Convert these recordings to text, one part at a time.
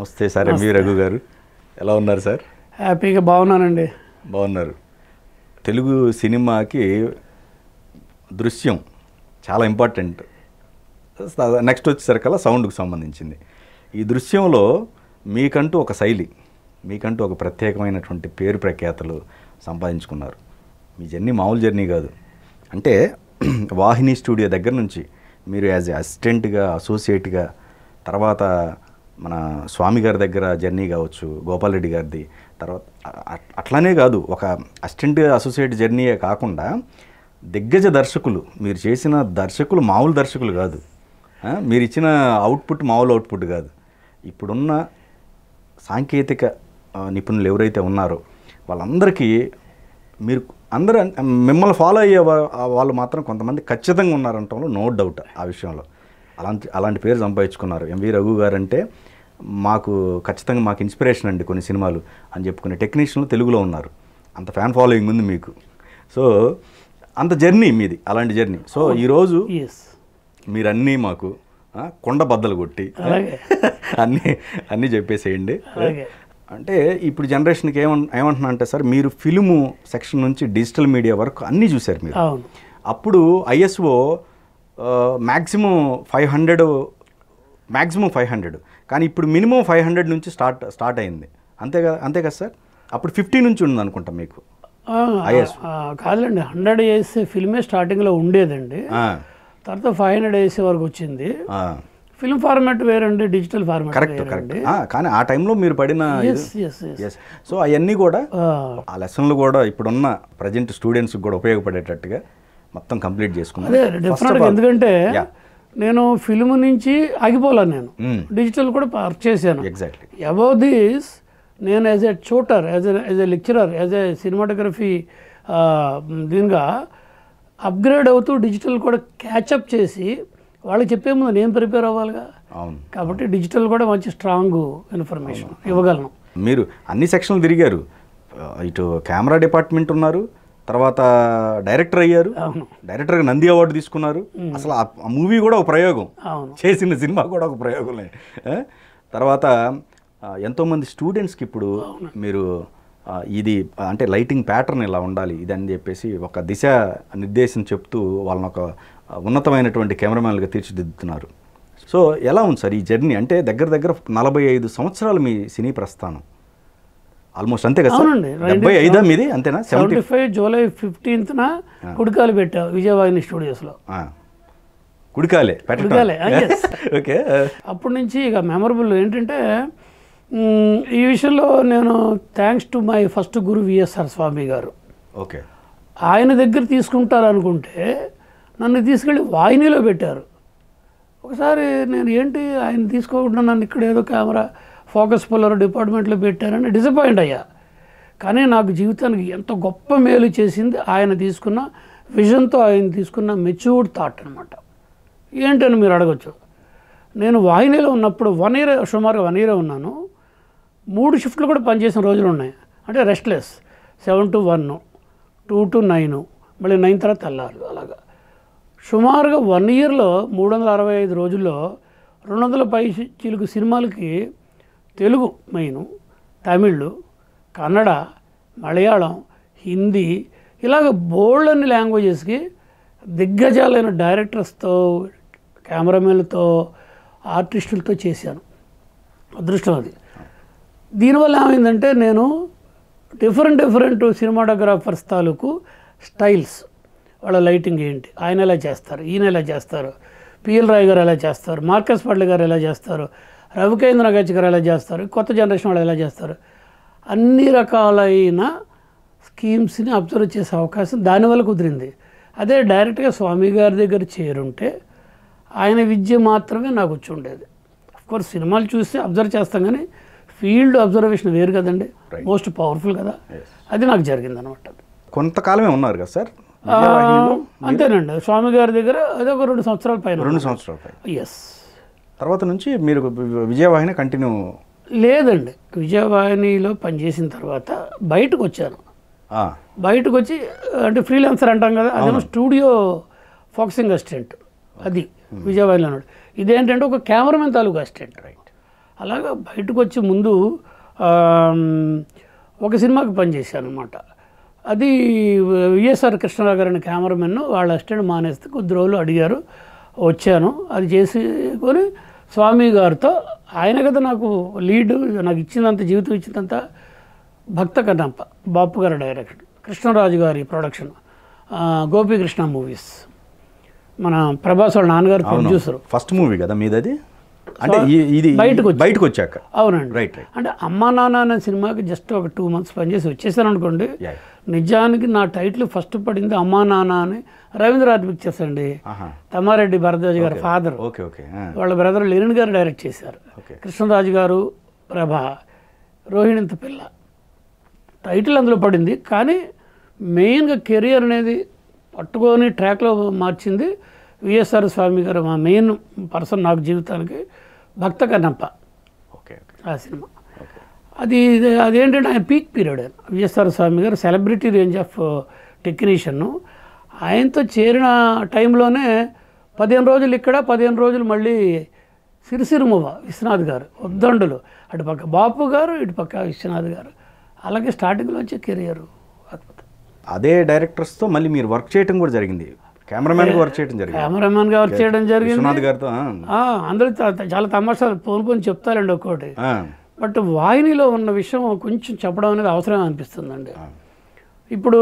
నమస్తే sir MV Raghu గారు ఎలా ఉన్నారు సార్ హ్యాపీగా బాగున్నానండి బాగున్నారు తెలుగు సినిమాకి దృశ్యం చాలా ఇంపార్టెంట్ నెక్స్ట్ వచ్చేసరికల్లా సౌండ్‌కి సంబంధించింది ఈ దృశ్యంలో మీకంటూ ఒక శైలి మీకంటూ ఒక ప్రత్యేకమైనటువంటి పేరు ప్రఖ్యాతులు సంపాదించుకున్నారు మీ జర్నీ మామూలు జర్నీ కాదు అంటే వాహిని స్టూడియో దగ్గర నుంచి మీరు యాజ్ అసిస్టెంట్గా అసోసియేట్గా తర్వాత మన స్వామి గారి దగ్గర జర్నీ కావచ్చు గోపాల్ రెడ్డి గారిది తర్వాత అట్లానే కాదు ఒక అసిస్టెంట్ అసోసియేట్ జర్నీయే కాకుండా దిగ్గజ దర్శకులు మీరు చేసిన దర్శకులు మామూలు దర్శకులు కాదు మీరు ఇచ్చిన అవుట్పుట్ మామూలు అవుట్పుట్ కాదు ఇప్పుడున్న సాంకేతిక నిపుణులు ఎవరైతే ఉన్నారో వాళ్ళందరికీ మీరు అందరూ మిమ్మల్ని ఫాలో అయ్యే వాళ్ళు మాత్రం కొంతమంది ఖచ్చితంగా ఉన్నారంటంలో నో డౌట్ ఆ విషయంలో అలాంటి అలాంటి పేరు సంపాదించుకున్నారు ఎంవి రఘు గారు అంటే మాకు ఖచ్చితంగా మాకు ఇన్స్పిరేషన్ అండి కొన్ని సినిమాలు అని చెప్పుకునే టెక్నీషియన్లు తెలుగులో ఉన్నారు అంత ఫ్యాన్ ఫాలోయింగ్ ఉంది మీకు సో అంత జర్నీ మీది అలాంటి జర్నీ సో ఈరోజు మీరన్నీ మాకు కొండ బద్దలు కొట్టి అన్నీ చెప్పేసేయండి అంటే ఇప్పుడు జనరేషన్కి ఏమంటున్నా అంటే సార్ మీరు ఫిల్ము సెక్షన్ నుంచి డిజిటల్ మీడియా వరకు అన్నీ చూశారు మీరు అప్పుడు ఐఎస్ఓ మ్యాక్సిమం 500 మ్యాక్సిమం 500 కానీ ఇప్పుడు మినిమం 500 నుంచి స్టార్ట్ అయింది అంతే కదా సార్ అప్పుడు 50 నుంచి ఉంది అనుకుంటా మీకు కాదండి 100 చేసే ఫిల్మే స్టార్టింగ్లో ఉండేదండి తర్వాత 500 చేసే వరకు వచ్చింది ఫిల్మ్ ఫార్మాట్ వేరండి డిజిటల్ ఫార్మాట్ కరెక్ట్ కరెక్ట్ కానీ ఆ టైంలో మీరు పడిన సో అవన్నీ కూడా ఆ లెసన్లు కూడా ఇప్పుడున్న ప్రజెంట్ స్టూడెంట్స్కి కూడా ఉపయోగపడేటట్టుగా మొత్తం కంప్లీట్ చేసుకున్నాను డెఫినెట్గా ఎందుకంటే నేను ఫిల్మ్ నుంచి ఆగిపోలేను నేను డిజిటల్ కూడా చేశాను ఎగ్జాక్ట్లీ అబౌట్ దిస్ నేను as a shooter as a lecturer as a cinematography దీనిగా అప్గ్రేడ్ అవుతూ డిజిటల్ కూడా క్యాచప్ చేసి వాళ్ళకి చెప్పే ముందు నేను ప్రిపేర్ అవ్వాలిగా కాబట్టి డిజిటల్ కూడా మంచి స్ట్రాంగ్ ఇన్ఫర్మేషన్ ఇవ్వగలను మీరు అన్ని సెక్షన్లు తిరిగారు ఇటు కెమెరా డిపార్ట్మెంట్ ఉన్నారు తర్వాత డైరెక్టర్ అయ్యారు డైరెక్టర్గా నంది అవార్డు తీసుకున్నారు అసలు ఆ మూవీ కూడా ఒక ప్రయోగం చేసిన సినిమా కూడా ఒక ప్రయోగమే తర్వాత ఎంతోమంది స్టూడెంట్స్కి ఇప్పుడు మీరు ఇది అంటే లైటింగ్ ప్యాటర్న్ ఇలా ఉండాలి ఇది అని చెప్పేసి ఒక దిశ నిర్దేశం చెప్తూ వాళ్ళని ఒక ఉన్నతమైనటువంటి కెమెరామెన్లుగా తీర్చిదిద్దుతున్నారు సో ఎలా ఉంది సార్ ఈ జర్నీ అంటే దగ్గర దగ్గర 45 సంవత్సరాలు మీ సినీ ప్రస్థానం ఆల్మోస్ట్ అంతే కదా అవునండి 75 మీది అంతేనా 75 జూలై 15న కుడికాలు పెట్టా విజయవాహిని స్టూడియోస్లో కుడికాలే పెట్టాలే ఓకే అప్పటి నుంచి ఇక మెమరబుల్ ఏంటంటే ఈ విషయంలో నేను thanks to my first Guru VSR స్వామి గారు ఓకే ఆయన దగ్గర తీసుకుంటారనుకుంటే నన్ను తీసుకెళ్ళి వాహినిలో పెట్టారు ఒకసారి నేను ఏంటి ఆయన తీసుకోకుండా నన్ను ఇక్కడ ఏదో కెమెరా ఫోకస్ పుల్లర్ డిపార్ట్మెంట్లో పెట్టారని డిసప్పాయింట్ అయ్యా కానీ నాకు జీవితానికి ఎంత గొప్ప మేలు చేసింది ఆయన తీసుకున్న విజన్తో ఆయన తీసుకున్న మెచ్యూర్డ్ థాట్ అనమాట ఏంటని మీరు అడగచ్చు నేను వాహినిలో ఉన్నప్పుడు 1 year సుమారు 1 year ఉన్నాను 3 షిఫ్ట్లు కూడా పనిచేసిన రోజులు ఉన్నాయి అంటే రెస్ట్లెస్ 7 to 1 2 to 9 మళ్ళీ 9 తర్వాత తెల్లారు అలాగా సుమారుగా 1 yearలో 365 రోజుల్లో 200 పై చిలుకు సినిమాలకి తెలుగు మెయిన్ తమిళ్ కన్నడ మలయాళం హిందీ ఇలాగ బోల్డ్ అన్ని లాంగ్వేజెస్కి దిగ్గజాలైన డైరెక్టర్స్తో కెమెరామెన్లతో ఆర్టిస్టులతో చేశాను అదృష్టం అది దీనివల్ల ఏమైందంటే నేను డిఫరెంట్ సినిమాటోగ్రాఫర్స్ తాలూకు స్టైల్స్ వాళ్ళ లైటింగ్ ఏంటి ఆయన ఎలా చేస్తారు ఈయన ఎలా చేస్తారు పిఎల్ రాయ్ గారు ఎలా చేస్తారు మార్కస్ పడ్ల గారు ఎలా చేస్తారు రవికేంద్ర నాగజ్ గారు ఎలా చేస్తారు కొత్త జనరేషన్ వాళ్ళు ఎలా చేస్తారు అన్ని రకాలైన స్కీమ్స్ని అబ్జర్వ్ చేసే అవకాశం దానివల్ల కుదిరింది అదే డైరెక్ట్గా స్వామి గారి దగ్గర చేరుంటే ఆయన విద్య మాత్రమే నాకు వచ్చి ఉండేది అఫ్కోర్స్ సినిమాలు చూస్తే అబ్జర్వ్ చేస్తాం కానీ ఫీల్డ్ అబ్జర్వేషన్ వేరు కదండి మోస్ట్ పవర్ఫుల్ కదా అది నాకు జరిగింది అనమాట కొంతకాలమే ఉన్నారు కదా సార్ అంతేనండి స్వామి గారి దగ్గర అదే ఒక 2 సంవత్సరాల పైన 2 సంవత్సరాల ఎస్ తర్వాత నుంచి మీరు విజయవాహిని కంటిన్యూ లేదండి విజయవాహినిలో పనిచేసిన తర్వాత బయటకు వచ్చాను బయటకు వచ్చి అంటే ఫ్రీలాన్సర్ అంటాం కదా అదేమో స్టూడియో ఫోకసింగ్ అసిస్టెంట్ అది విజయవాహిలో ఉన్నాడు ఇదేంటంటే ఒక కెమెరామెన్ తాలూకు అసిస్టెంట్ రైట్ అలాగా బయటకు వచ్చే ముందు ఒక సినిమాకి పని చేశాను అన్నమాట. అది విఎస్ఆర్ కృష్ణరావు గారు అనే కెమెరామెన్ను వాళ్ళ అసిస్టెంట్ మానేస్తే కొద్ది రోజులు అడిగారు, వచ్చాను. అది చేసుకొని స్వామి గారితో, ఆయన కదా నాకు లీడ్, నాకు ఇచ్చినంత జీవితం ఇచ్చినంత భక్త కన్నప్ప బాపు గారి డైరెక్షన్, కృష్ణరాజు గారి ప్రొడక్షన్, గోపీకృష్ణ మూవీస్, మన ప్రభాస్ వాళ్ళ నాన్నగారు ప్రొడ్యూసర్. ఫస్ట్ మూవీ కదా మీది అది, అంటే ఇది బయటకు వచ్చాక. అవునండి, రైట్. అంటే అమ్మా నాన్న అనే సినిమాకి జస్ట్ ఒక 2 months పనిచేసి వచ్చేసాను అనుకోండి. నిజానికి నా టైటిల్ ఫస్ట్ పడింది అమ్మా నాన్న అని రవీంద్రనాథ్ పిక్చర్స్ అండి, తమ్మారెడ్డి భరద్వాజ్ గారి ఫాదర్, వాళ్ళ బ్రదర్ లిరిన్ గారు డైరెక్ట్ చేశారు. కృష్ణరాజు గారు, ప్రభ, రోహిణింత పిల్ల టైటిల్ అందులో పడింది. కానీ మెయిన్గా కెరియర్ అనేది పట్టుకొని ట్రాక్లో మార్చింది విఎస్ఆర్ స్వామి గారు, మా మెయిన్ పర్సన్ నాకు జీవితానికి, భక్త కన్నప్ప. ఓకే, ఆ సినిమా అది అదేంటంటే ఆయన పీక్ పీరియడ్. విఎస్ఆర్ స్వామి గారు సెలబ్రిటీ రేంజ్ ఆఫ్ టెక్నీషియన్. ఆయనతో చేరిన టైంలోనే 15 రోజులు ఇక్కడ, 15 రోజులు మళ్ళీ సిరిసిరుమువ విశ్వనాథ్ గారు, ఉద్దండులు, అటు పక్క బాపు గారు, ఇటు పక్క విశ్వనాథ్ గారు. అలాగే స్టార్టింగ్లో వచ్చే కెరియర్ అద్భుతం. అదే డైరెక్టర్స్తో మళ్ళీ మీరు వర్క్ చేయడం కూడా జరిగింది, కెమెరామెన్గా వర్క్ చేయడం జరిగింది, విశ్వనాథ్ గారితో. అందరూ చాలా తమాషాలు పోనుకొని చెప్తారండి ఒక్కోటి. బట్ వాహినిలో ఉన్న విషయం కొంచెం చెప్పడం అనేది అవసరం అనిపిస్తుందండి. ఇప్పుడు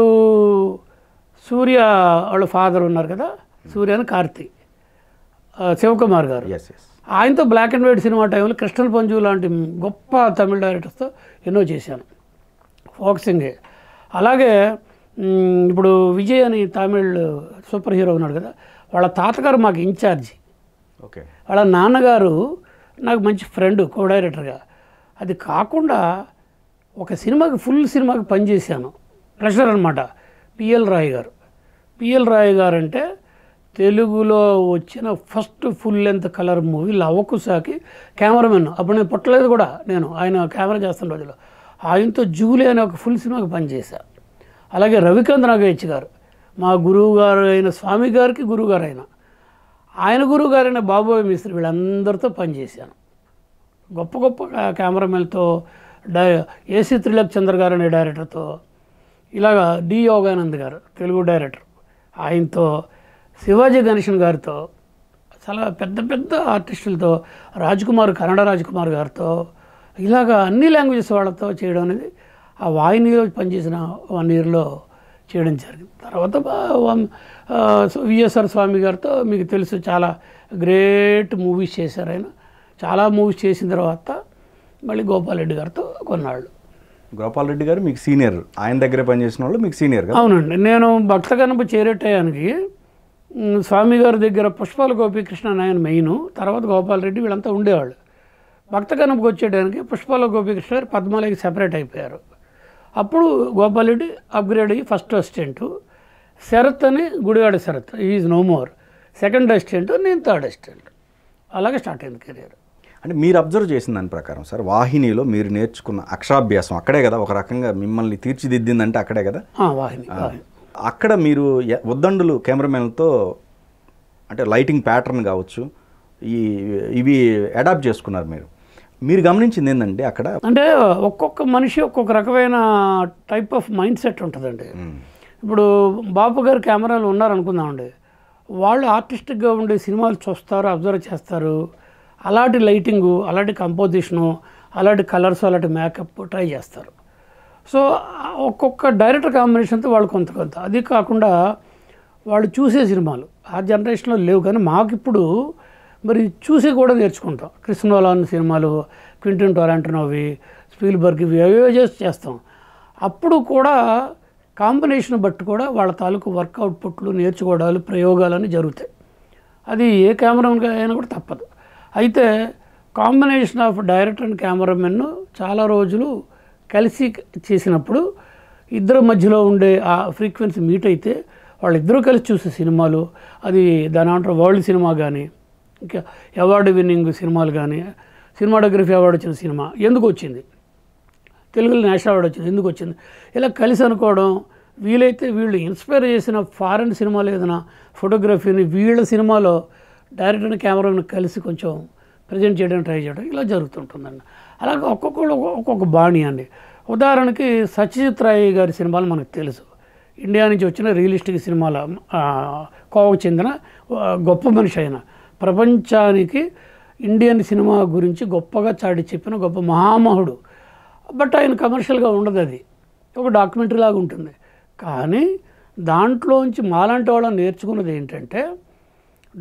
సూర్య వాళ్ళ ఫాదర్ ఉన్నారు కదా, సూర్య అని కార్తీ, శివకుమార్ గారు, ఆయనతో బ్లాక్ అండ్ వైట్ సినిమా టైంలో కృష్ణన్ పంజు లాంటి గొప్ప తమిళ డైరెక్టర్స్తో ఎన్నో చేశాను, ఫోకసింగే. అలాగే ఇప్పుడు విజయ్ అని తమిళ సూపర్ హీరో ఉన్నాడు కదా, వాళ్ళ తాతగారు మాకు ఇన్ఛార్జి. ఓకే, వాళ్ళ నాన్నగారు నాకు మంచి ఫ్రెండ్, కో డైరెక్టర్గా. అది కాకుండా ఒక సినిమాకి, ఫుల్ సినిమాకి పనిచేశాను, ప్రెషర్ అనమాట. పిఎల్ రాయ్ గారు, పిఎల్ రాయ్ గారు అంటే తెలుగులో వచ్చిన first full length colour movie లవకుశాకి కెమెరామెన్. అప్పుడు నేను పుట్టలేదు కూడా, నేను ఆయన కెమెరా చేస్తున్న రోజుల్లో ఆయనతో జూలీ అనే ఒక ఫుల్ సినిమాకి పనిచేశాను. అలాగే రవికాంత్ నాగేష్ గారు, మా గురువు గారు అయిన, స్వామి గారికి గురువు గారు అయిన, ఆయన గురువు గారైన బాబోయ్ మిస్త్రి, వీళ్ళందరితో పనిచేశాను. గొప్ప గొప్ప కెమెరామెన్తో, ఏసీ త్రిలోక్ చంద్ర గారు అనే డైరెక్టర్తో, ఇలాగ డి యోగానంద్ గారు తెలుగు డైరెక్టర్, ఆయనతో, శివాజీ గణేషన్ గారితో, చాలా పెద్ద పెద్ద ఆర్టిస్టులతో, రాజ్కుమార్, కన్నడ రాజ్కుమార్ గారితో, ఇలాగ అన్ని లాంగ్వేజెస్ వాళ్ళతో చేయడం అనేది ఆ వాహినిలో పనిచేసిన 1 yearలో చేయడం జరిగింది. తర్వాత విఎస్ఆర్ స్వామి గారితో మీకు తెలుసు, చాలా గ్రేట్ మూవీస్ చేశారు ఆయన. చాలా మూవీస్ చేసిన తర్వాత మళ్ళీ గోపాల్ రెడ్డి గారితో కొన్నాళ్ళు. గోపాల్ రెడ్డి గారు మీకు సీనియర్, ఆయన దగ్గర పనిచేసిన వాళ్ళు మీకు సీనియర్. అవునండి, నేను భక్త కనుపు చేరేటానికి స్వామి గారి దగ్గర పుష్పాల గోపీకృష్ణ ఆయన మెయిన్, తర్వాత గోపాల్ రెడ్డి, వీళ్ళంతా ఉండేవాళ్ళు. భక్త కనుపకు వచ్చేటానికి పుష్పాల గోపీకృష్ణ గారు పద్మాలకి సెపరేట్ అయిపోయారు. అప్పుడు గోపాల్ రెడ్డి అప్గ్రేడ్ అయ్యి ఫస్ట్ అసిస్టెంటు, శరత్ అని Gudivada Sarath, is no more, second assistant, నేను థర్డ్ అసిస్టెంట్. అలాగే స్టార్ట్ అయింది కెరియర్. అంటే మీరు అబ్జర్వ్ చేసిన దాని ప్రకారం సార్, వాహినిలో మీరు నేర్చుకున్న అక్షరాభ్యాసం అక్కడే కదా, ఒక రకంగా మిమ్మల్ని తీర్చిదిద్దిందంటే అక్కడే కదా వాహిని. అక్కడ మీరు ఉద్దండులు కెమెరామెన్లతో, అంటే లైటింగ్ ప్యాటర్న్ కావచ్చు, ఇవి అడాప్ట్ చేసుకున్నారు మీరు. మీరు గమనించింది ఏంటంటే అక్కడ, అంటే ఒక్కొక్క మనిషి ఒక్కొక్క రకమైన టైప్ ఆఫ్ మైండ్ సెట్ ఉంటుందండి. ఇప్పుడు బాపు గారు కెమెరాలు ఉన్నారనుకుందామండి, వాళ్ళు ఆర్టిస్టిక్గా ఉండే సినిమాలు చూస్తారు, అబ్జర్వ్ చేస్తారు, అలాంటి లైటింగు, అలాంటి కంపోజిషను, అలాంటి కలర్స్, అలాంటి మేకప్ ట్రై చేస్తారు. సో ఒక్కొక్క డైరెక్టర్ కాంబినేషన్తో వాళ్ళు కొంత కొంత. అది కాకుండా వాళ్ళు చూసే సినిమాలు ఆ జనరేషన్లో లేవు, కానీ మాకు ఇప్పుడు మరి చూసి కూడా నేర్చుకుంటాం. క్రిస్టోలాన్ సినిమాలు, క్వింటన్ టొరాంటినోవి, స్పీల్బర్గ్, ఇవి అవేజెస్ చేస్తాం. అప్పుడు కూడా కాంబినేషన్ బట్టి కూడా వాళ్ళ తాలూకు వర్క్ అవుట్పుట్లు, నేర్చుకోవడాలు, ప్రయోగాలని జరుగుతాయి. అది ఏ కెమెరామెన్గా అయినా కూడా తప్పదు. అయితే combination of director and cameraman చాలా రోజులు కలిసి చేసినప్పుడు ఇద్దరు మధ్యలో ఉండే ఆ ఫ్రీక్వెన్సీ మీట్ అయితే వాళ్ళిద్దరూ కలిసి చూసే సినిమాలు, అది దాని అంటారు వరల్డ్ సినిమా కానీ, ఇంకా అవార్డు విన్నింగ్ సినిమాలు కానీ, సినిమాటోగ్రఫీ అవార్డు వచ్చిన సినిమా ఎందుకు వచ్చింది, తెలుగులో నేషనల్ అవార్డు వచ్చింది ఎందుకు వచ్చింది, ఇలా కలిసి అనుకోవడం, వీలైతే వీళ్ళు ఇన్స్పైర్ చేసిన ఫారెన్ సినిమాలు ఏదైనా ఫోటోగ్రఫీని వీళ్ళ సినిమాలో డైరెక్టర్ కెమెరాను కలిసి కొంచెం ప్రజెంట్ చేయడం ట్రై చేయడం ఇలా జరుగుతుంటుందండి. అలాగే ఒక్కొక్కరు ఒక్కొక్క బాణి అండి. ఉదాహరణకి సత్యజిత్ రాయ్ గారి సినిమాలు మనకు తెలుసు, ఇండియా నుంచి వచ్చిన రియలిస్టిక్ సినిమాల కోవకు చెందిన గొప్ప మనిషి అయిన, ప్రపంచానికి ఇండియన్ సినిమా గురించి గొప్పగా చాటి చెప్పిన గొప్ప మహామహుడు. బట్ ఆయన కమర్షియల్గా ఉండదు, అది ఒక డాక్యుమెంటరీ లాగా ఉంటుంది. కానీ దాంట్లోంచి మాలాంటి వాళ్ళని నేర్చుకున్నది ఏంటంటే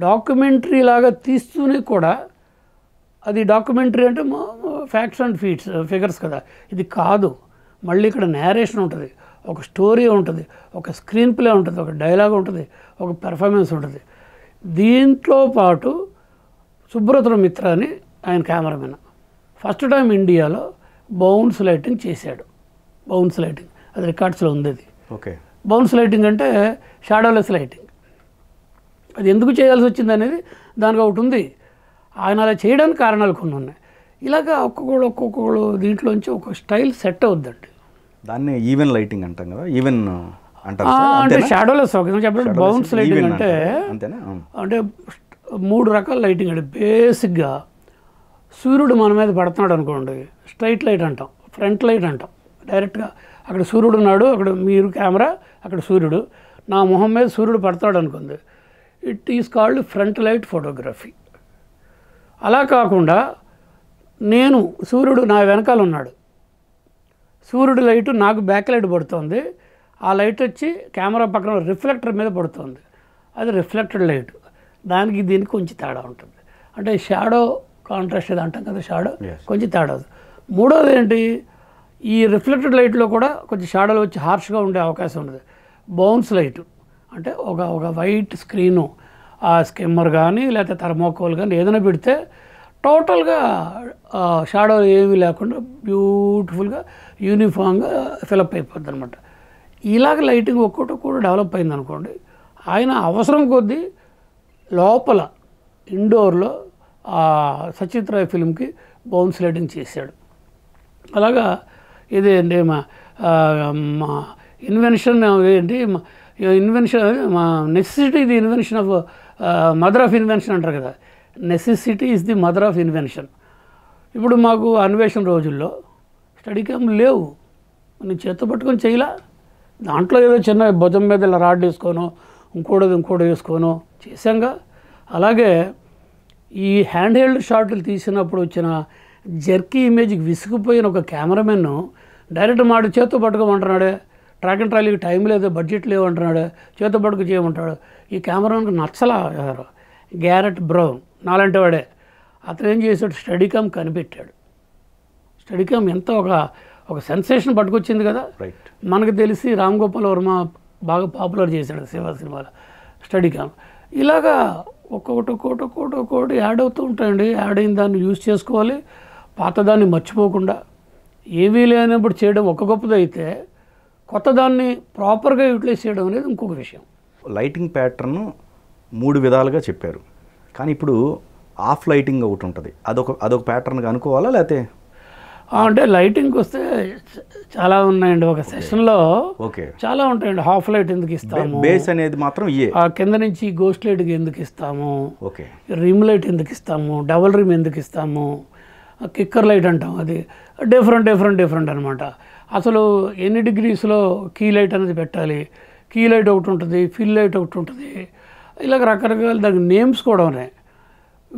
డాక్యుమెంటరీ లాగా తీస్తూనే కూడా, అది డాక్యుమెంటరీ అంటే ఫ్యాక్ట్స్ అండ్ ఫీట్స్ ఫిగర్స్ కదా, ఇది కాదు, మళ్ళీ ఇక్కడ నేరేషన్ ఉంటుంది, ఒక స్టోరీ ఉంటుంది, ఒక స్క్రీన్ ప్లే ఉంటుంది, ఒక డైలాగ్ ఉంటుంది, ఒక పెర్ఫార్మెన్స్ ఉంటుంది. దీంట్లో పాటు సుబ్రత్ మిత్ర అని ఆయన కెమెరామెన్ ఫస్ట్ టైం ఇండియాలో బౌన్స్ లైటింగ్ చేశాడు. బౌన్స్ లైటింగ్ అది రికార్డ్స్లో ఉంది. అది ఓకే, బౌన్స్ లైటింగ్ అంటే షాడోలెస్ లైటింగ్. అది ఎందుకు చేయాల్సి వచ్చింది అనేది దానికి ఒకటి ఉంది. ఆయన అలా చేయడానికి కారణాలు కొన్ని ఉన్నాయి. ఇలాగ ఒక్కొక్కడు ఒక్కొక్కడు దీంట్లోంచి ఒక స్టైల్ సెట్ అవుద్దండి. దాన్ని ఈవెన్ లైటింగ్ అంటాం కదా, ఈవెన్ అంటే షాడోలెస్ చెప్పండి. బౌన్స్ లైటింగ్ అంటే అంటే మూడు రకాల లైటింగ్ అండి. బేసిక్గా సూర్యుడు మన మీద పడుతున్నాడు అనుకోండి, స్ట్రైట్ లైట్ అంటాం, ఫ్రంట్ లైట్ అంటాం. డైరెక్ట్గా అక్కడ సూర్యుడు ఉన్నాడు, అక్కడ మీరు కెమెరా, అక్కడ సూర్యుడు, నా మొహం మీద సూర్యుడు పడతాడు అనుకుంది, it is called front light photography. అలా కాకుండా నేను సూర్యుడు నా వెనకాల ఉన్నాడు, సూర్యుడు లైటు నాకు బ్యాక్ లైట్ పడుతుంది, ఆ లైట్ వచ్చి కెమెరా పక్కన రిఫ్లెక్టర్ మీద పడుతుంది, అది రిఫ్లెక్టెడ్ లైట్. దానికి దీనికి కొంచెం తేడా ఉంటుంది. అంటే షాడో కాంట్రాస్ట్ ఏదో అంటాం కదా, షాడో కొంచెం తేడా. మూడోది ఏంటి, ఈ రిఫ్లెక్టెడ్ లైట్లో కూడా కొంచెం షాడోలు వచ్చి హార్ష్గా ఉండే అవకాశం ఉంటుంది. బౌన్స్ లైట్ అంటే ఒక ఒక వైట్ స్క్రీను, ఆ స్కిమ్మర్ కానీ లేకపోతే థర్మోకోల్ కానీ ఏదైనా పెడితే టోటల్గా షాడో ఏమీ లేకుండా బ్యూటిఫుల్గా యూనిఫామ్గా ఫిలప్ అయిపోద్ది అనమాట. ఇలాగ లైటింగ్ ఒక్కటి కూడా డెవలప్ అయింది అనుకోండి. ఆయన అవసరం కొద్దీ లోపల ఇండోర్లో సచిత్ రాయ్ ఫిల్మ్కి బౌన్స్ లైటింగ్ చేశాడు. అలాగా ఇది ఏంటి మా ఇన్వెన్షన్, ఏంటి ఇన్వెన్షన్, మా necessity the invention of mother of invention అంటారు కదా, necessity is the mother of invention. ఇప్పుడు మాకు అన్వేషణ రోజుల్లో స్టడీ క్యాంపులు లేవు, నేను చేత్తో పట్టుకొని చేయలే. దాంట్లో ఏదో చిన్న భుజం మీద ఇలా రాడ్ వేసుకోను, ఇంకోటి వేసుకోను చేశాంగా. అలాగే ఈ హ్యాండ్ హెల్డ్ షాట్లు తీసినప్పుడు వచ్చిన జర్కీ ఇమేజ్కి విసిగిపోయిన ఒక కెమెరామెన్ను డైరెక్ట్ మాడు చేత్తో పట్టుకోమంటున్నాడే, ట్రాక్ అండ్ ట్రాలీకి టైం లేదు, బడ్జెట్ లేవు అంటున్నాడు, చేత్తో పట్టుకు చేయమంటాడు. ఈ కెమెరామెన్కి నచ్చలా. గ్యారెట్ బ్రౌన్ నాలంటి వాడే, అతను ఏం చేశాడు, స్టడీ క్యామ్ కనిపెట్టాడు. స్టడీ క్యామ్ ఎంత ఒక సెన్సేషన్ పట్టుకొచ్చింది కదా. మనకు తెలిసి రామ్గోపాల్ వర్మ బాగా పాపులర్ చేశాడు సేవా సినిమాలో స్టడీ క్యామ్. ఇలాగా ఒక్కొక్కటి యాడ్ అవుతూ ఉంటాయండి. యాడ్ అయిన దాన్ని యూజ్ చేసుకోవాలి, పాతదాన్ని మర్చిపోకుండా. ఏవీ లేనప్పుడు చేయడం ఒక గొప్పదైతే, కొత్తదాన్ని ప్రాపర్గా యూటిలైజ్ చేయడం అనేది ఇంకొక విషయం. లైటింగ్ ప్యాటర్న్ మూడు విధాలుగా చెప్పారు, కానీ ఇప్పుడు ఆఫ్ లైటింగ్ ఒకటి ఉంటుంది, అదొక ప్యాటర్న్గా అనుకోవాలా లేకపోతే? అంటే లైటింగ్కి వస్తే చాలా ఉన్నాయండి, ఒక సెషన్లో చాలా ఉంటాయండి. హాఫ్ లైట్ ఎందుకు ఇస్తాము, బేస్ అనేది మాత్రం కింద నుంచి గోస్ట్ లైట్ ఎందుకు ఇస్తాము, రిమ్ లైట్ ఎందుకు ఇస్తాము, డబుల్ రిమ్ ఎందుకు ఇస్తాము, కిక్కర్ లైట్ అంటాం, అది డిఫరెంట్ అనమాట. అసలు ఎన్ని డిగ్రీస్లో కీ లైట్ అనేది పెట్టాలి, కీ లైట్ ఒకటి ఉంటుంది, ఫిల్ లైట్ ఒకటి ఉంటుంది, ఇలాగ రకరకాల దానికి నేమ్స్ కూడా ఉన్నాయి.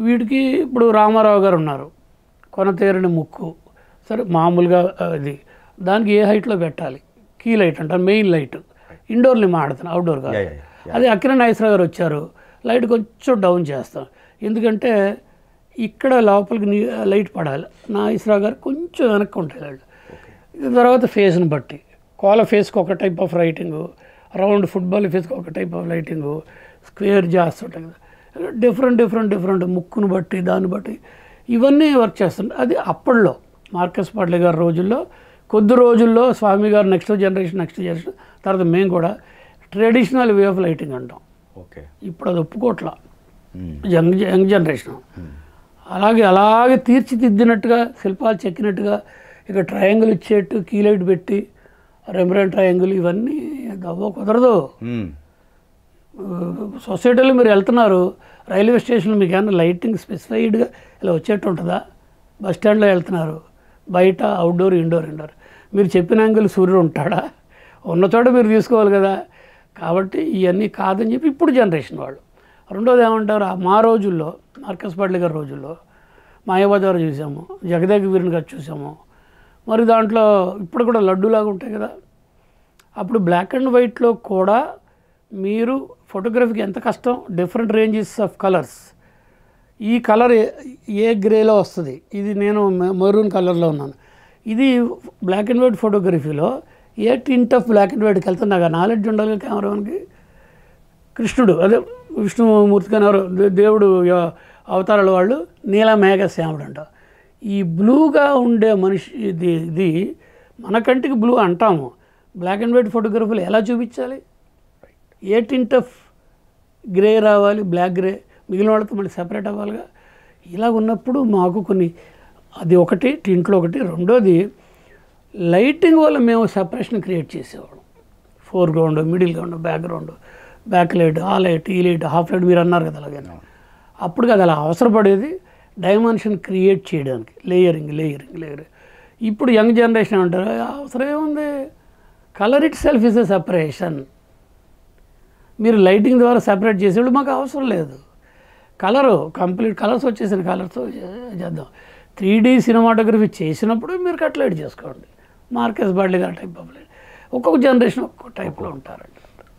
వీటికి ఇప్పుడు రామారావు గారు ఉన్నారు, కొనతేరని ముక్కు, సరే మామూలుగా అది దానికి ఏ హైట్లో పెట్టాలి, కీ లైట్ అంటారు, మెయిన్ లైట్. ఇండోర్ని మాడుతున్నాం, అవుట్డోర్ కాదు. అదే అక్కినేని నాగేశ్వరరావు గారు వచ్చారు, లైట్ కొంచెం డౌన్ చేస్తాం, ఎందుకంటే ఇక్కడ లోపలికి లైట్ పడాలి. నాగేశ్వరరావు గారు కొంచెం వెనక్కి ఉంటాయి. తర్వాత ఫేస్ని బట్టి కోల ఫేస్కి ఒక type of lighting, round football ఫేస్కి ఒక టైప్ ఆఫ్ లైటింగు, స్క్వేర్ చేస్తుంటాయి కదా, డిఫరెంట్ ముక్కును బట్టి దాన్ని బట్టి ఇవన్నీ వర్క్ చేస్తుంటాయి. అది అప్పట్లో మార్కస్ పాడ్లే గారి రోజుల్లో, కొద్ది రోజుల్లో స్వామి గారు నెక్స్ట్ జనరేషన్ తర్వాత మేము కూడా ట్రెడిషనల్ వే ఆఫ్ లైటింగ్ అంటాం. ఓకే, ఇప్పుడు అది ఒప్పుకోట్లా యంగ్ జనరేషన్. అలాగే తీర్చిదిద్దినట్టుగా శిల్పాలు చెక్కినట్టుగా ఇక ట్రయాంగిల్ ఇచ్చేట్టు కీ లైట్ పెట్టి రెమ్బ్రాంట్ ట్రయాంగిల్ ఇవన్నీ దవ్వ కుదరదు. సొసైటీలో మీరు వెళ్తున్నారు, రైల్వే స్టేషన్లో మీకు ఏమైనా లైటింగ్ స్పెసిఫైడ్గా ఇలా వచ్చేట్టు ఉంటుందా? బస్ స్టాండ్లో వెళ్తున్నారు, బయట అవుట్డోర్ ఇండోర్ ఇండోర్ మీరు చెప్పిన యాంగిల్ సూర్యుడు ఉంటాడా? ఉన్న చోట మీరు తీసుకోవాలి కదా. కాబట్టి ఇవన్నీ కాదని చెప్పి ఇప్పుడు జనరేషన్ వాళ్ళు. రెండోది ఏమంటారు, మా రోజుల్లో మార్కస్ పాటిల్ గారి రోజుల్లో మాయాబజార్ చూసాము, జగదేక వీరుని గారు చూసాము. మరి దాంట్లో ఇప్పుడు కూడా లడ్డూలాగా ఉంటాయి కదా. అప్పుడు బ్లాక్ అండ్ వైట్లో కూడా మీరు ఫోటోగ్రఫీకి ఎంత కష్టం, డిఫరెంట్ రేంజెస్ ఆఫ్ కలర్స్. ఈ కలర్ ఏ గ్రేలో వస్తుంది, ఇది నేను మెరూన్ కలర్లో ఉన్నాను, ఇది బ్లాక్ అండ్ వైట్ ఫోటోగ్రఫీలో ఏ టింట్ ఆఫ్ బ్లాక్ అండ్ వైట్కి వెళ్తాను. నాకు నాలెడ్జ్ ఉండాలి కెమెరాకి. కృష్ణుడు అదే విష్ణుమూర్తి గారు దేవుడు అవతారాల వాళ్ళు నీల మేఘ శ్యాముడు అంట. ఈ బ్లూగా ఉండే మనిషి ఇది మన కంటికి బ్లూ అంటాము. బ్లాక్ అండ్ వైట్ ఫోటోగ్రఫీలు ఎలా చూపించాలి? ఏ టింట్ ఆఫ్ గ్రే రావాలి, బ్లాక్ గ్రే, మిగిలిన వాళ్ళతో మళ్ళీ సెపరేట్ అవ్వాలిగా. ఇలా ఉన్నప్పుడు మాకు కొన్ని అది ఒకటి టింట్లో ఒకటి. రెండోది లైటింగ్ వల్ల మేము సెపరేషన్ క్రియేట్ చేసేవాళ్ళం. Foreground, middle ground, background, back light, ఆ లైట్, ఈ లైట్, హాఫ్ లైట్ మీరు అన్నారు కదా. అలాగే అప్పుడు కదా అలా అవసరపడేది డైమెన్షన్ క్రియేట్ చేయడానికి, లేయరింగ్ లేయరింగ్ లేయర్. ఇప్పుడు యంగ్ జనరేషన్ అంటారు అవసరం ఏముంది, colour itself is a separation. మీరు లైటింగ్ ద్వారా సెపరేట్ చేసేవాళ్ళు, మాకు అవసరం లేదు. కలరు కంప్లీట్ కలర్స్ వచ్చేసిన కలర్తో చేద్దాం. 3D సినిమాటోగ్రఫీ చేసినప్పుడు మీరు కట్లైట్ చేసుకోండి, మార్కస్ బాడ్లీ గారి టైప్ ఆఫ్ లైట్. ఒక్కొక్క జనరేషన్ ఒక్కొక్క టైప్లో ఉంటారండి.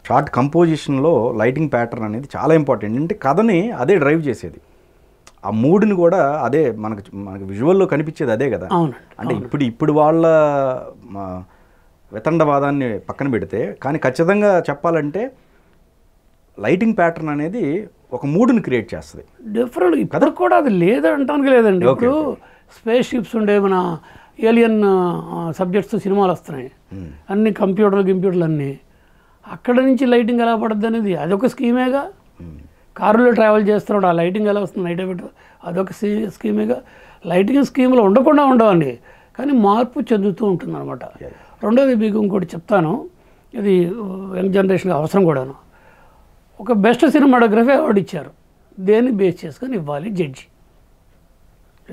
షార్ట్ కంపోజిషన్లో లైటింగ్ ప్యాటర్న్ అనేది చాలా ఇంపార్టెంట్. అంటే కథని అదే డ్రైవ్ చేసేది, ఆ మూడ్ని కూడా అదే మనకు విజువల్లో కనిపించేది అదే కదా. అంటే ఇప్పుడు వాళ్ళ వితండవాదాన్ని పక్కన పెడితే, కానీ ఖచ్చితంగా చెప్పాలంటే లైటింగ్ ప్యాటర్న్ అనేది ఒక మూడ్ని క్రియేట్ చేస్తుంది డిఫరెంట్. ఇప్పుడు కూడా అది లేదంటానికి లేదండి. ఇప్పుడు స్పేస్ షిప్స్ ఉండే మన ఏలియన్ సబ్జెక్ట్స్ సినిమాలు వస్తున్నాయి, అన్ని కంప్యూటర్లు అన్నీ. అక్కడ నుంచి లైటింగ్ ఎలా పడుద్ది అనేది అదొక స్కీమేగా. కారులో ట్రావెల్ చేస్తున్నాడు, ఆ లైటింగ్ ఎలా వస్తుంది, నైట్ ఎఫెక్ట్ అదొక స్కీమేగా. లైటింగ్ స్కీమ్లో ఉండకుండా ఉండవండి, కానీ మార్పు చెందుతూ ఉంటుంది అనమాట. రెండోది మీకు ఇంకోటి చెప్తాను, ఇది యంగ్ జనరేషన్కి అవసరం కూడాను. ఒక బెస్ట్ సినిమాటోగ్రఫీ అవార్డు ఇచ్చారు, దేన్ని బేస్ చేసుకొని ఇవ్వాలి? జడ్జి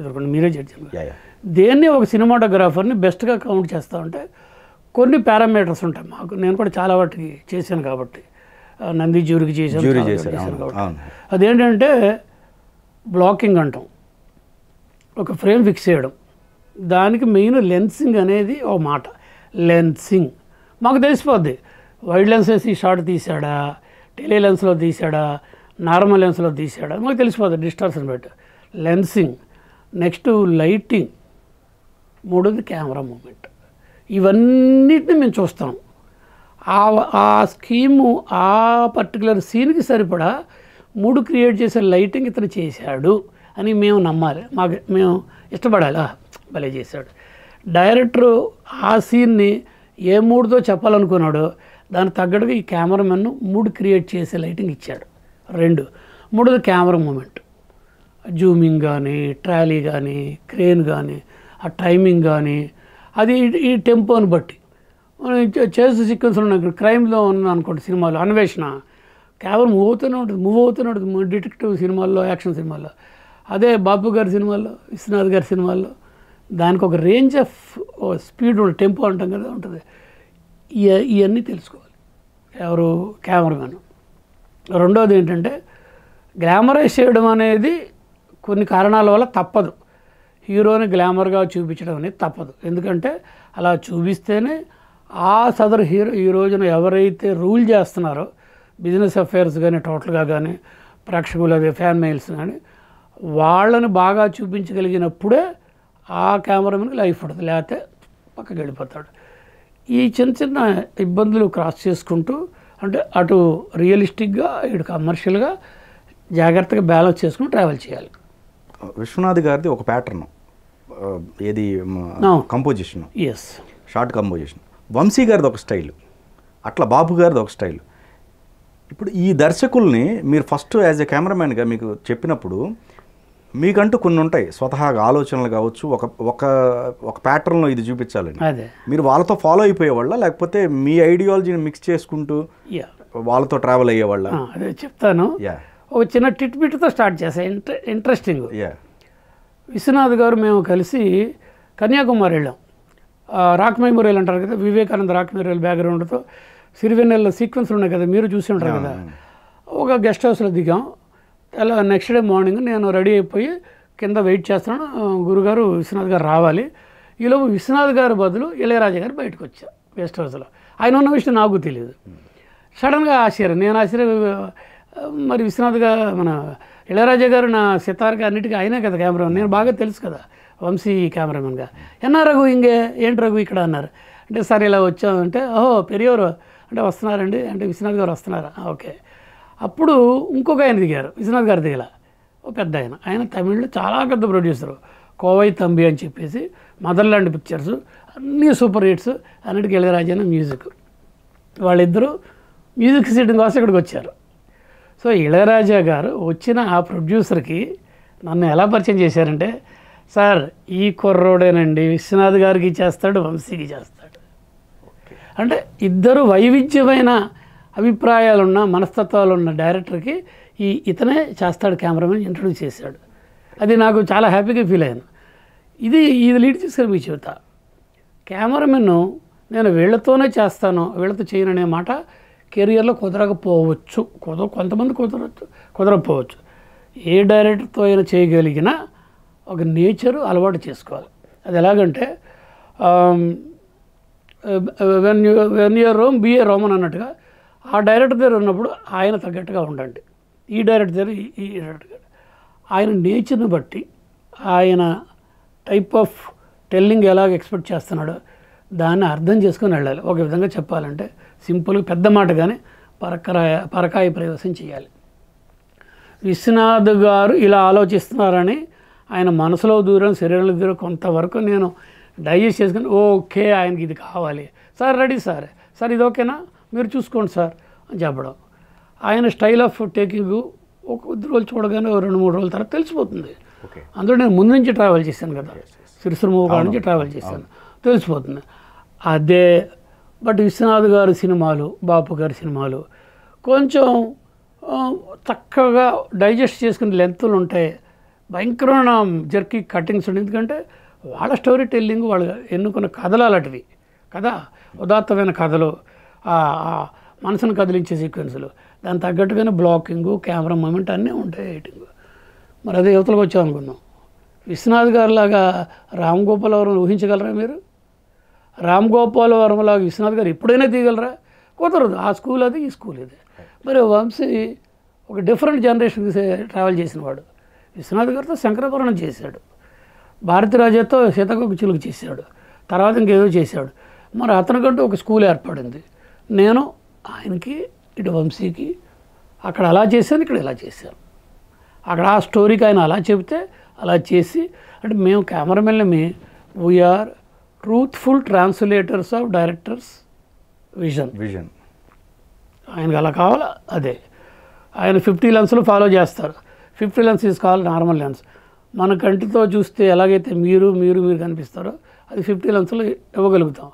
ఎదుర్కొండి, మీరే జడ్జి. దేన్ని ఒక సినిమాటోగ్రాఫర్ని బెస్ట్గా కౌంట్ చేస్తూ ఉంటే కొన్ని పారామీటర్స్ ఉంటాయి. మాకు నేను కూడా చాలా వాటికి చేశాను కాబట్టి, నంది జ్యూరీకి చేశాను కాబట్టి. అదేంటంటే బ్లాకింగ్ అంటాం, ఒక ఫ్రేమ్ ఫిక్స్ చేయడం. దానికి మెయిన్ లెన్సింగ్ అనేది ఒక మాట. లెన్సింగ్ మాకు తెలిసిపోద్ది, వైడ్ లెన్స్ వేసి షార్ట్ తీసాడా, టెలీ లెన్స్లో తీసాడా, నార్మల్ లెన్స్లో తీసాడా మాకు తెలిసిపోతుంది డిస్టార్షన్ బట్టి. లెన్సింగ్, నెక్స్ట్ లైటింగ్, మూడోది కెమెరా మూమెంట్. ఇవన్నిటిని మేము చూస్తాం. ఆ స్కీము ఆ పర్టికులర్ సీన్కి సరిపడా మూడు క్రియేట్ చేసే లైటింగ్ ఇతను చేశాడు అని మేము నమ్మాలి, మాకు మేము ఇష్టపడాలి, భలే చేశాడు. డైరెక్టరు ఆ సీన్ని ఏ మూడుతో చెప్పాలనుకున్నాడో దానికి తగ్గట్టుగా ఈ కెమెరామెన్ను మూడు క్రియేట్ చేసే లైటింగ్ ఇచ్చాడు. రెండు మూడోది కెమెరా మూమెంట్, జూమింగ్ కానీ, ట్రాలీ కానీ, క్రేన్ కానీ, ఆ టైమింగ్ కానీ, అది ఈ టెంపోని బట్టి. మనం చేసే సీక్వెన్స్లో నాకు క్రైమ్లో ఉన్నాను అనుకోండి, సినిమాలో అన్వేషణ కేవలం మూవ్ అవుతూనే ఉంటుంది, డిటెక్టివ్ సినిమాల్లో, యాక్షన్ సినిమాల్లో. అదే బాబు గారి సినిమాల్లో, విశ్వనాథ్ గారి సినిమాల్లో దానికి ఒక రేంజ్ ఆఫ్ స్పీడ్ ఉంటుంది, టెంపో అంటాం కదా ఉంటుంది. ఇవన్నీ తెలుసుకోవాలి ఎవరు, కెమెరామెన్. రెండోది ఏంటంటే గ్లామరైజ్ చేయడం అనేది కొన్ని కారణాల వల్ల తప్పదు. హీరోని గ్లామర్గా చూపించడం అనేది తప్పదు, ఎందుకంటే అలా చూపిస్తేనే ఆ సదరు హీరో ఈ రోజున ఎవరైతే రూల్ చేస్తున్నారో బిజినెస్ అఫైర్స్ కానీ టోటల్గా కానీ, ప్రేక్షకులు అదే ఫ్యాన్ మెయిల్స్ కానీ, వాళ్ళని బాగా చూపించగలిగినప్పుడే ఆ కెమెరామెన్కి లైఫ్ ఉంటుంది, లేకపోతే పక్కకి వెళ్ళిపోతాడు. ఈ చిన్న చిన్న ఇబ్బందులు క్రాస్ చేసుకుంటూ, అంటే అటు రియలిస్టిక్గా ఇటు కమర్షియల్గా జాగ్రత్తగా బ్యాలెన్స్ చేసుకుని ట్రావెల్ చేయాలి. విశ్వనాథ్ గారిది ఒక ప్యాటర్న్, ఏది composition, yes shot composition. Vamsi గారిది ఒక స్టైల్, అట్లా బాబు గారిది ఒక స్టైల్. ఇప్పుడు ఈ దర్శకుల్ని మీరు ఫస్ట్ యాజ్ ఎ కెమెరామెన్గా మీకు చెప్పినప్పుడు మీకంటూ కొన్ని ఉంటాయి స్వతహాగా ఆలోచనలు కావచ్చు, ఒక ఒక ఒక ప్యాటర్న్లో ఇది చూపించాలని మీరు వాళ్ళతో ఫాలో అయిపోయేవాళ్ళ, లేకపోతే మీ ఐడియాలజీని మిక్స్ చేసుకుంటూ వాళ్ళతో ట్రావెల్ అయ్యేవాళ్ళ? అదే చెప్తాను, ఒక చిన్న టిట్ బిట్తో స్టార్ట్ చేశా. ఇంట్రెస్టింగ్ విశ్వనాథ్ గారు మేము కలిసి కన్యాకుమారి వెళ్ళాం. రాక్ మెమోరియల్ అంటారు కదా, వివేకానంద రాక్ మెమోరియల్ బ్యాక్గ్రౌండ్తో సిరివెన్నెల సీక్వెన్స్ ఉన్నాయి కదా, మీరు చూసి ఉంటారు కదా. ఒక గెస్ట్ హౌస్లో దిగాం. అలా నెక్స్ట్ డే మార్నింగ్ నేను రెడీ అయిపోయి కింద వెయిట్ చేస్తున్నాను, గురుగారు విశ్వనాథ్ గారు రావాలి. ఈలోపు విశ్వనాథ్ గారు బదులు ఇళయరాజా గారు బయటకు వచ్చారు గెస్ట్ హౌస్లో. ఆయన ఉన్న విషయం నాకు తెలియదు. సడన్గా ఆశ్చర్యం, నేను ఆశ్చర్యం, మరి విశ్వనాథ్ గారు మన ఇళయరాజా గారు నా సితార్కి అన్నిటికీ ఆయనే కదా కెమెరామెన్, నేను బాగా తెలుసు కదా వంశీ కెమెరామెన్గా. ఎన్నా రఘు ఇంకే ఏంటి రఘు ఇక్కడ అన్నారు. అంటే సరే ఇలా వచ్చామంటే, ఓహో పెరియవరు అంటే వస్తున్నారండి అంటే విశ్వనాథ్ గారు వస్తున్నారా, ఓకే. అప్పుడు ఇంకొక ఆయన దిగారు, విశ్వనాథ్ గారు దిగల, ఓ పెద్ద ఆయన, ఆయన తమిళ్లో చాలా పెద్ద ప్రొడ్యూసరు, కోవై తంబి అని చెప్పేసి, మదర్లాండ్ పిక్చర్స్ అన్నీ సూపర్ హిట్స్ అన్నిటికీ ఇళయరాజా మ్యూజిక్. వాళ్ళిద్దరూ మ్యూజిక్ సీట్ కోసం ఇక్కడికి వచ్చారు. సో ఇళయరాజా గారు వచ్చిన ఆ ప్రొడ్యూసర్కి నన్ను ఎలా పరిచయం చేశారంటే, సార్ ఈ కుర్రోడేనండి విశ్వనాథ్ గారికి చేస్తాడు వంశీకి చేస్తాడు అంటే, ఇద్దరు వైవిధ్యమైన అభిప్రాయాలున్న మనస్తత్వాలున్న డైరెక్టర్కి ఈ ఇతనే చేస్తాడు కెమెరామెన్ ఇంట్రొడ్యూస్ చేశాడు. అది నాకు చాలా హ్యాపీగా ఫీల్ అయ్యాను. ఇది లీడ్ చేసుకుని మీ చెబుతా, కెమెరామెన్ నేను వీళ్ళతోనే చేస్తాను వీళ్ళతో చేయను అనే మాట కెరియర్లో కుదరకపోవచ్చు, కొంతమంది కుదరకపోవచ్చు. ఏ డైరెక్టర్తో అయినా చేయగలిగిన ఒక నేచరు అలవాటు చేసుకోవాలి. అది ఎలాగంటే when you're Rome be a Roman అన్నట్టుగా, ఆ డైరెక్టర్ దగ్గర ఉన్నప్పుడు ఆయన తగ్గట్టుగా ఉండండి. ఈ డైరెక్టర్ దగ్గర ఈ డైరెక్టర్ ఆయన నేచర్ని బట్టి ఆయన టైప్ ఆఫ్ టెల్లింగ్ ఎలాగ ఎక్స్పెక్ట్ చేస్తున్నాడో దాన్ని అర్థం చేసుకొని వెళ్ళాలి. ఒక విధంగా చెప్పాలంటే సింపుల్గా పెద్ద మాటగానే పరకాయ ప్రవేశం చేయాలి. విశ్వనాథ్ గారు ఇలా ఆలోచిస్తున్నారని ఆయన మనసులో దూరం శరీరంలో దూరం కొంతవరకు నేను డైజెస్ట్ చేసుకుని, ఓకే ఆయనకి ఇది కావాలి సార్, రెడీ సార్, సార్ ఇది ఓకేనా మీరు చూసుకోండి సార్ అని చెప్పడం. ఆయన స్టైల్ ఆఫ్ టేకింగ్ ఒక ఇద్దరు రోజులు చూడగానే 2-3 రోజుల తర్వాత తెలిసిపోతుంది. అందులో నేను ముందు నుంచి ట్రావెల్ చేశాను కదా, సిరిసిరి మూవ్ కాడ నుంచి ట్రావెల్ చేశాను, తెలిసిపోతుంది అదే. బట్ విశ్వనాథ్ గారి సినిమాలు, బాపు గారి సినిమాలు కొంచెం చక్కగా డైజెస్ట్ చేసుకునే లెంతులు ఉంటాయి, భయంకరమైన జర్కీ కటింగ్స్ ఉంటాయి. ఎందుకంటే వాళ్ళ స్టోరీ టెల్లింగ్, వాళ్ళు ఎన్నుకున్న కథలు అలాంటివి కదా, ఉదాత్తమైన కథలు, మనసును కదిలించే సీక్వెన్సులు, దాని తగ్గట్టుగానే బ్లాకింగు కెమెరా మూమెంట్ అన్నీ ఉంటాయి, ఎడిటింగ్. మరి అదే యువతలకు వచ్చామనుకున్నాం, విశ్వనాథ్ గారిలాగా రామ్గోపాల్ వర్మను ఊహించగలరా మీరు? రామ్గోపాల్ వర్మలాగా విశ్వనాథ్ గారు ఎప్పుడైనా తీయగలరా? కుదరదు. ఆ స్కూల్ అది, ఈ స్కూల్ ఇది. మరి వంశీ ఒక డిఫరెంట్ జనరేషన్కి ట్రావెల్ చేసిన వాడు. విశ్వనాథ్ గారితో శంకరాభరణం చేశాడు, భారతీరాజాతో సీతాకోక చిలుకు చేశాడు, తర్వాత ఇంకేదో చేశాడు. మరి అతనికంటూ ఒక స్కూల్ ఏర్పడింది. నేను ఆయనకి ఇటు వంశీకి అక్కడ అలా చేశాను, ఇక్కడ ఇలా చేశాను. అక్కడ ఆ స్టోరీకి ఆయన అలా చెబితే అలా చేసి, అంటే మేము కెమెరామెన్లమే, we are truthful translators of directors vision. ఆయనకు అలా కావాలా అదే. ఆయన 50 లెన్స్లు ఫాలో చేస్తారు. 50 lens is call normal lens. మన కంటితో చూస్తే ఎలాగైతే మీరు మీరు మీరు కనిపిస్తారో అది 50 లెన్స్లు ఇవ్వగలుగుతాం.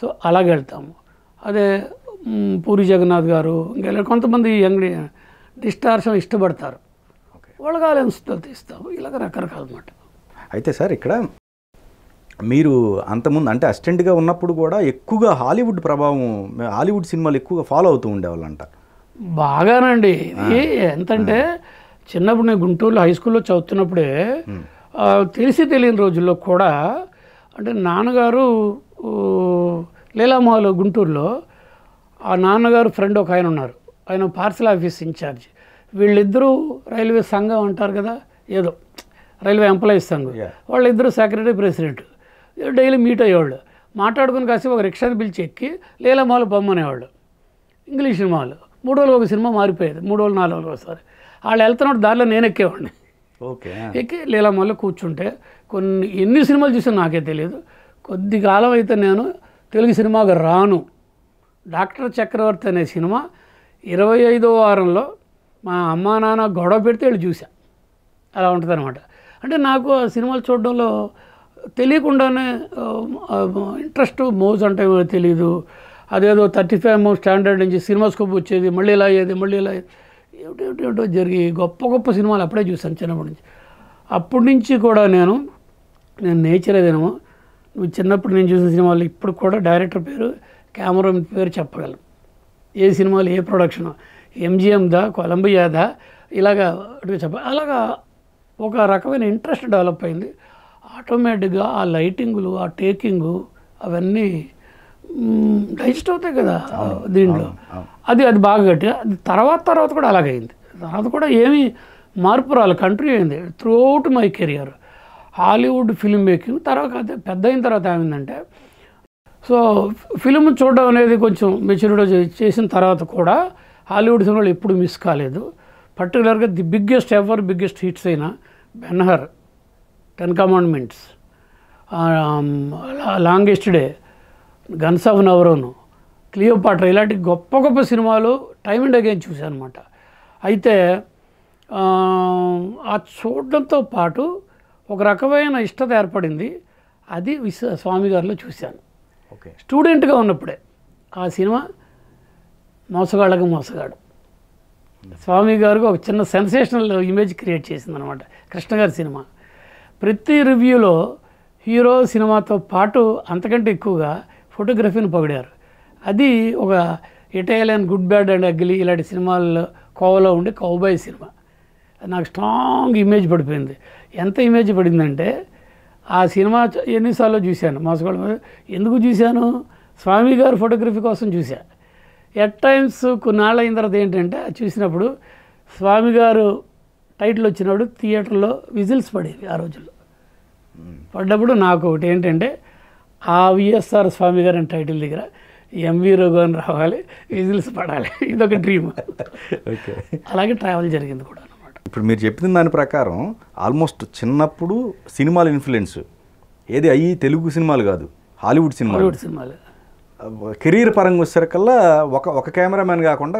సో అలాగే వెళ్తాము. అదే పూరి జగన్నాథ్ గారు ఇంకా కొంతమంది యంగ్ డిస్టార్షన్ ఇష్టపడతారు, వాళ్ళకి ఆ లెన్స్తో తీస్తాము. ఇలాగ రకరకాల మాట. అయితే సార్ ఇక్కడ మీరు అంతకుముందు అంటే అసిస్టెంట్గా ఉన్నప్పుడు కూడా ఎక్కువగా హాలీవుడ్ ప్రభావం, హాలీవుడ్ సినిమాలు ఎక్కువగా ఫాలో అవుతూ ఉండేవాళ్ళంట. బాగానండి. ఇది ఎంతంటే చిన్నప్పుడు నేను గుంటూరులో హై స్కూల్లో చదువుతున్నప్పుడే తెలిసి తెలియని రోజుల్లో కూడా, అంటే నాన్నగారు లీలామహల్ గుంటూరులో, ఆ నాన్నగారు ఫ్రెండ్ ఒక ఆయన ఉన్నారు, ఆయన పార్సల్ ఆఫీస్ ఇన్ఛార్జ్. వీళ్ళిద్దరూ రైల్వే సంఘం అంటారు కదా, ఏదో రైల్వే ఎంప్లాయీస్ సంఘం, వాళ్ళిద్దరూ సెక్రటరీ ప్రెసిడెంట్. డైలీ మీట్ అయ్యేవాళ్ళు, మాట్లాడుకుని కాసేపు ఒక రిక్షాని పిలిచి ఎక్కి లీలామహల్ బొమ్మనేవాళ్ళు. ఇంగ్లీష్ సినిమాలు 3 రోజులు ఒక సినిమా మారిపోయేది, 3 రోజులు 4 రోజులు ఒకసారి. వాళ్ళు వెళ్తున్నప్పుడు దారిలో నేను ఎక్కేవాడిని. ఓకే, ఎక్కి లీలామహల్లో కూర్చుంటే కొన్ని ఎన్ని సినిమాలు చూసినా నాకే తెలియదు. కొద్ది కాలం అయితే నేను తెలుగు సినిమాకు రాను. డాక్టర్ చక్రవర్తి అనే సినిమా 25వ వారంలో మా అమ్మా నాన్న గొడవ పెడితే వీళ్ళు చూసా. అలా ఉంటుంది అనమాట. అంటే నాకు ఆ సినిమాలు చూడడంలో తెలియకుండానే ఇంట్రెస్ట్, మోజ్ అంటే తెలియదు. అదేదో 35mm స్టాండర్డ్ నుంచి సినిమాస్కోప్ వచ్చేది, మళ్ళీ ఇలా అయ్యేది, ఏమిటో జరిగి గొప్ప గొప్ప సినిమాలు అప్పుడే చూసాను చిన్నప్పటి నుంచి. అప్పటి నుంచి కూడా నేను నేర్చలేదేమో, నువ్వు చిన్నప్పుడు నేను చూసిన సినిమాలు ఇప్పుడు కూడా డైరెక్టర్ పేరు, కెమెరామెన్ పేరు చెప్పగలను, ఏ సినిమాలు ఏ ప్రొడక్షను, ఎంజిఎందా కొలంబియాదా ఇలాగా చెప్ప. అలాగా ఒక రకమైన ఇంట్రెస్ట్ డెవలప్ అయింది. ఆటోమేటిక్గా ఆ లైటింగులు ఆ టేకింగు అవన్నీ డైజెస్ట్ అవుతాయి కదా దీంట్లో, అది అది బాగా గట్టిగా అది తర్వాత కూడా అలాగైంది. తర్వాత కూడా ఏమీ మార్పు రాలి, కంటిన్యూ అయింది throughout my career. Hollywood film making తర్వాత పెద్ద అయిన తర్వాత ఏమైందంటే, సో ఫిల్మ్ చూడడం అనేది కొంచెం మెచ్యూరిటీ చేసిన తర్వాత కూడా హాలీవుడ్ సినిమాలు ఎప్పుడు మిస్ కాలేదు. పర్టికులర్గా the biggest ever biggest hits అయిన Ben Hur, 10 Commandments, longest day, guns of Navarone, Cleopatra ఇలాంటి గొప్ప గొప్ప సినిమాలు టైమ్ అండ్ అగైన్ చూశాను అనమాట. అయితే ఆ చూడడంతో పాటు ఒక రకమైన ఇష్టత ఏర్పడింది, అది స్వామి గారిలో చూశాను. ఓకే, స్టూడెంట్గా ఉన్నప్పుడే ఆ సినిమా మోసగాళ్ళకు మోసగాడు స్వామి గారికి ఒక చిన్న సెన్సేషనల్ ఇమేజ్ క్రియేట్ చేసిందనమాట. కృష్ణ గారి సినిమా ప్రతి రివ్యూలో హీరో సినిమాతో పాటు అంతకంటే ఎక్కువగా ఫోటోగ్రఫీని పొగిడారు. అది ఒక Italian good bad and ugly ఇలాంటి సినిమాల్లో కోవలో ఉండే కౌబాయ్ సినిమా, అది నాకు స్ట్రాంగ్ ఇమేజ్ పడిపోయింది. ఎంత ఇమేజ్ పడిందంటే ఆ సినిమా ఎన్నిసార్లు చూశాను మోసగాళ్ళ, ఎందుకు చూశాను, స్వామి గారు ఫోటోగ్రఫీ కోసం చూశాను. ఎట్ టైమ్స్ కొన్నాళ్ళు అయిన తర్వాత ఏంటంటే చూసినప్పుడు స్వామి గారు టైటిల్ వచ్చినప్పుడు థియేటర్లో విజిల్స్ పడేవి ఆ రోజుల్లో. పడ్డప్పుడు నాకు ఒకటి ఏంటంటే ఆ విఎస్ఆర్ స్వామి గారు అనే టైటిల్ దగ్గర ఎంవి రోగన్ రావాలి, విజిల్స్ పడాలి, ఇదొక డ్రీమ్. ఓకే, అలాగే ట్రావెల్ జరిగింది కూడా అనమాట. ఇప్పుడు మీరు చెప్పిన దాని ప్రకారం ఆల్మోస్ట్ చిన్నప్పుడు సినిమాల ఇన్ఫ్లుయెన్స్ ఏది అయ్యి తెలుగు సినిమాలు కాదు, హాలీవుడ్ సినిమాలు. హాలీవుడ్ సినిమాలు కెరీర్ పరంగా వచ్చేసరికల్లా ఒక కెమెరామెన్ కాకుండా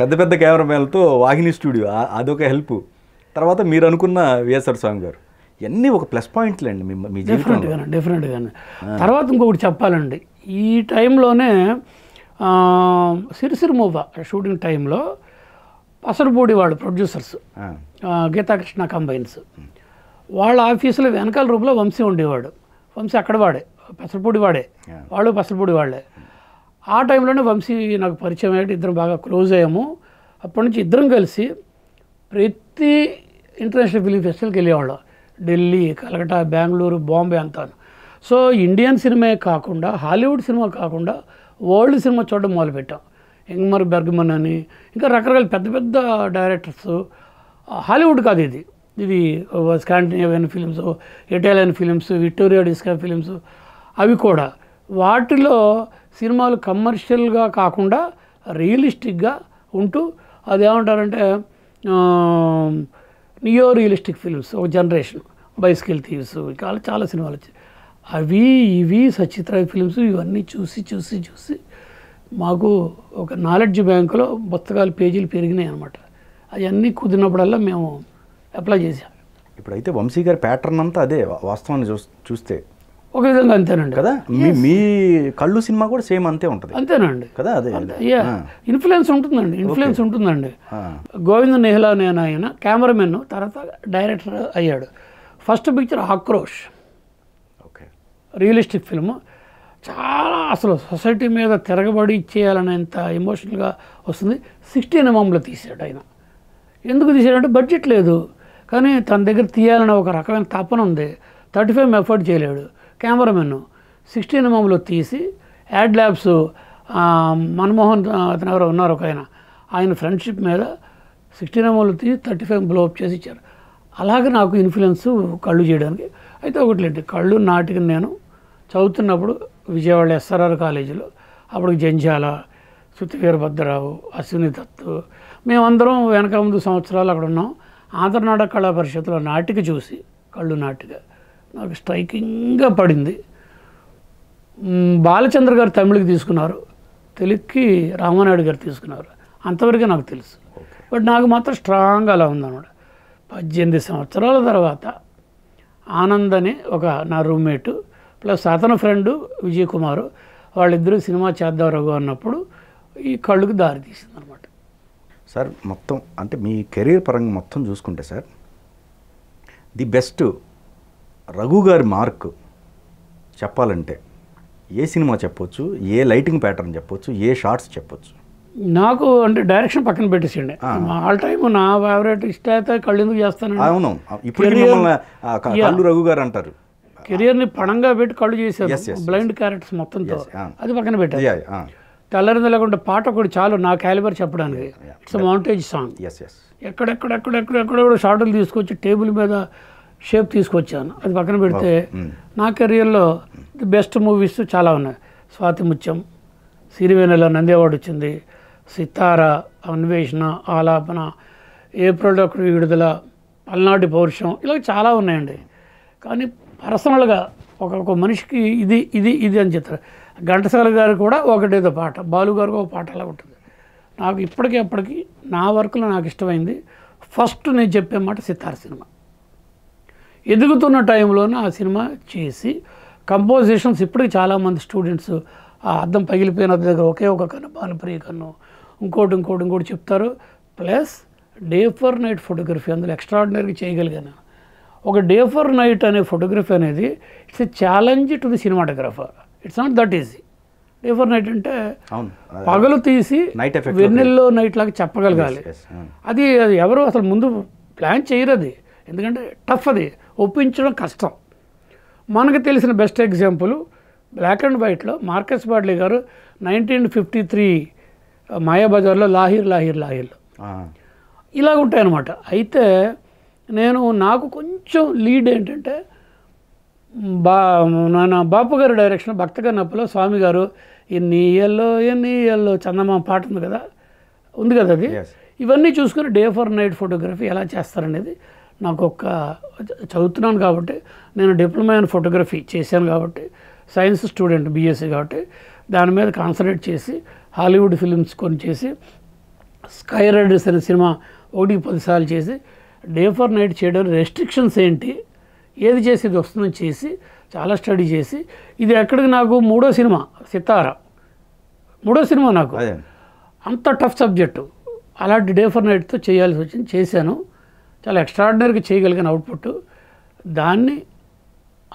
పెద్ద పెద్ద కెమెరామెన్లతో వాహిని స్టూడియో అదొక హెల్ప్. తర్వాత మీరు అనుకున్న విఎస్ఆర్ స్వామి గారు ఇవన్నీ ఒక ప్లస్ పాయింట్లు అండి మీ జీవితంలో. డెఫినెట్గానే. తర్వాత ఇంకొకటి చెప్పాలండి, ఈ టైంలోనే సిరిసిరి మూవ షూటింగ్ టైంలో పసరుపూడి వాళ్ళు ప్రొడ్యూసర్స్ గీతాకృష్ణ కంబైన్స్ వాళ్ళ ఆఫీసులో వెనకాల రూపంలో వంశీ ఉండేవాడు. వంశీ అక్కడ వాడే పసరపూడి వాడే, వాళ్ళు పసరపూడి వాళ్ళే. ఆ టైంలోనే వంశీ నాకు పరిచయం అయ్యాడు, ఇద్దరం బాగా క్లోజ్ అయ్యాము. అప్పటి నుంచి ఇద్దరం కలిసి ప్రతి ఇంటర్నేషనల్ ఫిలిం ఫెస్టివల్కి వెళ్ళేవాళ్ళం, ఢిల్లీ, కలకటా, బెంగళూరు, బాంబే అంతాను. సో ఇండియన్ సినిమా కాకుండా హాలీవుడ్ సినిమా కాకుండా వరల్డ్ సినిమా చూడడం మొదలుపెట్టాం. ఇంగ్మర్ బెర్గ్మన్ అని ఇంకా రకరకాల పెద్ద పెద్ద డైరెక్టర్స్. హాలీవుడ్ కాదు ఇది, ఇది Scandinavian films, Italian films, Victoria De Sica films అవి కూడా. వాటిలో సినిమాలు కమర్షియల్గా కాకుండా రియలిస్టిక్గా ఉంటూ అదేమంటారంటే నియో రియలిస్టిక్ ఫిలిమ్స్, ఒక జనరేషన్, బైస్కిల్ థీవ్స్ ఇంకా చాలా సినిమాలు వచ్చాయి. అవి ఇవి సచిత్ర ఫిలిమ్స్ ఇవన్నీ చూసి చూసి చూసి మాకు ఒక నాలెడ్జ్ బ్యాంకులో పుస్తకాలు పేజీలు పెరిగినాయి అనమాట. అవన్నీ కుదిరినప్పుడల్లా మేము అప్లై చేశాం. ఇప్పుడైతే వంశీ గారి ప్యాటర్న్ అంతా అదే వాస్తవాన్ని చూస్తే ఒక విధంగా అంతేనండి కదా. మీ కళ్ళు సినిమా కూడా సేమ్ అంతే ఉంటుంది అంతేనండి కదా. అదే ఇన్ఫ్లుయెన్స్ ఉంటుందండి, ఇన్ఫ్లుయెన్స్ ఉంటుందండి. గోవింద్ నెహ్లా నేను ఆయన కెమెరామెన్, తర్వాత డైరెక్టర్ అయ్యాడు. First picture Aakrosh, okay, realistic film. చాలా అసలు సొసైటీ మీద తిరగబడి చేయాలనేంత ఎమోషనల్గా వస్తుంది. 16mm తీశాడు ఆయన. ఎందుకు తీశాడంటే బడ్జెట్ లేదు, కానీ తన దగ్గర తీయాలని ఒక రకమైన తపన ఉంది. 35mm ఎఫర్ట్ చేయలేడు కెమెరామెన్, 16mm తీసి యాడ్ ల్యాబ్స్ మన్మోహన్ అతని ఎవరు ఉన్నారు ఒక ఆయన, ఆయన ఫ్రెండ్షిప్ మీద 16mm తీసి 35mm బ్లోఅప్ చేసి ఇచ్చారు. అలాగే నాకు ఇన్ఫ్లుయెన్స్ కళ్ళు చేయడానికి. అయితే ఒకటి లేదు, కళ్ళు నాటికి నేను చదువుతున్నప్పుడు విజయవాడ ఎస్ఆర్ఆర్ కాలేజీలో, అప్పుడు జంజాల, శృతి వీరభద్రరావు, అశ్విని దత్తు మేమందరం వెనక ముందు సంవత్సరాలు అక్కడ ఉన్నాం. ఆంధ్రనాట కళా పరిషత్లో నాటిక చూసి కళ్ళు నాటిక నాకు స్ట్రైకింగ్గా పడింది. బాలచంద్ర గారు తమిళకి తీసుకున్నారు, తెలుగుకి రామానాయుడు గారు తీసుకున్నారు, అంతవరకే నాకు తెలుసు. బట్ నాకు మాత్రం స్ట్రాంగ్ అలా ఉందన్నమాట. 18 సంవత్సరాల తర్వాత ఆనంద్ అని ఒక నా రూమ్మేటు ప్లస్ అతను ఫ్రెండు విజయ్ కుమారు వాళ్ళిద్దరూ సినిమా చేద్దాం రఘు అన్నప్పుడు ఈ కళ్ళుకు దారి తీసింది అన్నమాట. సార్ మొత్తం అంటే మీ కెరీర్ పరంగా మొత్తం చూసుకుంటే సార్ ది బెస్ట్ రఘు గారి మార్క్ చెప్పాలంటే ఏ సినిమా చెప్పొచ్చు, ఏ లైటింగ్ ప్యాటర్న్ చెప్పొచ్చు, ఏ షార్ట్స్ చెప్పొచ్చు? నాకు అంటే డైరెక్షన్ పక్కన పెట్టేసండి, ఆల్ టైమ్ నా ఫేవరెట్ ఇష్ట అయితే కళ్ళు ఎందుకు చేస్తాను. అవును, ఇప్పుడు కళ్ళు రఘు గారు అంటారు, కెరియర్ని పణంగా పెట్టి కళ్ళు చేశారు బ్లైండ్ క్యారెక్టర్స్ మొత్తంతో, అది పక్కన పెట్టారు. తెల్లరింది లేకుండా పాట ఒకటి చాలు నా క్యాలిబర్ చెప్పడానికి. ఇట్స్ మౌంటేజ్ సాంగ్, ఎక్కడెక్కడెక్కడెక్కడ కూడా షార్టులు తీసుకొచ్చి టేబుల్ మీద షేప్ తీసుకొచ్చాను. అది పక్కన పెడితే నా కెరియర్లో ది బెస్ట్ మూవీస్ చాలా ఉన్నాయి. స్వాతి ముత్యం, సిరివేణిలో నంది అవార్డు వచ్చింది, సితార, అన్వేషణ, ఆలాపన, ఏప్రిల్ 1 విడుదల, పల్నాటి పౌరుషం, ఇలా చాలా ఉన్నాయండి. కానీ పర్సనల్గా ఒక మనిషికి ఇది ఇది ఇది అని చెప్తారు. ఘంటసాల గారు కూడా ఒకటేదో పాట, బాలు గారు ఒక పాట, అలా ఉంటుంది. నాకు ఇప్పటికీ నా వర్క్లో నాకు ఇష్టమైంది ఫస్ట్ నేను చెప్పే మాట సితార సినిమా. ఎదుగుతున్న టైంలోనే ఆ సినిమా చేసి కంపోజిషన్స్ ఇప్పటికి చాలామంది స్టూడెంట్స్ ఆ అద్దం పగిలిపోయిన దగ్గర ఒకే ఒక కన్ను, భానుప్రియ కన్ను, ఇంకోటి చెప్తారు. Plus day for night photography అందులో ఎక్స్ట్రాడినరీగా చేయగలిగాను. ఒక డే ఫర్ నైట్ అనే ఫోటోగ్రఫీ అనేది it's a challenge to the cinematographer. It's not that easy. Day for night అంటే పగలు తీసి వెన్నెల్లో నైట్ లాగా చెప్పగలగాలి. అది అది ఎవరు అసలు ముందు ప్లాన్ చేయరు అది, ఎందుకంటే టఫ్, అది ఒప్పించడం కష్టం. మనకు తెలిసిన బెస్ట్ ఎగ్జాంపుల్ బ్లాక్ అండ్ వైట్లో మార్కస్ బాడ్లీ గారు 1953 మాయాబజార్లో లాహిర్ ఇలాగ ఉంటాయన్నమాట. అయితే నేను నాకు కొంచెం లీడ్ ఏంటంటే బాపు గారి డైరెక్షన్ భక్తకన్నప్పలో స్వామి గారు ఎన్ని ఎల్లో చందమామ పాట ఉంది కదా, అది ఇవన్నీ చూసుకుని డే ఫర్ నైట్ ఫోటోగ్రఫీ ఎలా చేస్తారనేది నాకు ఒక చదువుతున్నాను కాబట్టి, నేను డిప్లొమా ఇన్ ఫోటోగ్రఫీ చేశాను కాబట్టి, సైన్స్ స్టూడెంట్ బీఎస్సీ కాబట్టి దాని మీద కాన్సన్ట్రేట్ చేసి హాలీవుడ్ ఫిల్మ్స్ కొన్ని చేసి స్కై రైడర్స్ అనే సినిమా 1 10 సార్లు చేసి డే ఫర్ నైట్ చేయడం రెస్ట్రిక్షన్స్ ఏంటి, ఏది చేసి ఇది వస్తుందని చేసి చాలా స్టడీ చేసి ఇది ఎక్కడికి నాకు సితార మూడో సినిమా నాకు అంత టఫ్ సబ్జెక్టు, అలాంటి డే ఫర్ నైట్తో చేయాల్సి వచ్చింది. చేశాను, చాలా ఎక్స్ట్రాడినరీగా చేయగలిగిన అవుట్పుట్. దాన్ని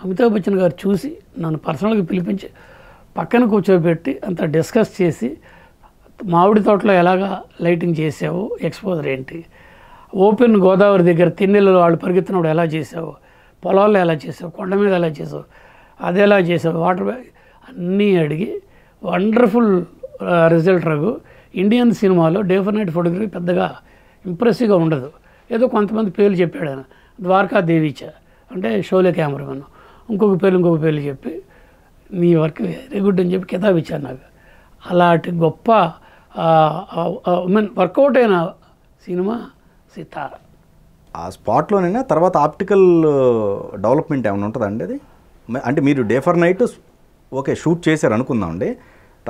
అమితాబ్ బచ్చన్ గారు చూసి నన్ను పర్సనల్గా పిలిపించి పక్కన కూర్చోబెట్టి అంతా డిస్కస్ చేసి మామిడి తోటలో ఎలాగా లైటింగ్ చేసావు, ఎక్స్పోజర్ ఏంటి, ఓపెన్ గోదావరి దగ్గర తిన్నెలలో వాళ్ళు పరిగెత్తినప్పుడు ఎలా చేసావు, పొలాల్లో ఎలా చేసావు, కొండ మీద ఎలా చేసావు, అది ఎలా చేసావు, వాటర్ అన్నీ అడిగి వండర్ఫుల్ రిజల్ట్. రఘు ఇండియన్ సినిమాలో డే ఫర్ నైట్ ఫోటోగ్రఫీ పెద్దగా ఇంప్రెసివ్గా ఉండదు. ఏదో కొంతమంది పేర్లు చెప్పాడు ఆయన, ద్వారకా దేవిచ అంటే షోలే కెమెరామెన్, ఇంకొక పేర్లు చెప్పి నీ వర్క్ వెరీ గుడ్ అని చెప్పి కితాబ్ ఇచ్చారు నాకు. అలాంటి గొప్ప వర్కౌట్ అయిన సినిమా సితార. ఆ స్పాట్లోనైనా తర్వాత ఆప్టికల్ డెవలప్మెంట్ ఏమైనా ఉంటుందా అండి? అది అంటే మీరు day for night okay shoot చేశారు అనుకుందామండి,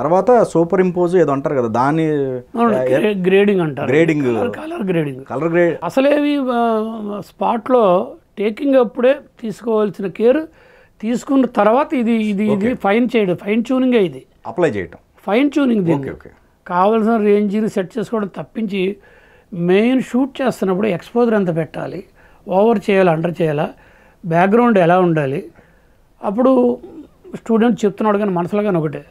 తర్వాత సూపర్ ఇంపోజ్ ఏదో అంటారు కదా, దాని గ్రేడింగ్ అంటారు, కలర్ గ్రేడింగ్ అసలేవి స్పాట్లో టేకింగ్ అప్పుడే తీసుకోవాల్సిన కేర్ తీసుకున్న తర్వాత ఇది ఇది ఇది ఫైన్ ట్యూనింగే ఇది అప్లై చేయటం, ఫైన్ ట్యూనింగ్ దీనికి కావాల్సిన రేంజ్ని సెట్ చేసుకోవడం తప్పించి మెయిన్ షూట్ చేస్తున్నప్పుడు ఎక్స్పోజర్ ఎంత పెట్టాలి, ఓవర్ చేయాలా, అండర్ చేయాలా, బ్యాక్గ్రౌండ్ ఎలా ఉండాలి. అప్పుడు స్టూడెంట్ చెప్తున్నాడు కానీ మనసులో కానీ ఒకటే,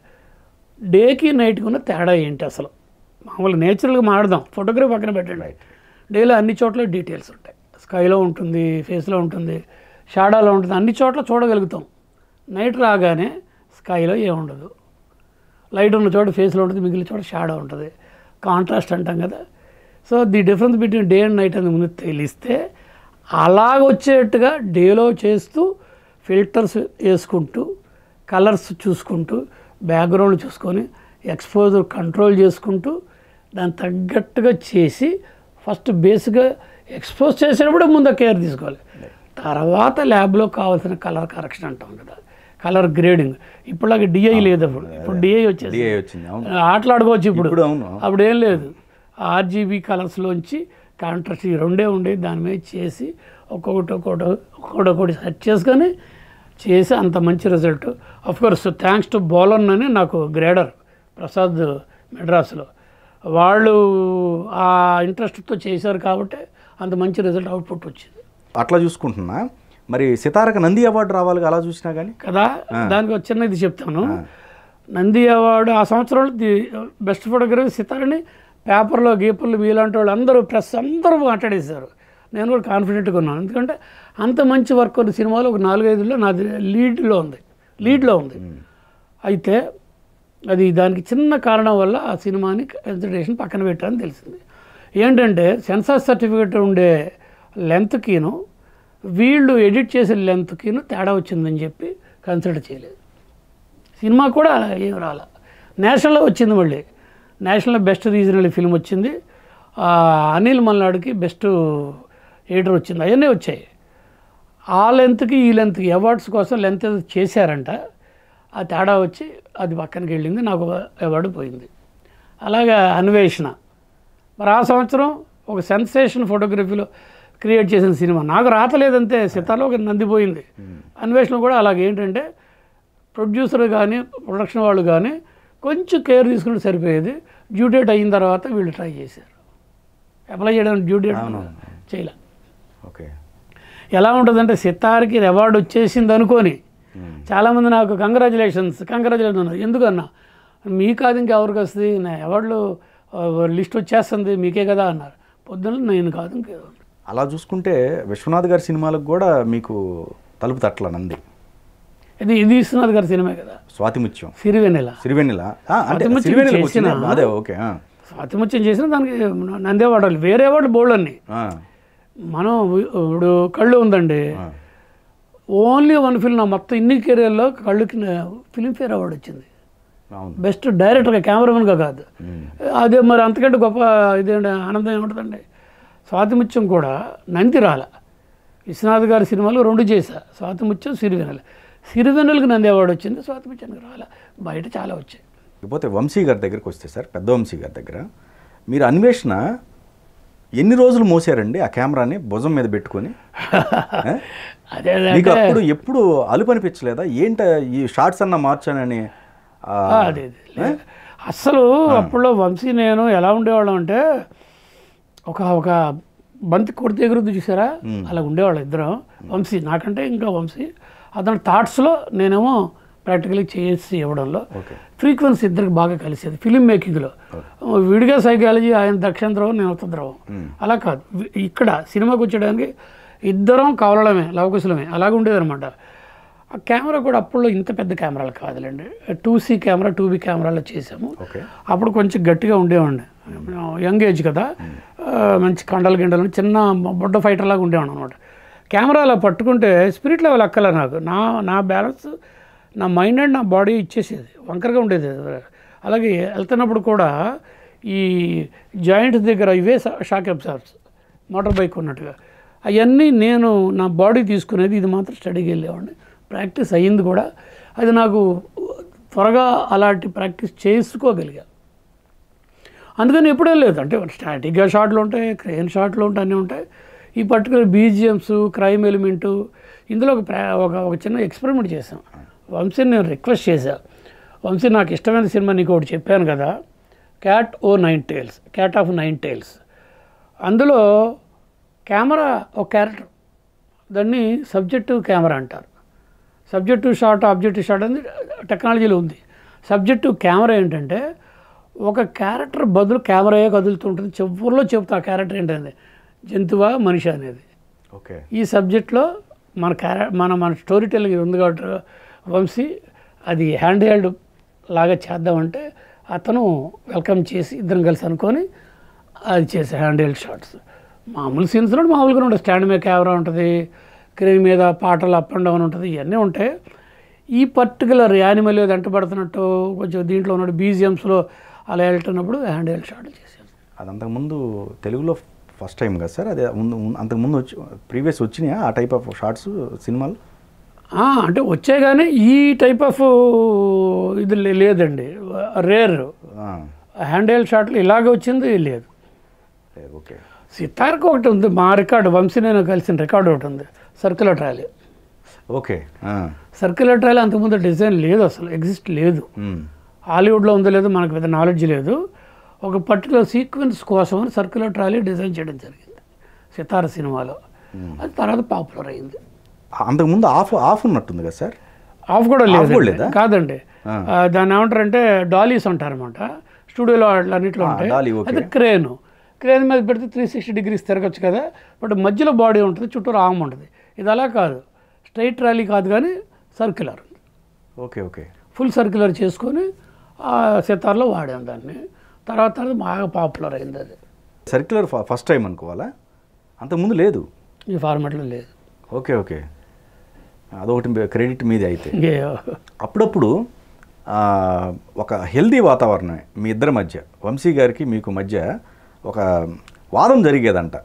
డేకి నైట్కి ఉన్న తేడా ఏంటి అసలు? మామూలు నేచురల్గా మాట్లాడదాం, ఫోటోగ్రఫీ పక్కన పెట్టండి. డేలో అన్ని చోట్ల డీటెయిల్స్ ఉంటాయి, స్కైలో ఉంటుంది, ఫేస్లో ఉంటుంది, షాడోలో ఉంటుంది, అన్ని చోట్ల చూడగలుగుతాం. నైట్ రాగానే స్కైలో ఏముండదు, లైట్ ఉన్న చోట ఫేస్లో ఉంటుంది, మిగిలిన చోట షాడో ఉంటుంది, కాంట్రాస్ట్ అంటాం కదా. So the difference between day and night అని ముందు తెలిస్తే అలాగ వచ్చేట్టుగా డేలో చేస్తూ ఫిల్టర్స్ వేసుకుంటూ కలర్స్ చూసుకుంటూ బ్యాక్గ్రౌండ్ చూసుకొని ఎక్స్పోజర్ కంట్రోల్ చేసుకుంటూ దాన్ని తగ్గట్టుగా చేసి ఫస్ట్ బేసిక్గా ఎక్స్పోజ్ చేసేటప్పుడు ముందు కేర్ తీసుకోవాలి. తర్వాత ల్యాబ్లో కావాల్సిన కలర్ కరెక్షన్ అంటాం కదా, కలర్ గ్రేడింగ్. ఇప్పుడులాగా డిఐ లేదు, ఇప్పుడు డిఐ వచ్చేసింది, ఆటలాడుకోవచ్చు ఇప్పుడు. అప్పుడు ఏం లేదు, ఆర్జీబీ కలర్స్లోంచి కాంట్రాస్ట్ ఈ రెండే ఉండేవి, దాని మీద చేసి ఒక్కొక్కటి సెట్ చేసుకొని చేసి అంత మంచి రిజల్ట్. అఫ్కోర్స్ థ్యాంక్స్ టు బోలన్ అని నాకు గ్రేడర్ ప్రసాద్ మెడ్రాస్లో వాళ్ళు ఆ ఇంట్రెస్ట్తో చేశారు కాబట్టి అంత మంచి రిజల్ట్ అవుట్పుట్ వచ్చింది. అట్లా చూసుకుంటున్నా మరి సితారకు నంది అవార్డు రావాలి అలా చూసినా కానీ కదా, దానికి వచ్చిన ఇది చెప్తాను. నంది అవార్డు ఆ సంవత్సరంలో బెస్ట్ ఫోటోగ్రఫీ సితారని పేపర్లో గీపర్లు వీలాంటి వాళ్ళు అందరూ ప్రెస్ అందరూ మాట్లాడేశారు. నేను కూడా కాన్ఫిడెంట్గా ఉన్నాను, ఎందుకంటే అంత మంచి వర్క్ ఉన్న సినిమాలు ఒక 4-5లో నాది లీడ్లో ఉంది. అయితే అది దానికి చిన్న కారణం వల్ల ఆ సినిమాని కన్సిడరేషన్ పక్కన పెట్టాలని తెలిసింది. ఏంటంటే సెన్సార్ సర్టిఫికేట్ ఉండే లెంత్కిను వీళ్ళు ఎడిట్ చేసే లెంత్కిను తేడా వచ్చిందని చెప్పి కన్సిడర్ చేయలేదు. సినిమా కూడా ఏం రాలే. నేషనల్లో వచ్చింది, మళ్ళీ నేషనల్లో బెస్ట్ రీజనల్ ఫిల్మ్ వచ్చింది. అనిల్ మల్నాడుకి బెస్ట్ ఎడిటర్ వచ్చింది. అవన్నీ వచ్చాయి. ఆ లెంత్కి ఈ లెంత్కి అవార్డ్స్ కోసం లెంత్ చేశారంట, ఆ తేడా వచ్చి అది పక్కనకి వెళ్ళింది, నాకు అవార్డు పోయింది. అలాగా అన్వేషణ మరి ఆ సంవత్సరం ఒక సెన్సేషన్ ఫోటోగ్రఫీలో క్రియేట్ చేసిన సినిమా నాకు రాతలేదంతే, సితార్లో ఒక నందిపోయింది. అన్వేషణ కూడా అలాగే. ఏంటంటే ప్రొడ్యూసర్ కానీ ప్రొడక్షన్ వాళ్ళు కానీ కొంచెం కేర్ తీసుకుంటే సరిపోయేది. డ్యూ డేట్ అయిన తర్వాత వీళ్ళు ట్రై చేశారు, అప్లై చేయడానికి డ్యూ డేట్ చేయలే. ఓకే, ఎలా ఉంటుందంటే సితార్కి అవార్డు వచ్చేసింది అనుకోని చాలామంది నాకు కంగ్రాచులేషన్స్ అన్నారు. ఎందుకన్నా మీ కాదు ఇంకెవరికి వస్తుంది, నా అవార్డులు లిస్ట్ వచ్చేస్తుంది మీకే కదా అన్నారు. పొద్దున్న నేను కాదు ఇంకేదో. అలా చూసుకుంటే విశ్వనాథ్ గారి సినిమాలకు కూడా మీకు తలుపు తట్టలనండి. ఇది విశ్వనాథ్ గారి సినిమా కదా, స్వాతి ముత్యం, సిరివెన్నెల. స్వాతి ముత్యం చేసిన దానికి నంది అవార్డు, వేరే అవార్డు బోర్డు అన్ని. మనం ఇప్పుడు కళ్ళు ఉందండి, ఓన్లీ వన్ ఫిల్మ్ నా మొత్తం ఇన్ని కెరియర్లో కళ్ళుకి ఫిలింఫేర్ అవార్డు వచ్చింది, బెస్ట్ డైరెక్టర్గా కెమెరామెన్గా కాదు. అదే మరి అంతకంటే గొప్ప ఇదేంటి ఆనందం ఏముంటుందండి. స్వాతిముత్యం కూడా నంది రాల, విశ్వనాథ్ గారి సినిమాలు 2 చేశా, స్వాతిముత్యం, సిరివెన్నెలకి నంది అవార్డు వచ్చింది, స్వాతిముత్యానికి రాల. బయట చాలా వచ్చాయి. ఇకపోతే వంశీ గారి దగ్గరికి వస్తే సార్, పెద్ద వంశీ గారి దగ్గర మీరు అన్వేషణ ఎన్ని రోజులు మోసారండి ఆ కెమెరాని భుజం మీద పెట్టుకొని? అదే అప్పుడు ఎప్పుడు అలుపు అనిపించలేదా ఏంటి ఈ షార్ట్స్ అన్న మార్చానని? అదే అస్సలు అప్పుడులో వంశీ నేను ఎలా ఉండేవాళ్ళం అంటే ఒక బంతి కొడితే ఎగురుద్దు చూసారా, అలా ఉండేవాళ్ళం ఇద్దరం. వంశీ నాకంటే ఇంకా వంశీ అతని థాట్స్లో, నేనేమో ప్రాక్టికల్గా చేసి ఇవ్వడంలో ఫ్రీక్వెన్సీ ఇద్దరికి బాగా కలిసేది. ఫిలిం మేకింగ్లో విడిగా సైకాలజీ, ఆయన దక్షిణ ద్రవం, నేను ఉత్త ద్రవం. అలా కాదు, ఇక్కడ సినిమాకి వచ్చేయడానికి ఇద్దరం కవలడమే, లవకుశలమే, అలాగే ఉండేదనమాట. ఆ కెమెరా కూడా అప్పుడు ఇంత పెద్ద కెమెరాలు కాదులేండి, 2C కెమెరా, 2B కెమెరాలో చేసాము. అప్పుడు కొంచెం గట్టిగా ఉండేవాడిని, యంగ్ ఏజ్ కదా, మంచి కండలు గిండలు, చిన్న బొడ్డ ఫైటర్ లాగా ఉండేవాడు అనమాట. కెమెరా అలా పట్టుకుంటే స్పిరిట్ లెవెల్ అక్కలే నాకు, నా బ్యాలెన్స్, నా మైండ్ అండ్ నా బాడీ ఇచ్చేసేది, వంకరగా ఉండేది. అలాగే వెళ్తున్నప్పుడు కూడా ఈ జాయింట్స్ దగ్గర ఇవే షాక్ అబ్జార్బ్స్ మోటార్ బైక్ ఉన్నట్టుగా అవన్నీ నేను నా బాడీ తీసుకునేది, ఇది మాత్రం స్టడీకి వెళ్ళేవాడిని. ప్రాక్టీస్ అయ్యింది కూడా, అది నాకు త్వరగా అలాంటి ప్రాక్టీస్ చేసుకోగలిగా, అందుకని ఎప్పుడూ లేదు. అంటే స్టాటిక్గా షాట్లు ఉంటాయి, క్రేన్ షాట్లు ఉంటాయి, అన్నీ ఉంటాయి. ఈ పర్టికులర్ BGMs, క్రైమ్ ఎలిమెంటు, ఇందులో ఒక చిన్న ఎక్స్పెరిమెంట్ చేశాం. వంశీని నేను రిక్వెస్ట్ చేశా, వంశీ నాకు ఇష్టమైన సినిమా నీకు ఒకటి చెప్పాను కదా, క్యాట్ ఆఫ్ నైన్ టైల్స్, అందులో కెమెరా ఒక క్యారెక్టర్, దాన్ని సబ్జెక్టివ్ కెమెరా అంటారు. సబ్జెక్టివ్ షాట్, ఆబ్జెక్టివ్ షాట్ అనేది టెక్నాలజీలో ఉంది. సబ్జెక్టివ్ కెమెరా ఏంటంటే ఒక క్యారెక్టర్ బదులు కెమెరాయే కదులుతుంటుంది, చివరిలో చెబుతా ఆ క్యారెక్టర్ ఏంటంటే జంతువా మనిషి అనేది. ఓకే, ఈ సబ్జెక్ట్లో మన స్టోరీ టెల్లింగ్ ఉంది కాబట్టి వంశీ అది హ్యాండ్ హెల్డ్ లాగా చేద్దామంటే అతను వెల్కమ్ చేసి ఇద్దరం కలిసి అనుకొని అది చేసే హ్యాండ్ హెల్డ్ షాట్స్. మామూలు సీన్స్లో మామూలుగా ఉంటుంది, స్టాండ్ మీద కెమెరా ఉంటుంది, క్రీన్ మీద పాటలు అప్ అండ్ డౌన్ ఉంటుంది, ఇవన్నీ ఉంటాయి. ఈ పర్టికులర్ యానిమల్ వెంటబడుతున్నట్టు కొంచెం దీంట్లో ఉన్నాడు, BGMsలో అలా వెళ్తున్నప్పుడు హ్యాండ్ హెల్డ్ షాట్లు చేశాను. అది అంతకుముందు తెలుగులో ఫస్ట్ టైం కదా సార్, అదే అంతకుముందు వచ్చి ప్రీవియస్ వచ్చినాయి ఆ టైప్ ఆఫ్ షార్ట్స్ సినిమాలు అంటే వచ్చే, కానీ ఈ టైప్ ఆఫ్ ఇది లేదండి, రేర్. హ్యాండ్ హెల్డ్ షాట్లు ఇలాగే వచ్చింది లేదు. ఓకే, సితార్కి ఒకటి ఉంది, మా రికార్డు వంశీ నేను కలిసిన రికార్డు ఒకటి ఉంది, circular trial. Okay, circular trial అంతకుముందు డిజైన్ లేదు, అసలు ఎగ్జిస్ట్ లేదు. హాలీవుడ్లో ఉందో లేదో మనకు పెద్ద నాలెడ్జ్ లేదు. ఒక పర్టికులర్ సీక్వెన్స్ కోసం సర్కులర్ ట్రాలీ డిజైన్ చేయడం జరిగింది సితార సినిమాలో. అది తర్వాత పాపులర్ అయింది. అంతకుముందు ఆఫ్ ఆఫ్ ఉన్నట్టుంది కదా సార్? ఆఫ్ కూడా లేదు కాదండి. దాన్ని ఏమంటారంటే డాలీస్ అంటారనమాట. స్టూడియోలో అన్నింటిలో ఉంటాయి. అయితే క్రేను, క్రేన్ మీద పెడితే 360 degrees తిరగచ్చు కదా. బట్ మధ్యలో బాడీ ఉంటుంది, చుట్టూరు ఆమ్ ఉంటుంది. ఇది అలా కాదు, స్ట్రైట్ ట్రాలీ కాదు కానీ circular. Okay okay, full circular చేసుకొని సితార్లో వాడాం దాన్ని. తర్వాత తర్వాత బాగా పాపులర్ అయింది అది. సర్క్యులర్ ఫస్ట్ టైం అనుకోవాలా? అంతకుముందు లేదు ఈ ఫార్మాట్లో లేదు. ఓకే ఓకే, అదొకటి క్రెడిట్ మీది. అయితే అప్పుడప్పుడు ఒక హెల్దీ వాతావరణం మీ ఇద్దరి మధ్య, వంశీ గారికి మీకు మధ్య ఒక వాదం జరిగేదంట.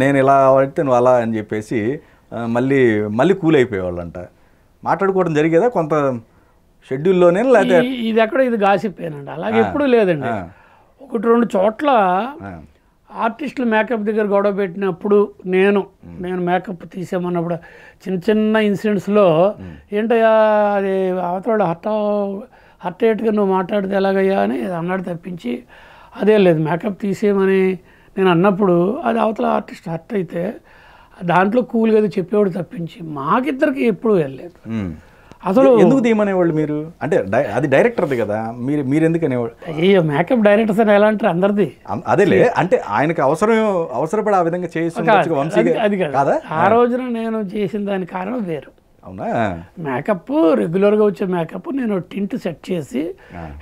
నేను ఇలా పడితే నువ్వు అలా అని చెప్పేసి మళ్ళీ మళ్ళీ కూల్ అయిపోయేవాళ్ళంట. మాట్లాడుకోవడం జరిగేదా కొంత షెడ్యూల్లోనే? లేదా ఇది ఎక్కడ ఇది గాసిపోయానండి, అలాగే ఎప్పుడూ లేదండి. ఒకటి రెండు చోట్ల ఆర్టిస్టులు మేకప్ దగ్గర గొడవ పెట్టినప్పుడు, నేను మేకప్ తీసామన్నప్పుడు చిన్న చిన్న ఇన్సిడెంట్స్లో ఏంటయ్యా అది అవతల హర్ట్ అయ్యేట్టుగా నువ్వు మాట్లాడితే ఎలాగయ్యా అని అన్నాడు తప్పించి అదే లేదు. మేకప్ తీసేయమని నేను అన్నప్పుడు అది అవతల ఆర్టిస్ట్ హర్ట్ అయితే దాంట్లో కూల్గా అది చెప్పేవాడు తప్పించి మాకిద్దరికి ఎప్పుడూ వెళ్ళలేదు. అసలు ఎందుకు తీయమనేవాళ్ళు మీరు? అంటే అది డైరెక్టర్ది కదా, మీరు ఎందుకు అనేవాళ్ళు? అయ్యో మేకప్ డైరెక్టర్స్ అని ఎలా అంటారు అందరిది. అదేలే, అంటే ఆయనకు అవసరపడి ఆ విధంగా చేసి అది కదా. ఆ రోజున నేను చేసిన దాని కారణం వేరు. అవునా? మేకప్ రెగ్యులర్గా వచ్చే మేకప్ నేను టింట్ సెట్ చేసి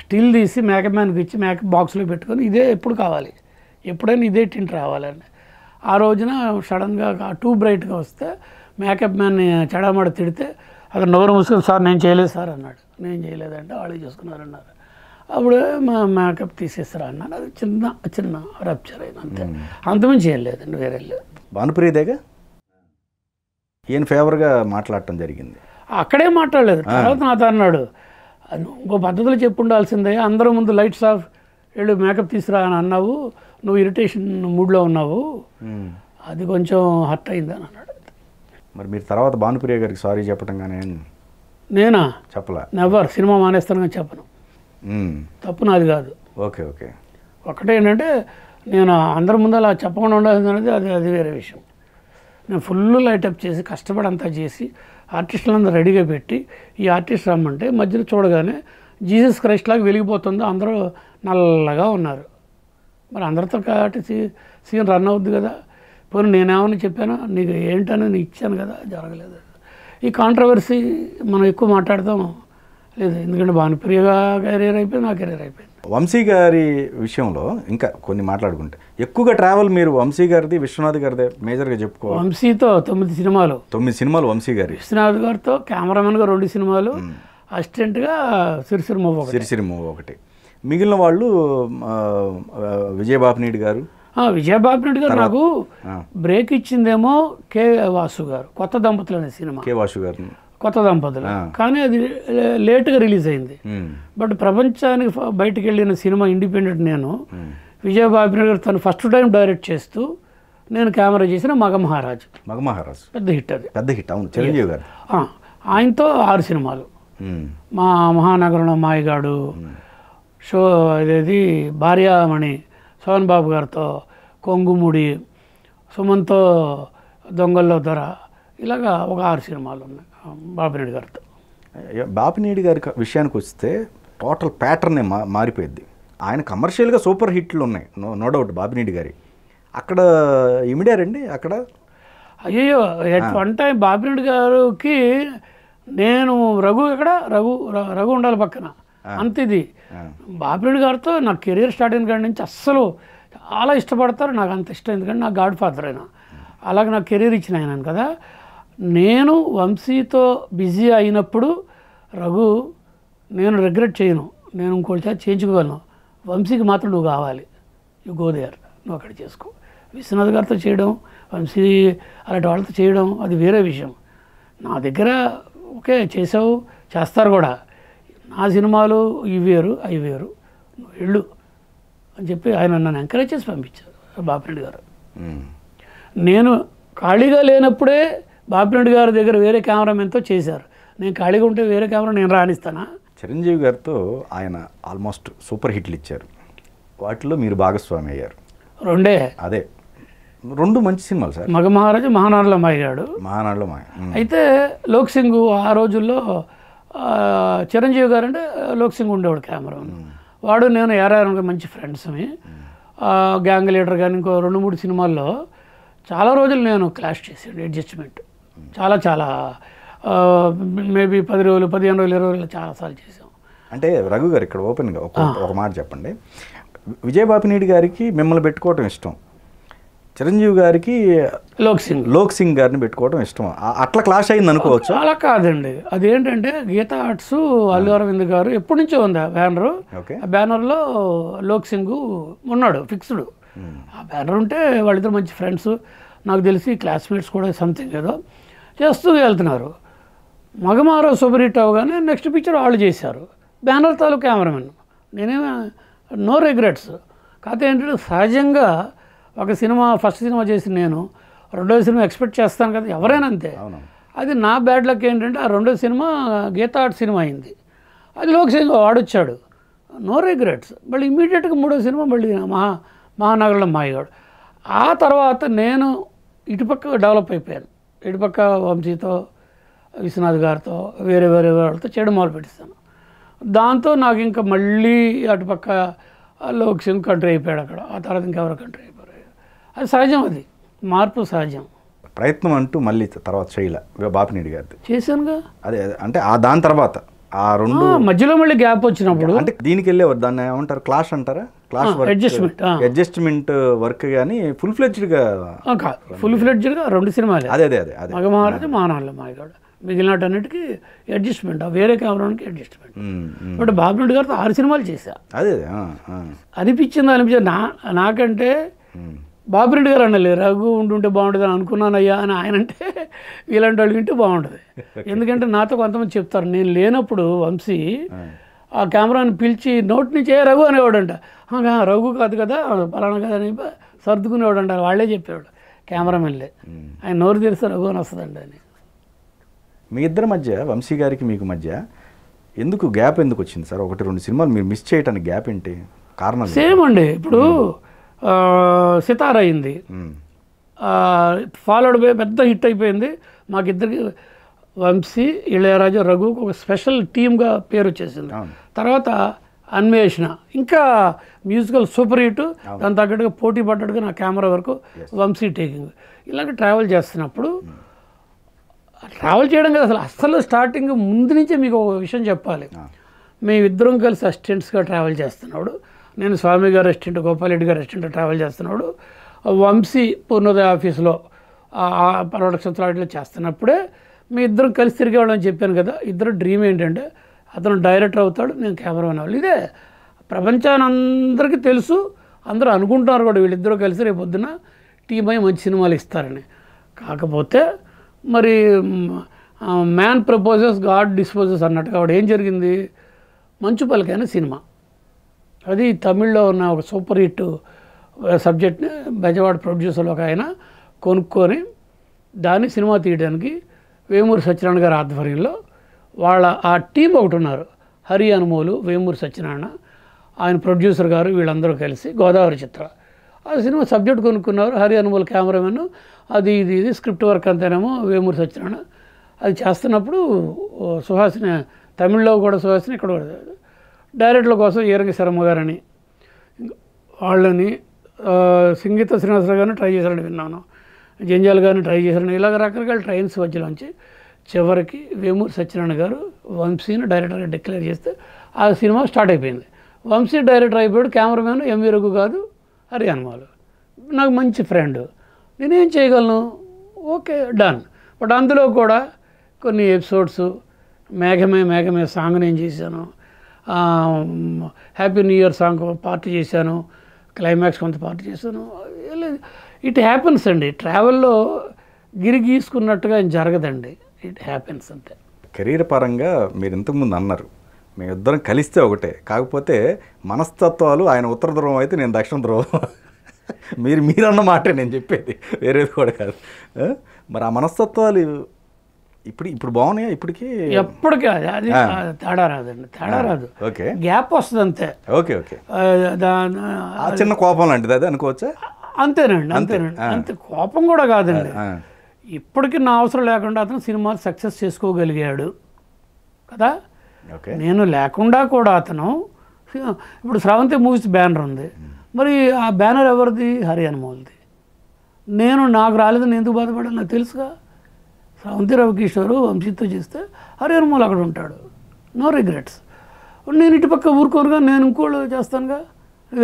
స్టిల్ తీసి మేకప్ మ్యాన్కి ఇచ్చి మేకప్ బాక్స్లో పెట్టుకొని ఇదే ఎప్పుడు కావాలి, ఎప్పుడైనా ఇదే టింట్ రావాలండి. ఆ రోజున సడన్గా టూ బ్రైట్గా వస్తే మేకప్ మ్యాన్ చెడమడ తిడితే అక్కడ నోరు మూసుకుని సార్ నేను చేయలేదు సార్ అన్నాడు. నేను చేయలేదంటే వాళ్ళే చూసుకున్నారన్నారు. అప్పుడు మా మేకప్ తీసేస్తారా అన్నారు. అది చిన్న చిన్న రప్చర్ అయింది అంతే, అంతమంచి ఏం లేదండి వేరే లేదు. భానుప్రియదేగా ఈయన ఫేవర్గా మాట్లాడటం జరిగింది. అక్కడే మాట్లాడలేదు. తర్వాత నాతో అన్నాడు ఇంకో పద్ధతిలో చెప్పు ఉండాల్సిందే, అందరూ ముందు లైట్స్ ఆఫ్ వీళ్ళు మేకప్ తీసుకురా అని అన్నావు, నువ్వు ఇరిటేషన్ మూడ్లో ఉన్నావు, అది కొంచెం హర్ట్ అయిందని అన్నాడు. మరి మీరు తర్వాత భానుప్రియ గారికి సారీ చెప్పడం కానీ? నేనా చెప్పలే, నెవర్. సినిమా మానేస్తాను కానీ చెప్పను, తప్పు నాది కాదు. ఓకే ఓకే, ఒకటే ఏంటంటే నేను అందరి ముందు అలా చెప్పకుండా ఉండాల్సింది అనేది అది అది వేరే విషయం. నేను ఫుల్ లైటప్ చేసి కష్టపడి అంతా చేసి ఆర్టిస్టులందరూ రెడీగా పెట్టి ఈ ఆర్టిస్ట్ రమ్మంటే మధ్యలో చూడగానే జీసస్ క్రైస్ట్ లాగా వెలిగిపోతుందో అందరూ నల్లగా ఉన్నారు. మరి అందరితో కాబట్టి సీన్ రన్ అవుద్ది కదా. పోనీ నేనేమని చెప్పాను నీకు ఏంటని నీకు ఇచ్చాను కదా, జరగలేదు. ఈ కాంట్రవర్సీ మనం ఎక్కువ మాట్లాడతాం లేదు, ఎందుకంటే భానుప్రియ కెరీర్ అయిపోయింది, నా కెరీర్ అయిపోయింది. వంశీ గారి విషయంలో ఇంకా కొన్ని మాట్లాడుకుంటే ఎక్కువగా ట్రావెల్ మీరు వంశీ గారిది విశ్వనాథ్ గారిదే మేజర్గా చెప్పుకోవాలి. వంశీతో 9 సినిమాలు, 9 సినిమాలు వంశీ గారి. విశ్వనాథ్ గారితో కెమెరామెన్గా 2 సినిమాలు, అసిస్టెంట్గా సిరిసిరిమ్మ ఒకటి. మిగిలిన వాళ్ళు విజయబాబునీడు గారు. విజయబాబునీడు గారు నాకు బ్రేక్ ఇచ్చిందేమో కే వాసు గారు, కొత్త దంపతులు అనే సినిమా. కే వాసు గారు కొత్త దంపతులు, కానీ అది లేట్గా రిలీజ్ అయింది. బట్ ప్రపంచానికి బయటకు వెళ్ళిన సినిమా ఇండిపెండెంట్. నేను విజయబాబునీడు గారు తను ఫస్ట్ టైం డైరెక్ట్ చేస్తూ నేను కెమెరా చేసిన మగమహారాజ్ పెద్ద హిట్. అది పెద్ద హిట్. అవును, చిరంజీవి గారు. ఆయనతో 6 సినిమాలు, మా మహానగరంలో మాయగాడు, షో ఇదేది భార్యామణి, సోహన్ బాబు గారితో కొంగుముడి, సుమన్తో దొంగల్లో దొర, ఇలాగా ఒక 6 సినిమాలు ఉన్నాయి బాపినీడి గారితో. బాపినీడి గారి విషయానికి వస్తే టోటల్ ప్యాటర్నే మారిపోయింది. ఆయన కమర్షియల్గా సూపర్ హిట్లు ఉన్నాయి నో డౌట్ బాపినీడి గారి. అక్కడ ఇమిడారండి అక్కడ. అయ్యో ఎట్ వన్ టైం బాపినీడి గారికి నేను రఘు ఉండాలి పక్కన, అంత ఇది. బాపినీడి గారితో నా కెరీర్ స్టార్ట్ అయిన కాడి నుంచి అస్సలు చాలా ఇష్టపడతారు. నాకు అంత ఇష్టం ఎందుకంటే నా గాడ్ ఫాదర్ అయినా, అలాగే నాకు కెరీర్ ఇచ్చిన ఆయన కదా. నేను వంశీతో బిజీ అయినప్పుడు రఘు నేను రిగ్రెట్ చేయను, నేను ఇంకోసారి చేయించుకోగలను. వంశీకి మాత్రం నువ్వు కావాలి, యు గో దేర్, నువ్వు అక్కడ చేసుకో. విశ్వనాథ్ గారితో చేయడం, వంశీ అలాంటి వాళ్ళతో చేయడం అది వేరే విషయం. నా దగ్గర ఓకే చేసావు, చేస్తారు కూడా. నా సినిమాలు ఇవి వేరు, నువ్వు వెళ్ళు అని చెప్పి ఆయన నన్ను ఎంకరేజ్ చేసి పంపించారు బాపినీడి గారు. నేను ఖాళీగా లేనప్పుడే బాపినీడి గారి దగ్గర వేరే కెమెరామెన్తో చేశారు. నేను ఖాళీగా ఉంటే వేరే కెమెరా నేను రాణిస్తానా? చిరంజీవి గారితో ఆయన ఆల్మోస్ట్ సూపర్ హిట్లు ఇచ్చారు, వాటిలో మీరు భాగస్వామి అయ్యారు. రెండే అదే రెండు మంచి సినిమాలు సార్, మగ మహారాజు, మహానాడులో మాయగాడు. మహానాడులో మాయ అయితే లోక్ సింగ్ ఆ రోజుల్లో చిరంజీవి గారు అంటే లోక్ సింగ్ ఉండేవాడు కెమెరా, వాడు నేను ఎర్ఆర్ మంచి ఫ్రెండ్స్ని. గ్యాంగ్ లీడర్ కానీ ఇంకో రెండు మూడు సినిమాల్లో చాలా రోజులు నేను క్లాష్ చేశాను. అడ్జస్ట్మెంట్ చాలా చాలా మేబీ 10 రోజులు, 15 రోజులు, 20 రోజులు చాలాసార్లు చేశాం. అంటే రఘు గారు ఇక్కడ ఓపెన్గా ఒక మాట చెప్పండి, విజయబాపినేడు గారికి మిమ్మల్ని పెట్టుకోవటం ఇష్టం, చిరంజీవి గారికి లోక్ సింగ్ గారిని పెట్టుకోవడం ఇష్టం, అట్లా క్లాష్ అయింది అనుకోవచ్చు. అలా కాదండి, అదేంటంటే గీతా ఆర్ట్స్ అల్లు అరవింద్ గారు ఎప్పటి నుంచో ఉంది ఆ బ్యానరు. ఆ బ్యానర్లో లోక్ సింగ్ ఉన్నాడు ఫిక్స్డ్. ఆ బ్యానర్ ఉంటే వాళ్ళిద్దరు మంచి ఫ్రెండ్స్, నాకు తెలిసి క్లాస్మేట్స్ కూడా సంథింగ్ ఏదో చేస్తూ వెళ్తున్నారు. మగమారో సూపర్ హిట్ అవగానే నెక్స్ట్ పిక్చర్ వాళ్ళు చేశారు, బ్యానర్ తాలూ కెమెరామెన్. నేనేమి నో రిగ్రెట్స్, కాకపోతే ఏంటంటే సహజంగా ఒక సినిమా ఫస్ట్ సినిమా చేసి నేను రెండో సినిమా ఎక్స్పెక్ట్ చేస్తాను కదా ఎవరైనా అంతే. అది నా బ్యాడ్ లక్ ఏంటంటే ఆ రెండో సినిమా గీతా ఆర్ట్ సినిమా అయింది, అది లోక్ సింగ్ ఆడొచ్చాడు, నో రిగ్రెట్స్. మళ్ళీ ఇమీడియట్గా మూడో సినిమా మళ్ళీ మహానగరంలో మాయగాడు. ఆ తర్వాత నేను ఇటుపక్క డెవలప్ అయిపోయాను, ఇటుపక్క వంశీతో విశ్వనాథ్ గారితో వేరే వేరే వాళ్ళతో చేయడం మొదలు పెట్టిస్తాను. దాంతో నాకు ఇంకా మళ్ళీ అటుపక్క లోక్ సింగ్ కంట్రీ అయిపోయాడు అక్కడ, ఆ తర్వాత ఇంకెవరో కంట్రీ అయిపోయాడు. అది సహజం, అది మార్పు సహజం. ప్రయత్నం అంటూ మళ్ళీ తర్వాత చేయలే బాపినేడు గారిది చేశానుగా, అదే అంటే ఆ దాని తర్వాత ఆ రెండు మధ్యలో మళ్ళీ గ్యాప్ వచ్చినప్పుడు అంటే దీనికి వెళ్ళేవారు, దాన్ని ఏమంటారు క్లాష్ అంటారా, క్లాష్ అడ్జస్ట్మెంట్ వర్క్ కానీ ఫుల్ ఫ్లెడ్జ్డ్గా రెండు సినిమాలు అదే మగమహారాజు మహానాడులో మాయగాడు, మిగిలినటన్నిటికీ అడ్జస్ట్మెంట్, వేరే కెమెరాకి అడ్జస్ట్మెంట్. బట్ బాపినేడు గారితో 6 సినిమాలు చేశా. అదే అనిపించింది నాకంటే బాపినేడు గారు అన్నలే రఘు ఉంటుంటే బాగుంటుంది అని అనుకున్నానయ్యా అని ఆయన అంటే వీలాంటి వాళ్ళు వింటే బాగుంటుంది. ఎందుకంటే నాతో కొంతమంది చెప్తారు, నేను లేనప్పుడు వంశీ ఆ కెమెరాని పిలిచి నోట్ నుంచి ఏ రఘు అనేవాడు అంట, రఘు కాదు కదా పలానా కదా అని సర్దుకునేవాడు అంటారు. వాళ్ళే చెప్పేవాడు కెమెరామెన్లే, ఆయన నోరు తెరిస్తే రఘు అని వస్తుందండి అని. మీ ఇద్దరి మధ్య వంశీ గారికి మీకు మధ్య ఎందుకు గ్యాప్ ఎందుకు వచ్చింది సార్? 1-2 సినిమాలు మీరు మిస్ చేయడానికి గ్యాప్ ఏంటి కారణం? సేమ్ అండి, ఇప్పుడు సితార్ అయింది, ఫాలోడ్ బై పెద్ద హిట్ అయిపోయింది. మాకిద్దరికి వంశీ ఇళయరాజు రఘుకు ఒక స్పెషల్ టీమ్గా పేరు వచ్చేసింది. తర్వాత అన్వేషణ ఇంకా మ్యూజికల్ సూపర్ హిట్, దాని తగ్గట్టుగా పోటీ పడ్డట్టుగా నా కెమెరా వరకు వంశీ టేకింగ్. ఇలాగ ట్రావెల్ చేస్తున్నప్పుడు ట్రావెల్ చేయడం కదా అసలు స్టార్టింగ్ ముందు నుంచే మీకు ఒక విషయం చెప్పాలి. మేమిద్దరం కలిసి అసిస్టెంట్స్గా ట్రావెల్ చేస్తున్నాడు, నేను స్వామి గారు అసిస్టెంట్, గోపాల్ రెడ్డి గారు అసిస్టెంట్ ట్రావెల్ చేస్తున్నాడు. వంశీ పూర్ణోదయ ఆఫీస్లో ప్రొడక్షన్స్ వాటిలో చేస్తున్నప్పుడే మీ ఇద్దరం కలిసి తిరిగేవాళ్ళని చెప్పాను కదా. ఇద్దరు డ్రీమ్ ఏంటంటే అతను డైరెక్టర్ అవుతాడు, నేను కెమెరామెన్ అవ్వాలి. ఇదే ప్రపంచానందరికీ తెలుసు, అందరూ అనుకుంటున్నారు కూడా వీళ్ళిద్దరూ కలిసి రేపొద్దున టీమ్ అయి మంచి సినిమాలు ఇస్తారని. కాకపోతే మరి మ్యాన్ ప్రపోజెస్ గాడ్ డిస్పోజెస్ అన్నట్టు కాబట్టి ఏం జరిగింది, మంచు పలికైన సినిమా, అది తమిళ్లో ఉన్న ఒక సూపర్ హిట్ సబ్జెక్ట్ని బెజవాడ ప్రొడ్యూసర్లు ఒక ఆయన కొనుక్కొని దాన్ని సినిమా తీయడానికి వేమూరి సత్యనారాయణ గారి ఆధ్వర్యంలో వాళ్ళ ఆ టీం ఒకటి ఉన్నారు, హరి అనుమోలు, వేమూరి సత్యనారాయణ, ఆయన ప్రొడ్యూసర్ గారు, వీళ్ళందరూ కలిసి గోదావరి చిత్ర ఆ సినిమా సబ్జెక్ట్ కొనుక్కున్నారు. హరి అనుమోలు కెమెరామెన్, అది ఇది స్క్రిప్ట్ వర్క్ అంతేనేమో వేమూరి సత్యనారాయణ. అది చేస్తున్నప్పుడు సుహాసిని తమిళ్లో కూడా సుహాసిని, ఇక్కడ కూడా డైరెక్టర్ల కోసం ఏరంగి శర్మ గారని వాళ్ళని, సంగీత శ్రీనివాసరావు గారిని ట్రై చేశారని విన్నాను, జంజాల్ గారిని ట్రై చేశారని, ఇలాగ రకరకాల ట్రైన్స్ మధ్యలోంచి చివరికి వేమూరి సత్యనారాయణ గారు వంశీని డైరెక్టర్గా డిక్లేర్ చేస్తే ఆ సినిమా స్టార్ట్ అయిపోయింది. వంశీ డైరెక్టర్ అయిపోయాడు, కెమెరామెన్ ఎంవీ రఘు గారు, హరి హనుమాలు నాకు మంచి ఫ్రెండ్, నేనేం చేయగలను, ఓకే డన్. బట్ అందులో కూడా కొన్ని ఎపిసోడ్స్ మేఘమే మేఘమే సాంగ్ నేను చేశాను, happy new year song party చేశాను, క్లైమాక్స్ కొంత పార్టీ చేశాను. ఇట్ హ్యాపెన్స్ అండి, ట్రావెల్లో గిరి గీసుకున్నట్టుగా జరగదండి, ఇట్ హ్యాపెన్స్ అంతే. కెరీర్ పరంగా మీరు ఇంతకుముందు అన్నారు మేమిద్దరం కలిస్తే ఒకటే, కాకపోతే మనస్తత్వాలు ఆయన ఉత్తర ధ్రువం అయితే నేను దక్షిణ ధ్రువం, మీరన్న మాటే నేను చెప్పేది, వేరేది కూడా కాదు. మరి ఆ మనస్తత్వాలు ఇప్పుడు ఇప్పుడు బాగున్నాయా ఇప్పటికి ఎప్పటికీ అది తేడా రాదండి తేడా రాదు గ్యాప్ వస్తుంది అంతే ఓకే ఓకే ఆ చిన్న కోపం లాంటిది అది అనుకోవచ్చా అంతేనండి అంతేనండి అంత కోపం కూడా కాదండి ఇప్పటికీ నా అవసరం లేకుండా అతను సినిమాలు సక్సెస్ చేసుకోగలిగాడు కదా నేను లేకుండా కూడా అతను ఇప్పుడు శ్రావంతి మూవీస్ బ్యానర్ ఉంది మరి ఆ బ్యానర్ ఎవరిది హరియన్ మోల్ది నేను నాకు రాలేదని ఎందుకు బాధపడాను నాకు తెలుసుగా శ్రావంతి రవికిషోర్ వంశీతో చేస్తే హరియన్ మోల్ అక్కడ ఉంటాడు నో రిగ్రెట్స్ నేను ఇటుపక్క ఊరుకోరుగా నేను ఇంకోళ్ళు చేస్తానుగా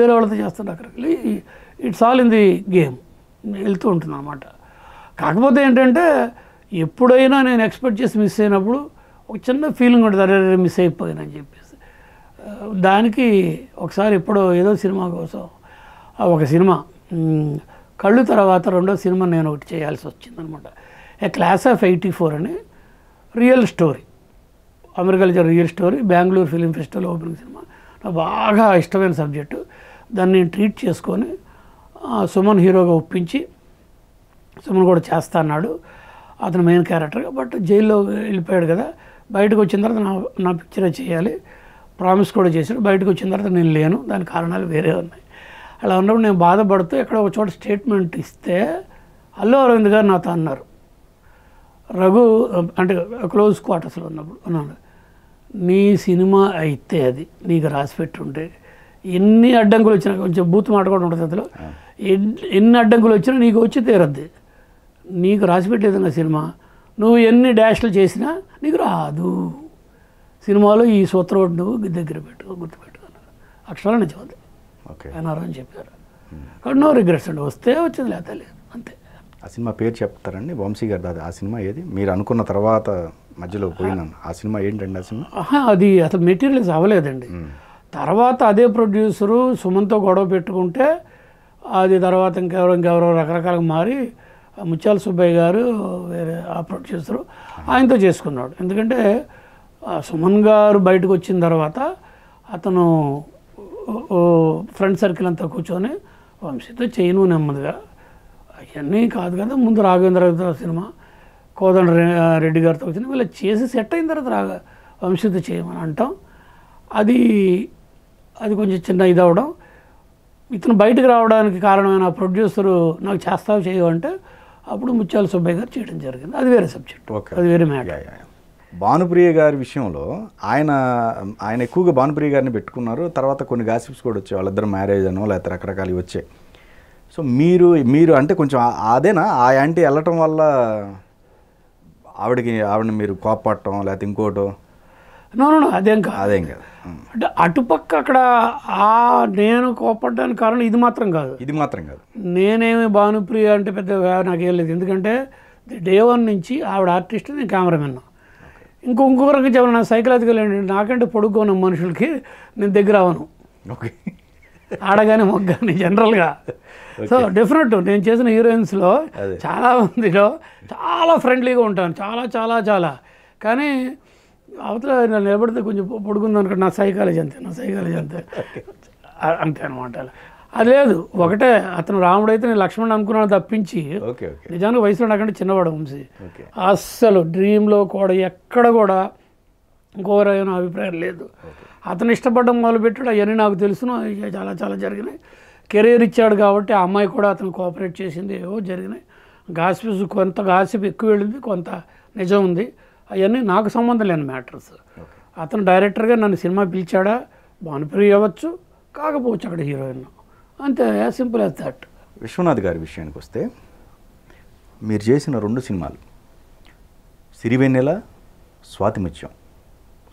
వేరే వాళ్ళతో చేస్తాను రకరకాల it's all in the game వెళ్తూ ఉంటుంది అన్నమాట కాకపోతే ఏంటంటే ఎప్పుడైనా నేను ఎక్స్పెక్ట్ చేసి మిస్ అయినప్పుడు ఒక చిన్న ఫీలింగ్ ఉంటుంది అరే అరే మిస్ అయిపోయానని చెప్పేసి దానికి ఒకసారి ఎప్పుడో ఏదో సినిమా కోసం ఒక సినిమా కళ్ళు తర్వాత రెండో సినిమా నేను ఒకటి చేయాల్సి వచ్చిందనమాట ఏ క్లాస్ ఆఫ్ 84 అని రియల్ స్టోరీ అమెరికాలో జరిగిన real story Bengaluru film festival opening cinema నాకు బాగా ఇష్టమైన సబ్జెక్టు దాన్ని నేను ట్రీట్ చేసుకొని సుమన్ హీరోగా ఒప్పించి సుమన్ కూడా చేస్తా అన్నాడు అతను మెయిన్ క్యారెక్టర్గా బట్ జైల్లో వెళ్ళిపోయాడు కదా బయటకు వచ్చిన తర్వాత నా పిక్చరే చేయాలి ప్రామిస్ కూడా చేశాడు బయటకు వచ్చిన తర్వాత నేను లేను దాని కారణాలు వేరే ఉన్నాయి అలా ఉన్నప్పుడు నేను బాధపడుతూ ఎక్కడ ఒక చోట స్టేట్మెంట్ ఇస్తే అల్లు అరవింద్ గారు నాతో అన్నారు రఘు అంటే క్లోజ్ క్వార్టర్స్లో ఉన్నప్పుడు అన్నాడు నీ సినిమా అయితే అది నీకు రాసి పెట్టుంటే ఎన్ని అడ్డంకులు వచ్చినా కొంచెం బూత్ మాట కూడా ఉంటుంది అందులో ఎన్ని అడ్డంకులు వచ్చినా నీకు వచ్చి తీరద్ది నీకు రాసిపెట్టేది నా సినిమా నువ్వు ఎన్ని డాష్లు చేసినా నీకు రాదు సినిమాలో ఈ సూత్రం ఒకటి నువ్వు దగ్గర పెట్టు గుర్తుపెట్టు అన్నారు అక్షరాలు నిజమంది అన్నారు అని చెప్పారు కాబట్టి నో రిగ్రెట్స్ అండి వస్తే వచ్చింది లేకపోతే లేదు అంతే ఆ సినిమా పేరు చెప్తారండి వంశీ గారు అది ఆ సినిమా ఏది మీరు అనుకున్న తర్వాత మధ్యలో పోయినాను ఆ సినిమా ఏంటండి ఆ సినిమా అది అసలు మెటీరియల్స్ అవ్వలేదండి తర్వాత అదే ప్రొడ్యూసరు సుమన్తో గొడవ పెట్టుకుంటే అది తర్వాత ఇంకెవరో రకరకాలుగా మారి ముత్యాల సుబ్బయ్య గారు వేరే ఆ ప్రొడ్యూసరు ఆయనతో చేసుకున్నాడు ఎందుకంటే సుమన్ గారు బయటకు వచ్చిన తర్వాత అతను ఫ్రెండ్ సర్కిల్ అంతా కూర్చొని వంశీతో చేయను నెమ్మదిగా అవన్నీ కాదు కదా ముందు రాఘవేంద్రతో సినిమా కోదండ రెడ్డి గారితో వచ్చిన వీళ్ళు చేసి సెట్ అయిన తర్వాత వంశీతో చేయమని అంటాం అది అది కొంచెం చిన్న ఇది అవడం ఇతను బయటకు రావడానికి కారణమైన ప్రొడ్యూసరు నాకు చేస్తావు చేయవు అంటే అప్పుడు ముత్యాల సుబ్బయ్య గారు చేయడం జరిగింది అది వేరే సబ్జెక్ట్ అది వేరే మ్యాటర్ భానుప్రియ గారి విషయంలో ఆయన ఎక్కువగా భానుప్రియ గారిని పెట్టుకున్నారు తర్వాత కొన్ని గాసిప్స్ కూడా వచ్చాయి వాళ్ళిద్దరు మ్యారేజ్ అనో లేకపోతే రకరకాలు వచ్చాయి సో మీరు అంటే కొంచెం అదేనా ఆ యాంటీ వెళ్ళటం వల్ల ఆవిడని మీరు కోపడటం లేకపోతే ఇంకోటో నో అదేం కాదు అంటే అటుపక్క అక్కడ ఆ నేను కోపడడానికి కారణం ఇది మాత్రం కాదు నేనేమి భానుప్రియ అంటే పెద్ద నాకేం లేదు ఎందుకంటే డే వన్ నుంచి ఆవిడ ఆర్టిస్ట్ నేను కెమెరామెన్ ఇంకో రకంగా చెప్పాలి నా సైకలాజికల్ ఏంటంటే నాకంటే పొడుగ్గా ఉన్న మనుషులకి నేను దగ్గర అవను ఓకే ఆడగానే మొగ్గానే జనరల్గా సో డెఫినెట్ నేను చేసిన హీరోయిన్స్లో చాలా మందిలో చాలా ఫ్రెండ్లీగా ఉంటాను చాలా చాలా చాలా కానీ అవతల నిలబడితే కొంచెం పొడుగుందనుకో నా సైకాలజీ అంతే అంతే అనమాట అది లేదు ఒకటే అతను రాముడైతే నేను లక్ష్మణ్ అనుకున్నాను తప్పించి నిజానికి వయసులో నాకంటే చిన్నవాడు వంశీ అస్సలు డ్రీమ్లో కూడా ఎక్కడ కూడా ఇంకోరైనా అభిప్రాయం లేదు అతను ఇష్టపడడం మొదలుపెట్టాడు అవన్నీ నాకు తెలుసును చాలా చాలా జరిగినాయి కెరీర్ ఇచ్చాడు కాబట్టి ఆ అమ్మాయి కూడా అతను కోఆపరేట్ చేసింది ఏవో జరిగినాయి గాసిప్స్ కొంత గాసిప్ ఎక్కువ వెళ్ళింది కొంత నిజం ఉంది అవన్నీ నాకు సంబంధం లేని మ్యాటర్స్ అతను డైరెక్టర్గా నన్ను సినిమా పిలిచాడా భానుప్రియ అవ్వచ్చు కాకపోవచ్చు అక్కడ హీరోయిన్ అంతే as simple as that Viswanath గారి విషయానికి వస్తే మీరు చేసిన 2 సినిమాలు సిరివెన్నెల స్వాతి ముత్యం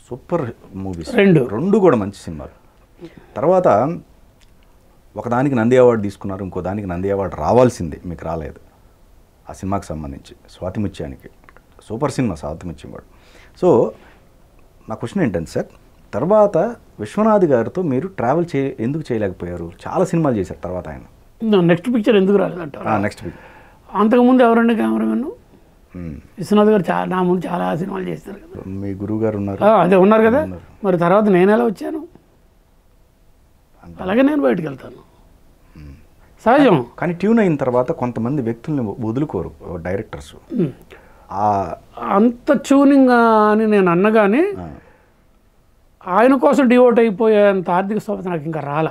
సూపర్ మూవీస్ రెండు కూడా మంచి సినిమాలు తర్వాత ఒకదానికి నంది అవార్డు తీసుకున్నారు ఇంకో దానికి నంది అవార్డు రావాల్సిందే మీకు రాలేదు ఆ సినిమాకి సంబంధించి స్వాతి ముత్యానికి సూపర్ సినిమా సాధించింది వాడు సో నా క్వశ్చన్ ఏంటంటే సార్ తర్వాత విశ్వనాథ్ గారితో మీరు ట్రావెల్ ఎందుకు చేయలేకపోయారు చాలా సినిమాలు చేశారు తర్వాత ఆయన నెక్స్ట్ పిక్చర్ ఎందుకు రాలేదంటారు నెక్స్ట్ పిక్చర్ అంతకుముందు ఎవరండి కెమెరామెన్ విశ్వనాథ్ గారు నా ముందు చాలా సినిమాలు చేశారు కదా మీ గురువు గారు ఉన్నారు అదే ఉన్నారు కదా మరి తర్వాత నేను ఎలా వచ్చాను అలాగే నేను బయటకు వెళ్తాను సహజం కానీ ట్యూన్ అయిన తర్వాత కొంతమంది వ్యక్తుల్ని వదులుకోరు డైరెక్టర్స్ अंत ट्यूनिंग అని నేను అన్నగానే ఆయన కోసం డివోట్ అయిపోయేంత ఆర్థిక స్థోమత నాకు ఇంకా రాల.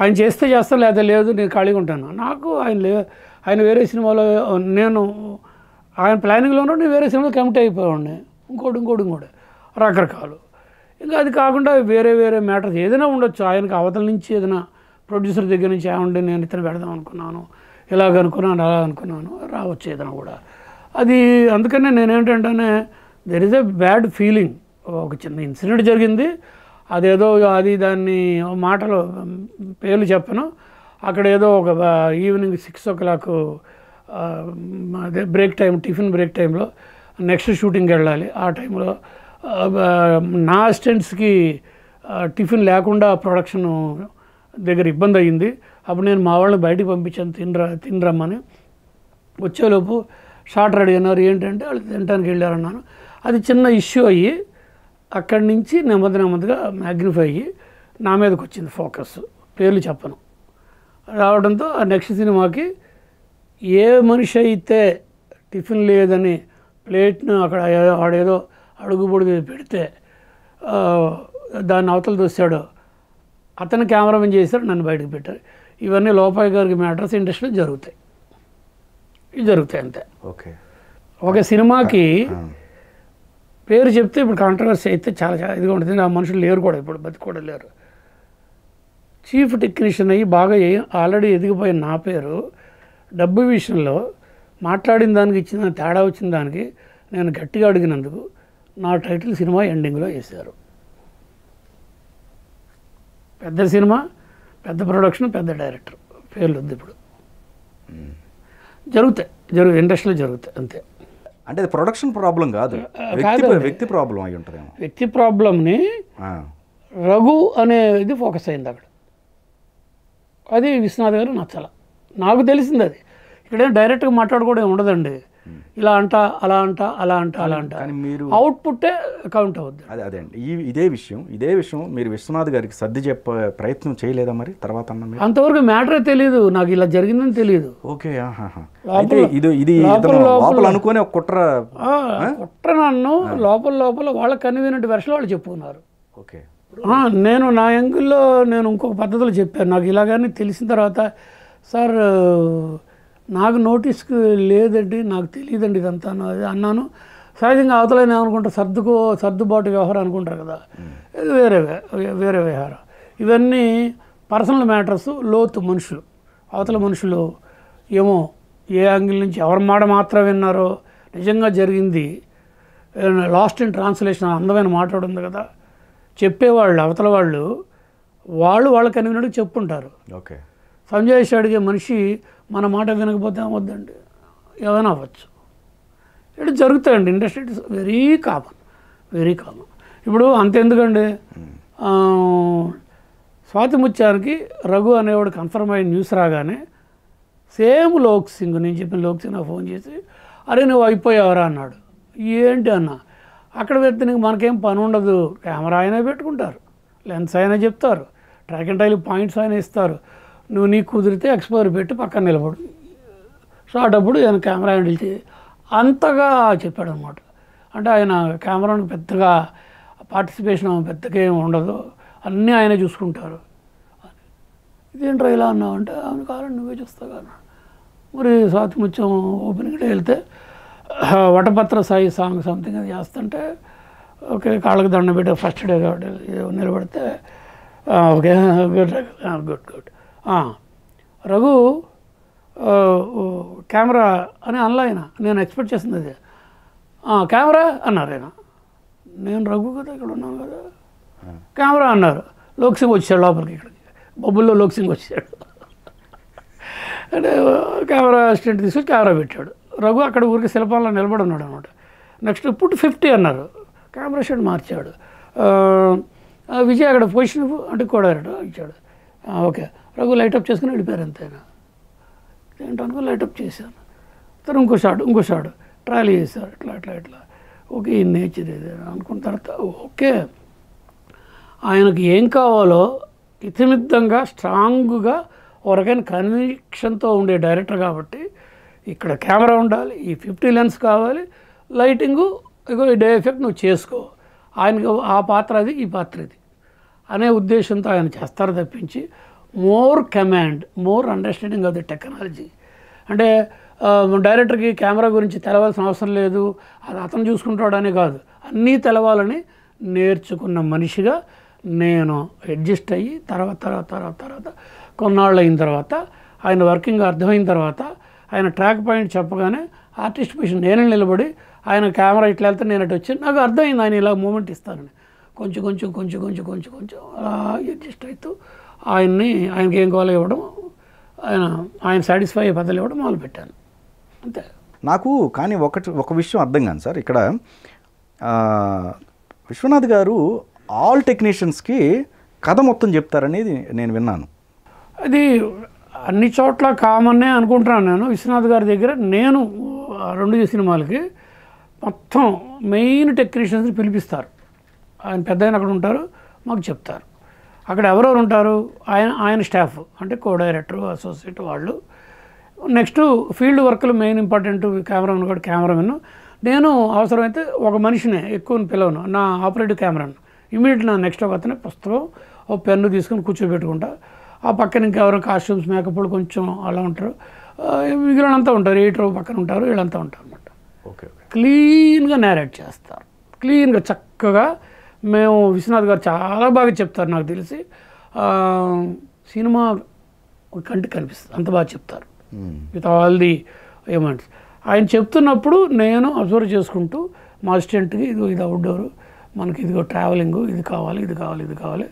ఆయన చేస్తే చేస్తా లేదా లేదు నేను ఖాళీగా ఉంటాను. నాకు ఆయన వేరే సినిమాలో నేను ఆయన ప్లానింగ్లో నేను వేరే సినిమాలో కమిట్ అయిపోయాను. ఇంకోటి రకరకాలు ఇంకా అది కాకుండా వేరే వేరే మ్యాటర్స్ ఏదైనా ఉండొచ్చు. ఆయనకు అవతల నుంచి ఏదైనా ప్రొడ్యూసర్ దగ్గర నుంచి ఏమండి నేను ఇతను పెడదాం అనుకున్నాను, ఇలాగనుకున్నాను, అలా అనుకున్నాను, రావచ్చు ఏదైనా కూడా. అది అందుకనే నేనేంటంటే there is a bad feeling. ఒక చిన్న ఇన్సిడెంట్ జరిగింది, అదేదో అది దాన్ని మాటలు పేర్లు చెప్పను. అక్కడ ఏదో ఒక ఈవినింగ్ 6 o'clock అదే బ్రేక్ టైం, టిఫిన్ బ్రేక్ టైంలో నెక్స్ట్ షూటింగ్కి వెళ్ళాలి. ఆ టైంలో నా అసిస్టెంట్స్కి టిఫిన్ లేకుండా ప్రొడక్షన్ దగ్గర ఇబ్బంది అయ్యింది. అప్పుడు నేను మా వాళ్ళని బయటికి పంపించాను తినరమ్మని. వచ్చేలోపు షార్ట్ రెడీ అన్నారు. ఏంటంటే వాళ్ళు తినడానికి వెళ్ళారన్నాను. అది చిన్న ఇష్యూ అయ్యి అక్కడి నుంచి నెమ్మదిగా మ్యాగ్నిఫై అయ్యి నా మీదకి వచ్చింది ఫోకస్. పేర్లు చెప్పను. రావడంతో ఆ నెక్స్ట్ సినిమాకి ఏ మనిషి అయితే టిఫిన్ లేదని ప్లేట్ను అక్కడ ఆడేదో అడుగుబొడుగు పెడితే దాన్ని అవతలు చూశాడు, అతను కెమెరామెన్ చేశారు, నన్ను బయటకు పెట్టారు. ఇవన్నీ లోపాయి గారికి మ్యాటర్స్ ఇండస్ట్రీలో జరుగుతాయి. ఇవి జరుగుతాయి అంతే. ఓకే, ఒక సినిమాకి పేరు చెప్తే ఇప్పుడు కాంట్రవర్సీ అయితే చాలా చాలా ఇదిగా ఉంటుంది. ఆ మనుషులు లేరు కూడా, ఇప్పుడు బతికూడా లేరు. చీఫ్ టెక్నీషియన్ అయ్యి బాగా ఆల్రెడీ ఎదిగిపోయిన నా పేరు డబ్బు విషయంలో మాట్లాడిన దానికి ఇచ్చిన తేడా వచ్చిన దానికి నేను గట్టిగా అడిగినందుకు నా టైటిల్ సినిమా ఎండింగ్లో వేశారు. పెద్ద సినిమా, పెద్ద ప్రొడక్షన్, పెద్ద డైరెక్టర్, పేర్లు ఉంది. ఇప్పుడు జరుగుతాయి, ఇండస్ట్రీలో జరుగుతాయి అంతే. అంటే ప్రొడక్షన్ ప్రాబ్లం కాదు, వ్యక్తి ప్రాబ్లం అయి ఉంటుంది. వ్యక్తి ప్రాబ్లంని రఘు అనేది ఫోకస్ అయింది అక్కడ. అది విశ్వనాథ్ గారు నచ్చాల, నాకు తెలిసింది. అది ఇక్కడేం డైరెక్ట్గా మాట్లాడుకోవడం ఉండదండి. ఇలా అంట అలా అంట అలా అంట అలా అంట మీరు అవుట్పుట్టే కౌంట్ అవుద్ది. అదే అండి. ఇదే విషయం మీరు విశ్వనాథ్ గారికి సర్ది చెప్పే ప్రయత్నం చేయలేదా మరి తర్వాత? అంతవరకు మ్యాటరే తెలియదు నాకు, ఇలా జరిగిందని తెలియదు. ఓకే, అనుకునే కుట్ర నన్ను లోపల వాళ్ళ కన్వీనియంట్ వెర్షన్ వాళ్ళు చెప్పుకున్నారు. ఓకే, నేను నా యాంగిల్లో నేను ఇంకొక పద్ధతిలో చెప్పాను. నాకు ఇలాగని తెలిసిన తర్వాత సార్ నాకు నోటీస్కి లేదండి, నాకు తెలియదండి ఇదంతా అన్నాను. సహజంగా అవతలైన ఏమనుకుంటా సర్దుబాటు వ్యవహారం అనుకుంటారు కదా, ఇది వేరే వ్యవహారం. ఇవన్నీ పర్సనల్ మ్యాటర్స్, లోతు మనుషులు, అవతల మనుషులు ఏమో ఏ యాంగిల్ నుంచి ఎవరి మాట మాత్రం విన్నారో, నిజంగా జరిగింది లాస్ట్ ఇన్ ట్రాన్స్లేషన్ అందమైన మాట ఉంది కదా, చెప్పేవాళ్ళు అవతల వాళ్ళు వాళ్ళకి అనివినట్టు చెప్పుంటారు. ఓకే, సంజయ్ అడిగే మనిషి మన మాట వినకపోతే అవద్దండి, ఏమైనా అవ్వచ్చు. ఇటు జరుగుతాయండి ఇండస్ట్రీ, ఇట్స్ వెరీ కామన్. ఇప్పుడు అంతెందుకండి, స్వాతి ముత్యానికి రఘు అనేవాడు కన్ఫర్మ్ అయిన న్యూస్ రాగానే సేమ్ లోక్ సింగ్, నేను చెప్పిన లోక్ సింగ్ నాకు ఫోన్ చేసి అరే నువ్వు అయిపోయావరా అన్నాడు. ఏంటి అన్న, అక్కడ పెడితే నీకు మనకేం పని ఉండదు, కెమెరా అయినా పెట్టుకుంటారు, లెన్స్ అయినా చెప్తారు, ట్రాక్ అండ్ టైల్ పాయింట్స్ అయినా ఇస్తారు, నువ్వు నీకు కుదిరితే ఎక్స్పోర్ పెట్టి పక్కన నిలబడు, షార్ట్ అప్పుడు ఆయన కెమెరా హ్యాండిల్ చేయి అంతగా చెప్పాడు అనమాట. అంటే ఆయన కెమెరాను పెద్దగా పార్టిసిపేషన్ పెద్దగా ఏమి ఉండదు, అన్నీ ఆయనే చూసుకుంటారు. ఇదేంట్రా ఇలా అన్నావు అంటే ఆయన కావాలని నువ్వే చూస్తావు అన్నాడు. మరి స్వాతి ముత్యం ఓపెనింగ్లో వెళ్తే వటపత్ర సాయి సాంగ్ సంథింగ్ అది చేస్తుంటే ఓకే కాళ్ళకి దండం పెట్టి ఫస్ట్ డే కాబట్టి నిలబడితే ఓకే గుడ్ రఘు కెమెరా అని అనలా ఆయన. నేను ఎక్స్పెక్ట్ చేసింది అదే, కెమెరా అన్నారు ఆయన. నేను రఘు కదా ఇక్కడ ఉన్నాను కదా, కెమెరా అన్నారు. లోక్సింగ్ వచ్చాడు లోపలికి, ఇక్కడికి బొబ్బుల్లో లోక్సింగ్ వచ్చాడు. అంటే కెమెరా అసిస్టెంట్ తీసుకొని కెమెరా పెట్టాడు. రఘు అక్కడ ఊరికి శిల్పాల్లో నిలబడి ఉన్నాడు అనమాట. నెక్స్ట్ ఇప్పుడు 50 అన్నారు, కెమెరా షెడ్ మార్చాడు. విజయ్ అక్కడ పొజిషన్ అంటే కూడా ఇచ్చాడు. ఓకే రఘు లైటప్ చేసుకుని వెళ్ళిపోయారు అంతేనా ఏంటనుకో లైటప్ చేశాను. తర్వాత ఇంకో షాట్ ట్రాలీ చేశారు. ఇట్లా ఓకే ఈ నేచర్ ఇది అనుకున్న తర్వాత ఓకే ఆయనకు ఏం కావాలో ఇతిమిద్దంగా స్ట్రాంగ్గా ఒక రకమైన కన్విక్షన్తో ఉండే డైరెక్టర్ కాబట్టి ఇక్కడ కెమెరా ఉండాలి, ఈ 50 లెన్స్ కావాలి, లైటింగు, ఇగో ఈ డే ఎఫెక్ట్ నువ్వు చేసుకో, ఆయనకి ఆ పాత్ర అది ఈ పాత్ర ఇది అనే ఉద్దేశంతో ఆయన చేస్తారు తప్పించి more command, more understanding of the technology. అంటే డైరెక్టర్కి కెమెరా గురించి తెలవాల్సిన అవసరం లేదు, అది అతను చూసుకుంటాడనే కాదు, అన్నీ తెలవాలని నేర్చుకున్న మనిషిగా నేను అడ్జస్ట్ అయ్యి తర్వాత తర్వాత తర్వాత తర్వాత కొన్నాళ్ళు అయిన తర్వాత ఆయన వర్కింగ్ అర్థమైన తర్వాత ఆయన ట్రాక్ పాయింట్ చెప్పగానే ఆర్టిస్ట్ పొజిషన్ నేనే నిలబడి ఆయన కెమెరా ఇట్లా వెళ్తే నేను అటు వచ్చి నాకు అర్థమైంది ఆయన ఇలా మూమెంట్ ఇస్తానని కొంచెం కొంచెం కొంచెం కొంచెం కొంచెం కొంచెం అడ్జస్ట్ అవుతూ ఆయన్ని ఆయనకి ఏం కావాలి ఇవ్వడం ఆయన సాటిస్ఫై అయ్యే పద్ధతులు ఇవ్వడం మొదలుపెట్టాను అంతే. నాకు కానీ ఒక విషయం అర్థం కాదు సార్, ఇక్కడ విశ్వనాథ్ గారు ఆల్ టెక్నీషియన్స్కి కథ మొత్తం చెప్తారనేది నేను విన్నాను. అది అన్ని చోట్ల కామన్నే అనుకుంటున్నాను నేను. విశ్వనాథ్ గారి దగ్గర నేను 2 సినిమాలకి మొత్తం మెయిన్ టెక్నీషియన్స్ని పిలిపిస్తారు, ఆయన పెద్ద ఆయన అక్కడ ఉంటారు, మాకు చెప్తారు. అక్కడ ఎవరెవరు ఉంటారు, ఆయన స్టాఫ్ అంటే కో డైరెక్టరు, అసోసియేట్ వాళ్ళు, నెక్స్ట్ ఫీల్డ్ వర్క్లు మెయిన్ ఇంపార్టెంట్, కెమెరామెన్ కూడా కెమెరామెన్. నేను అవసరమైతే ఒక మనిషినే ఎక్కువ పిలవను, నా ఆపరేటివ్ కెమెరాను ఇమీడియట్ నా నెక్స్ట్ ఒక అతనే పుస్తకం ఒక పెన్ను తీసుకుని కూర్చోబెట్టుకుంటా. ఆ పక్కన ఇంకెవరో కాస్ట్యూమ్స్ మేకప్లు కొంచెం అలా ఉంటారు, వీళ్ళంతా ఉంటారు, ఎయిటర్ పక్కన ఉంటారు, వీళ్ళంతా ఉంటారు అన్నమాట. ఓకే, క్లీన్గా నేరేట్ చేస్తారు, క్లీన్గా చక్కగా. మేము విశ్వనాథ్ గారు చాలా బాగా చెప్తారు, నాకు తెలిసి సినిమా కంటికి కనిపిస్తుంది అంత బాగా చెప్తారు విత్ ఆల్ ది ఎలిమెంట్స్. ఆయన చెప్తున్నప్పుడు నేను అబ్జర్వ్ చేసుకుంటూ మా అసిస్టెంట్కి ఇదిగో ఇది అవుట్డోరు, మనకి ఇదిగో ట్రావెలింగు, ఇది కావాలి ఇది కావాలి ఇది కావాలి,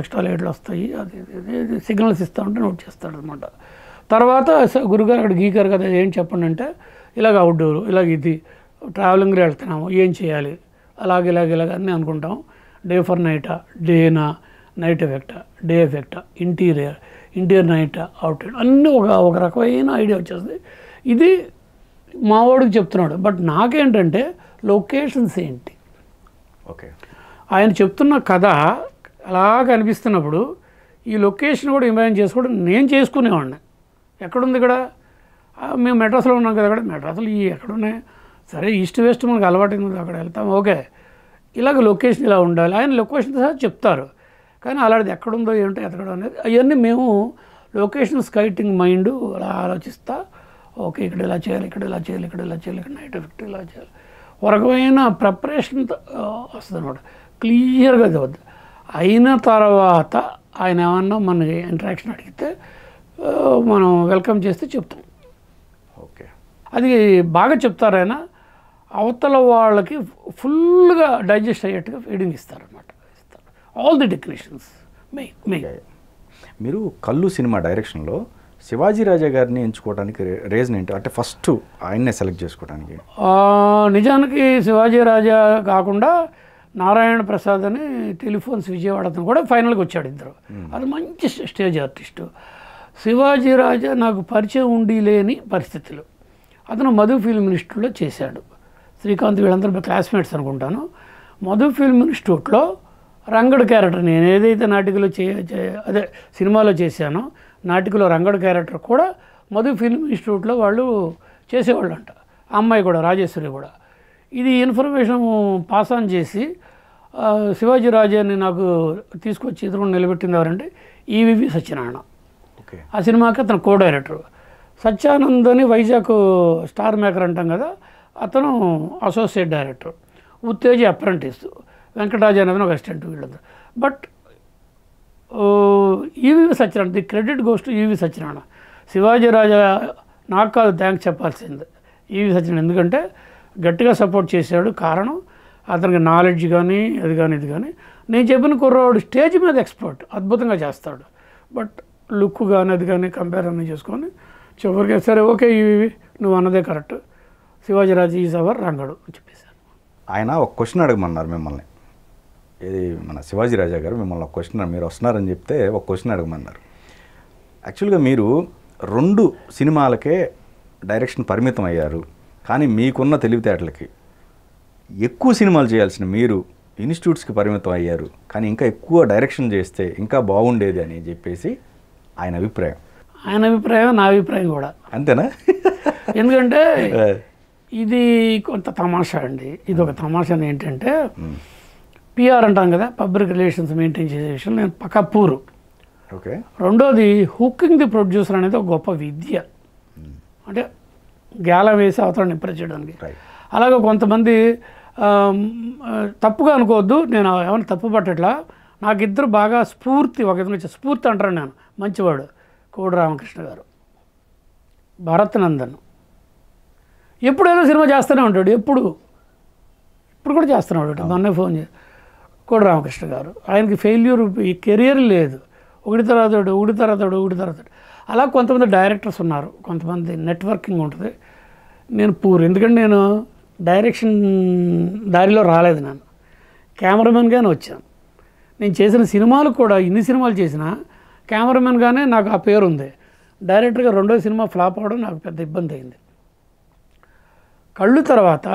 ఎక్స్ట్రా లైట్లు వస్తాయి, అది ఇది సిగ్నల్స్ ఇస్తూ ఉంటే నోట్ చేస్తాడు అనమాట. తర్వాత గురుగారు అక్కడ గీకారు కదా, ఏం చెప్పండి అంటే ఇలాగ అవుట్డోరు, ఇలాగ ఇది ట్రావెలింగ్లో వెళ్తున్నాము ఏం చేయాలి, అలాగే ఇలాగ ఇలాగ అన్నీ అనుకుంటాం. డే ఫర్ నైటా, డేనా, నైట్ ఎఫెక్టా, డే ఎఫెక్టా, ఇంటీరియర్ ఇంటీరియర్ నైటా, అవుట్ అన్నీ ఒక రకమైన ఐడియా వచ్చేస్తుంది. ఇది మావాడికి చెప్తున్నాడు, బట్ నాకేంటంటే లొకేషన్స్ ఏంటి, ఓకే ఆయన చెప్తున్న కథ అలా కనిపిస్తున్నప్పుడు ఈ లొకేషన్ కూడా ఇమాజిన్ చేసుకోవడం నేను చేసుకునేవాడిని. ఎక్కడుంది ఇక్కడ, మేము మెడ్రాస్లో ఉన్నాం కదా, అక్కడ మెడ్రాస్లో ఈ ఎక్కడున్నాయి, సరే ఈస్ట్ వెస్ట్ మనకు అలవాటు ఉంది, అక్కడ వెళ్తాం, ఓకే ఇలాగ లొకేషన్ ఇలా ఉండాలి, ఆయన లొకేషన్ సహా చెప్తారు. కానీ అలాంటిది ఎక్కడుందో ఏంటో ఎతకడం అనేది అవన్నీ మేము లొకేషన్ స్కైటింగ్ మైండ్ అలా ఆలోచిస్తా, ఓకే ఇక్కడ ఇలా చేయాలి, ఇక్కడ ఇలా చేయాలి, ఇక్కడ ఇలా చేయాలి, ఇక్కడ నైట్ ఎఫెక్ట్ ఇలా చేయాలి, ఒక రకమైన ప్రిపరేషన్ వస్తుంది అనమాట, క్లియర్గా చదువుద్ది. అయిన తర్వాత ఆయన ఏమన్నా మన ఇంటరాక్షన్ అడిగితే మనం వెల్కమ్ చేస్తే చెప్తాం. ఓకే, అది బాగా చెప్తారు ఆయన, అవతల వాళ్ళకి ఫుల్గా డైజెస్ట్ అయ్యేట్టుగా ఫీడింగ్ ఇస్తారనమాట, ఇస్తారు ఆల్ ది టెక్నీషియన్స్. మీరు కల్లు సినిమా డైరెక్షన్లో శివాజీ రాజా గారిని ఎంచుకోవడానికి రీజన్ ఏంటి, అంటే ఫస్ట్ ఆయన్నే సెలెక్ట్ చేసుకోవడానికి? నిజానికి శివాజీ రాజా కాకుండా నారాయణ ప్రసాద్ అని టెలిఫోన్స్ విజయవాడ అతను కూడా ఫైనల్గా వచ్చాడు, ఇద్దరు అది మంచి స్టేజ్ ఆర్టిస్టు. శివాజీ రాజా నాకు పరిచయం ఉండి లేని పరిస్థితులు, అతను మధు ఫిల్మ్ ఇన్స్టిట్యూట్లో చేశాడు, శ్రీకాంత్ వీళ్ళందరూ క్లాస్మేట్స్ అనుకుంటాను. మధు ఫిల్మ్ ఇన్స్టిట్యూట్లో రంగడు క్యారెక్టర్ నేను ఏదైతే నాటికలో అదే సినిమాలో చేశానో నాటికలో రంగడు క్యారెక్టర్ కూడా మధు ఫిల్మ్ ఇన్స్టిట్యూట్లో వాళ్ళు చేసేవాళ్ళు అంట, అమ్మాయి కూడా రాజేశ్వరి కూడా. ఇది ఇన్ఫర్మేషన్ పాస్ ఆన్ చేసి శివాజీ రాజాని నాకు తీసుకొచ్చి ఎదురు నిలబెట్టింది ఎవరంటే ఈవివి సత్యనారాయణ. ఓకే, ఆ సినిమాకి అతను కో డైరెక్టర్. సత్యానంద్ అని వైజాగ్ స్టార్ మేకర్ అంటాం కదా, అతను associate director. Uttej apprentice, Venkataraju అనేది ఒక అసిస్టెంట్, వీళ్ళందరూ. But EV Satyanarayana, the credit goes to EV Satyanarayana. Shivaji Raja నాకు కాదు థ్యాంక్స్ చెప్పాల్సింది ఈవి సత్యనారాయణ, ఎందుకంటే గట్టిగా సపోర్ట్ చేశాడు. కారణం అతనికి నాలెడ్జ్ కానీ అది కానీ ఇది కానీ, నేను చెప్పిన కుర్రవాడు స్టేజ్ మీద ఎక్స్పర్ట్, అద్భుతంగా చేస్తాడు, బట్ లుక్ కానీ అది కానీ కంపారిజన్ చేసుకొని చివరికి సరే ఓకే ఇవి నువ్వు అన్నదే correct, Shivaji Raja is our రంగడు అని చెప్పేశాను. ఆయన ఒక క్వశ్చన్ అడగమన్నారు మిమ్మల్ని, ఇది మన శివాజీ రాజా గారు మిమ్మల్ని ఒక క్వశ్చన్, మీరు వస్తున్నారని చెప్తే ఒక క్వశ్చన్ అడగమన్నారు. యాక్చువల్గా మీరు 2 సినిమాలకే డైరెక్షన్ పరిమితం అయ్యారు, కానీ మీకున్న తెలివితేటలకి ఎక్కువ సినిమాలు చేయాల్సిన మీరు ఇన్స్టిట్యూట్స్కి పరిమితం అయ్యారు, కానీ ఇంకా ఎక్కువ డైరెక్షన్ చేస్తే ఇంకా బాగుండేది అని చెప్పేసి ఆయన అభిప్రాయం. ఆయన అభిప్రాయం నా అభిప్రాయం కూడా అంతేనా? ఎందుకంటే ఇది కొంత తమాషా అండి. ఇది ఒక తమాషా ఏంటంటే పిఆర్ అంటాం కదా, పబ్లిక్ రిలేషన్స్ మెయింటైన్ చేసే విషయంలో నేను పక్కా పూరు. ఓకే. రెండోది హుకింగ్ ది ప్రొడ్యూసర్ అనేది ఒక గొప్ప విద్య, అంటే గాలం వేసి అవతలని ఇంప్రెస్ చేయడానికి. అలాగే కొంతమంది తప్పుగా అనుకోవద్దు, నేను ఏమైనా తప్పు పట్టట్లా, నాకిద్దరు బాగా స్ఫూర్తి, ఒక విధంగా స్ఫూర్తి అంటాను నేను, మంచివాడు కోడి రామకృష్ణ గారు, భరత్ నందన్. ఎప్పుడైనా సినిమా చేస్తూనే ఉంటాడు, ఇప్పుడు కూడా చేస్తున్నాడు. మొన్నే ఫోన్ చేసి కోడి రామకృష్ణ గారు, ఆయనకి ఫెయిల్యూర్ ఈ కెరియర్ లేదు, ఒకటి తర్వాత. అలా కొంతమంది డైరెక్టర్స్ ఉన్నారు, కొంతమంది నెట్వర్కింగ్ ఉంటుంది. నేను పూర్, ఎందుకంటే నేను డైరెక్షన్ దారిలో రాలేదు, నేను కెమెరామెన్గానే వచ్చాను. నేను చేసిన సినిమాలు కూడా, ఇన్ని సినిమాలు చేసినా కెమెరామెన్గానే నాకు ఆ పేరు ఉంది. డైరెక్టర్గా రెండో సినిమా ఫ్లాప్ అవ్వడం నాకు పెద్ద ఇబ్బంది అయింది. కళ్ళు తర్వాత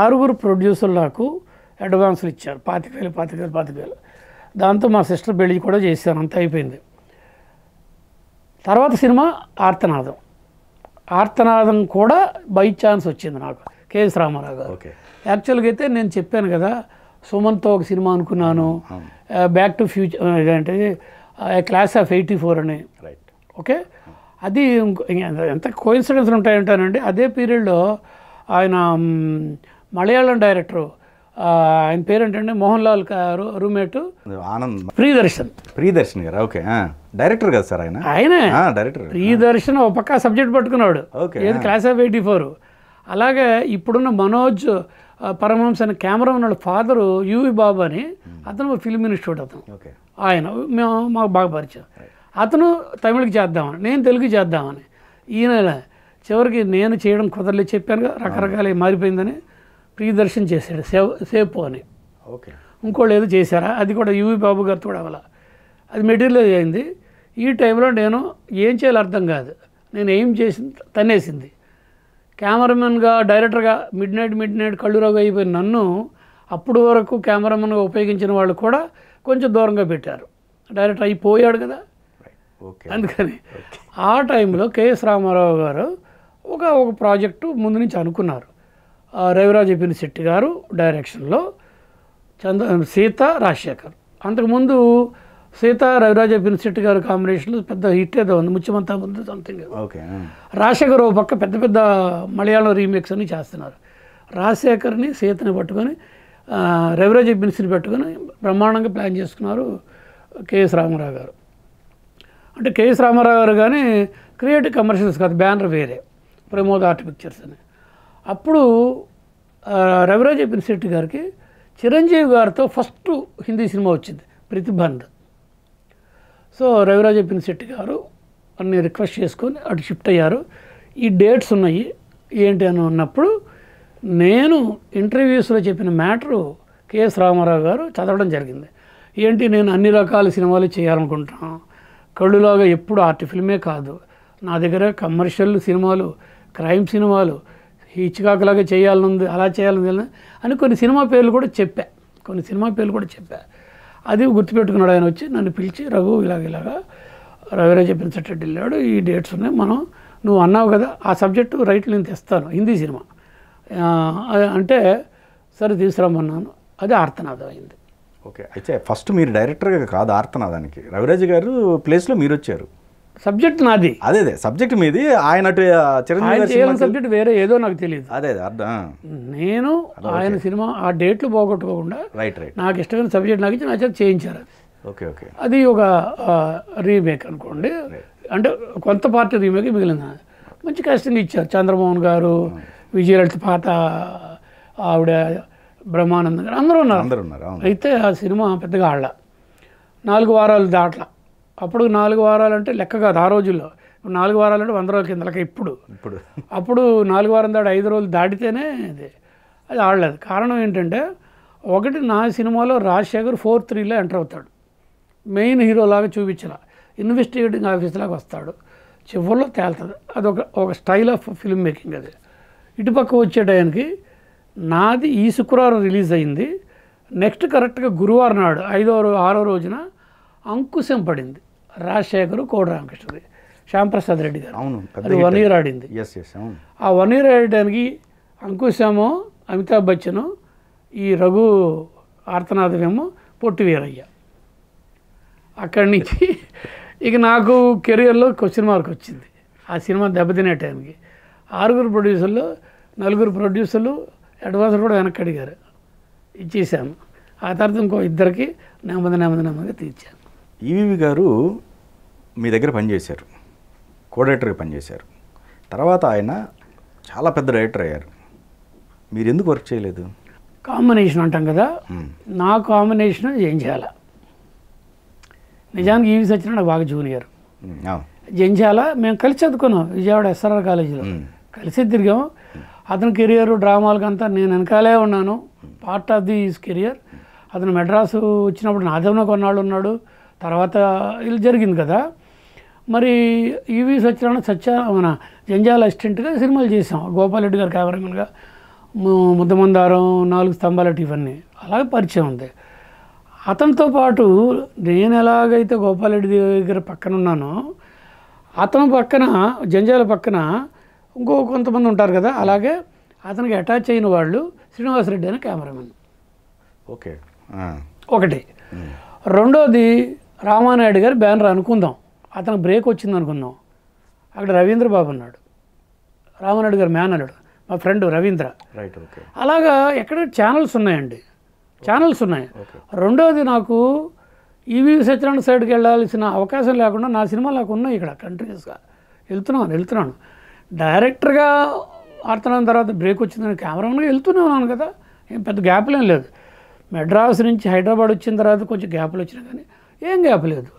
6 ప్రొడ్యూసర్లకు అడ్వాన్సులు ఇచ్చారు, 25,000. దాంతో మా సిస్టర్ పెళ్లి కూడా చేశాను, అంత అయిపోయింది. తర్వాత సినిమా ఆర్తనాదం కూడా బై ఛాన్స్ వచ్చింది నాకు, కెఎస్ రామారావు గారు. యాక్చువల్గా అయితే నేను చెప్పాను కదా, సుమన్తో ఒక సినిమా అనుకున్నాను, బ్యాక్ టు ఫ్యూచర్ ఇదంటే క్లాస్ ఆఫ్ 84 అని. ఓకే, అది ఎంత కోయిన్సిడెన్స్ ఉంటాయంటానండి. అదే పీరియడ్లో ఆయన మలయాళం డైరెక్టరు, ఆయన పేరేంటంటే మోహన్ లాల్ గారు రూమ్మేటు ఆనంద్, ప్రియదర్శన్ గారు. ఓకే, డైరెక్టర్ కదా సార్ ఆయన? ఆయనే డైరెక్టర్. ప్రియదర్శన్ ఒక పక్క సబ్జెక్ట్ పట్టుకున్నాడు, ఏది క్లాస్ ఆఫ్ 84. అలాగే ఇప్పుడున్న మనోజ్ పరమహంస అనే కెమెరా ఉన్నాడు, ఫాదరు యువి బాబు అని, అతను ఫిల్మ్ ఇన్స్టిట్యూట్ అతను. ఆయన మేము మాకు బాగా పరిచయం. అతను తమిళకి చేద్దామని, నేను తెలుగు చేద్దామని, ఈయన చివరికి నేను చేయడం కుదరలేదు, చెప్పాను రకరకాల మారిపోయిందని ప్రియదర్శన్ చేశాడు సేపు అని. ఓకే, ఇంకోళ్ళు ఏదో చేశారా, అది కూడా యువి బాబు గారితో కూడా అవ్వాల, అది మెటీరియలైజ్ అయింది. ఈ టైంలో నేను ఏం చేయాలో అర్థం కాదు, నేను ఏం చేసింది తన్నేసింది. కెమెరామెన్గా డైరెక్టర్గా మిడ్ నైట్ కళ్ళురావుగా అయిపోయిన నన్ను అప్పుడు వరకు కెమెరామెన్గా ఉపయోగించిన వాళ్ళు కూడా కొంచెం దూరంగా పెట్టారు, డైరెక్టర్ అయిపోయాడు కదా. అందుకని ఆ టైంలో కెఎస్ రామారావు గారు ఒక ప్రాజెక్టు ముందు నుంచి అనుకున్నారు. రవిరాజ్ పినిశెట్టి గారు డైరెక్షన్లో సీత రాజశేఖర్. అంతకుముందు సీత రవిరాజ పినిశెట్టి గారు కాంబినేషన్లో పెద్ద హిట్ ఏదో ఉంది, ముత్యమంతా ముందు సంథింగ్. ఓకే, రాజశేఖర్ ఓ పక్క పెద్ద మలయాళం రీమేక్స్ అని చేస్తున్నారు. రాజశేఖర్ని సీతని పట్టుకొని రవిరాజ పినిశెట్టి పెట్టుకొని బ్రహ్మాండంగా ప్లాన్ చేసుకున్నారు కెఎస్ రామారావు గారు. అంటే కెఎస్ రామారావు గారు కానీ క్రియేటివ్ కమర్షియల్స్ కాదు, బ్యానర్ వేరే, ప్రమోద్ ఆర్ట్ పిక్చర్స్ అని. అప్పుడు రవిరాజ పినిశెట్టి గారికి చిరంజీవి గారితో ఫస్ట్ హిందీ సినిమా వచ్చింది, ప్రతిబంధ్. సో రవిరాజ పినిశెట్టి గారు అన్ని రిక్వెస్ట్ చేసుకొని అటు షిఫ్ట్ అయ్యారు. ఈ డేట్స్ ఉన్నాయి ఏంటి అని ఉన్నప్పుడు నేను ఇంటర్వ్యూస్లో చెప్పిన మ్యాటరు కెఎస్ రామారావు గారు చదవడం జరిగింది. ఏంటి, నేను అన్ని రకాల సినిమాలు చేయాలనుకుంటున్నాను, కళ్ళులాగా ఎప్పుడు ఆర్ట్ ఫిల్మే కాదు, నా దగ్గర కమర్షియల్ సినిమాలు, క్రైమ్ సినిమాలు, హిచ్కాక్లాగా చేయాలనుంది, అలా చేయాలని అని కొన్ని సినిమా పేర్లు కూడా చెప్పా. అది గుర్తుపెట్టుకున్నాడు. ఆయన వచ్చి నన్ను పిలిచి, రఘు ఇలాగా రవిరాజ పినిశెట్టి వెళ్ళాడు, ఈ డేట్స్ ఉన్నాయి, మనం నువ్వు అన్నావు కదా ఆ సబ్జెక్టు రైట్లు నేను తెస్తాను, హిందీ సినిమా అంటే సరే తీసుకురమ్మన్నాను. అది ఆర్తనాదం అయింది. ఓకే, అయితే ఫస్ట్ మీరు డైరెక్టర్గా కాదు, ఆర్తనాదానికి రవిరాజ గారు ప్లేస్లో మీరు వచ్చారు. సబ్జెక్ట్ నాది, అదే సబ్జెక్ట్ మీది. ఆయన సబ్జెక్ట్ వేరే ఏదో నాకు తెలియదు, అదే అర్థం. నేను ఆయన సినిమా ఆ డేట్లు పోగొట్టుకోకుండా నాకు ఇష్టమైన సబ్జెక్ట్ నాకు ఇచ్చి నా చేత చేయించారు. ఓకే ఓకే, అది ఒక రీమేక్ అనుకోండి, అంటే కొంత పార్టీ రీమేక్ మిగిలింది. మంచి కాస్టింగ్ ఇచ్చారు, చంద్రమోహన్ గారు, విజయలలిత, పాత ఆవిడ, బ్రహ్మానందం గారు, అందరూ ఉన్నారు. అయితే ఆ సినిమా పెద్దగా ఆళ్ళ 4 వారాలు దాట్లా. అప్పుడు 4 వారాలు అంటే లెక్క కాదు ఆ రోజుల్లో. 4 వారాలు అంటే 100 రోజుల కింద లెక్క. అప్పుడు 4 వారం దాటి 5 రోజులు దాటితేనే అది ఆడలేదు. కారణం ఏంటంటే, ఒకటి నా సినిమాలో రాజశేఖర్ 4-3లో ఎంటర్ అవుతాడు, మెయిన్ హీరోలాగా చూపించిన ఇన్వెస్టిగేటింగ్ ఆఫీస్లాగా వస్తాడు, చివరిలో తేలుతుంది. అదొక స్టైల్ ఆఫ్ ఫిల్మ్ మేకింగ్. అది ఇటుపక్క వచ్చే టైంకి నాది ఈ శుక్రవారం రిలీజ్ అయింది, నెక్స్ట్ కరెక్ట్గా గురువారం నాడు 5వ 6వ రోజున అంకుశం పడింది రాజశేఖరు కోడి రామకృష్ణది. శ్యాంప్రసాద్ రెడ్డి గారు. అవును, అది 1 year ఆడింది. ఎస్ ఎస్ అవును. ఆ 1 year ఆడడానికి అంకుశేమో అమితాబ్ బచ్చను, ఈ రఘు ఆర్తనాథమేమో పొట్టి వీరయ్య. అక్కడి నుంచి ఇక నాకు కెరియర్లో క్వశ్చన్ మార్క్ వచ్చింది. ఆ సినిమా దెబ్బతినే టైంకి 6 ప్రొడ్యూసర్లు, 4 ప్రొడ్యూసర్లు అడ్వాన్స్ కూడా వెనక్కి అడిగారు, ఇచ్చేసాము. ఆ తర్వాత ఇంకో 2కి నెమ్మది తీర్చాను. ఈవీవి గారు మీ దగ్గర పనిచేశారు, కోడైరెక్టర్గా పనిచేశారు. తర్వాత ఆయన చాలా పెద్ద డైరెక్టర్ అయ్యారు. మీరు ఎందుకు వర్క్ చేయలేదు? కాంబినేషన్ అంటాం కదా, నా కాంబినేషన్ ఏం చేయాలా. నిజానికి ఈవీ సత్యన నాకు బాగా జూనియర్. జంజాల మేము కలిసి చదువుకున్నాం, విజయవాడ ఎస్ఆర్ఆర్ కాలేజీలో కలిసి తిరిగాము. అతని కెరియర్ డ్రామాలకంతా నేను వెనకాలే ఉన్నాను, పార్ట్ ఆఫ్ ది కెరియర్. అతను మెడ్రాసు వచ్చినప్పుడు నాదేమో కొన్నాళ్ళు ఉన్నాడు, తర్వాత ఇది జరిగింది కదా. మరి ఈవీ సత్యనారాయణ మన జంజాల అసిస్టెంట్గా సినిమాలు చేసాం. గోపాల్ రెడ్డి గారు కెమెరామెన్గా, ముద్దమందారం, 4 స్తంభాలటి, ఇవన్నీ అలాగే పరిచయం ఉంది. అతనితో పాటు నేను ఎలాగైతే గోపాల్ రెడ్డి దగ్గర పక్కన ఉన్నానో, అతను పక్కన జంజాల పక్కన ఇంకో కొంతమంది ఉంటారు కదా, అలాగే అతనికి అటాచ్ అయిన వాళ్ళు శ్రీనివాసరెడ్డి అనే కెమెరామెన్. ఓకే, ఒకటి. రెండోది రామానాయుడు గారి బ్యానర్ అనుకుందాం, అతను బ్రేక్ వచ్చింది అనుకుందాం. అక్కడ రవీంద్ర బాబు అన్నాడు, రామానాయుడు గారు మ్యాన్ అన్నాడు, మా ఫ్రెండ్ రవీంద్ర. Right, okay. అలాగా ఎక్కడ ఛానల్స్ ఉన్నాయండి, ఛానల్స్ ఉన్నాయి. రెండోది నాకు ఈవీ సత్యనారాయణ సైడ్కి వెళ్ళాల్సిన అవకాశం లేకుండా నా సినిమా నాకు ఉన్నాయి ఇక్కడ కంటిన్యూస్గా వెళ్తున్నాను. డైరెక్టర్గా ఆడుతున్నాను, తర్వాత బ్రేక్ వచ్చిందని కెమెరామెన్గా వెళ్తూనే ఉన్నాను కదా, ఏం పెద్ద గ్యాప్లు ఏం లేదు. మెడ్రాస్ నుంచి హైదరాబాద్ వచ్చిన తర్వాత కొంచెం గ్యాప్లు వచ్చినా కానీ ఏం గ్యాప్ లేదు.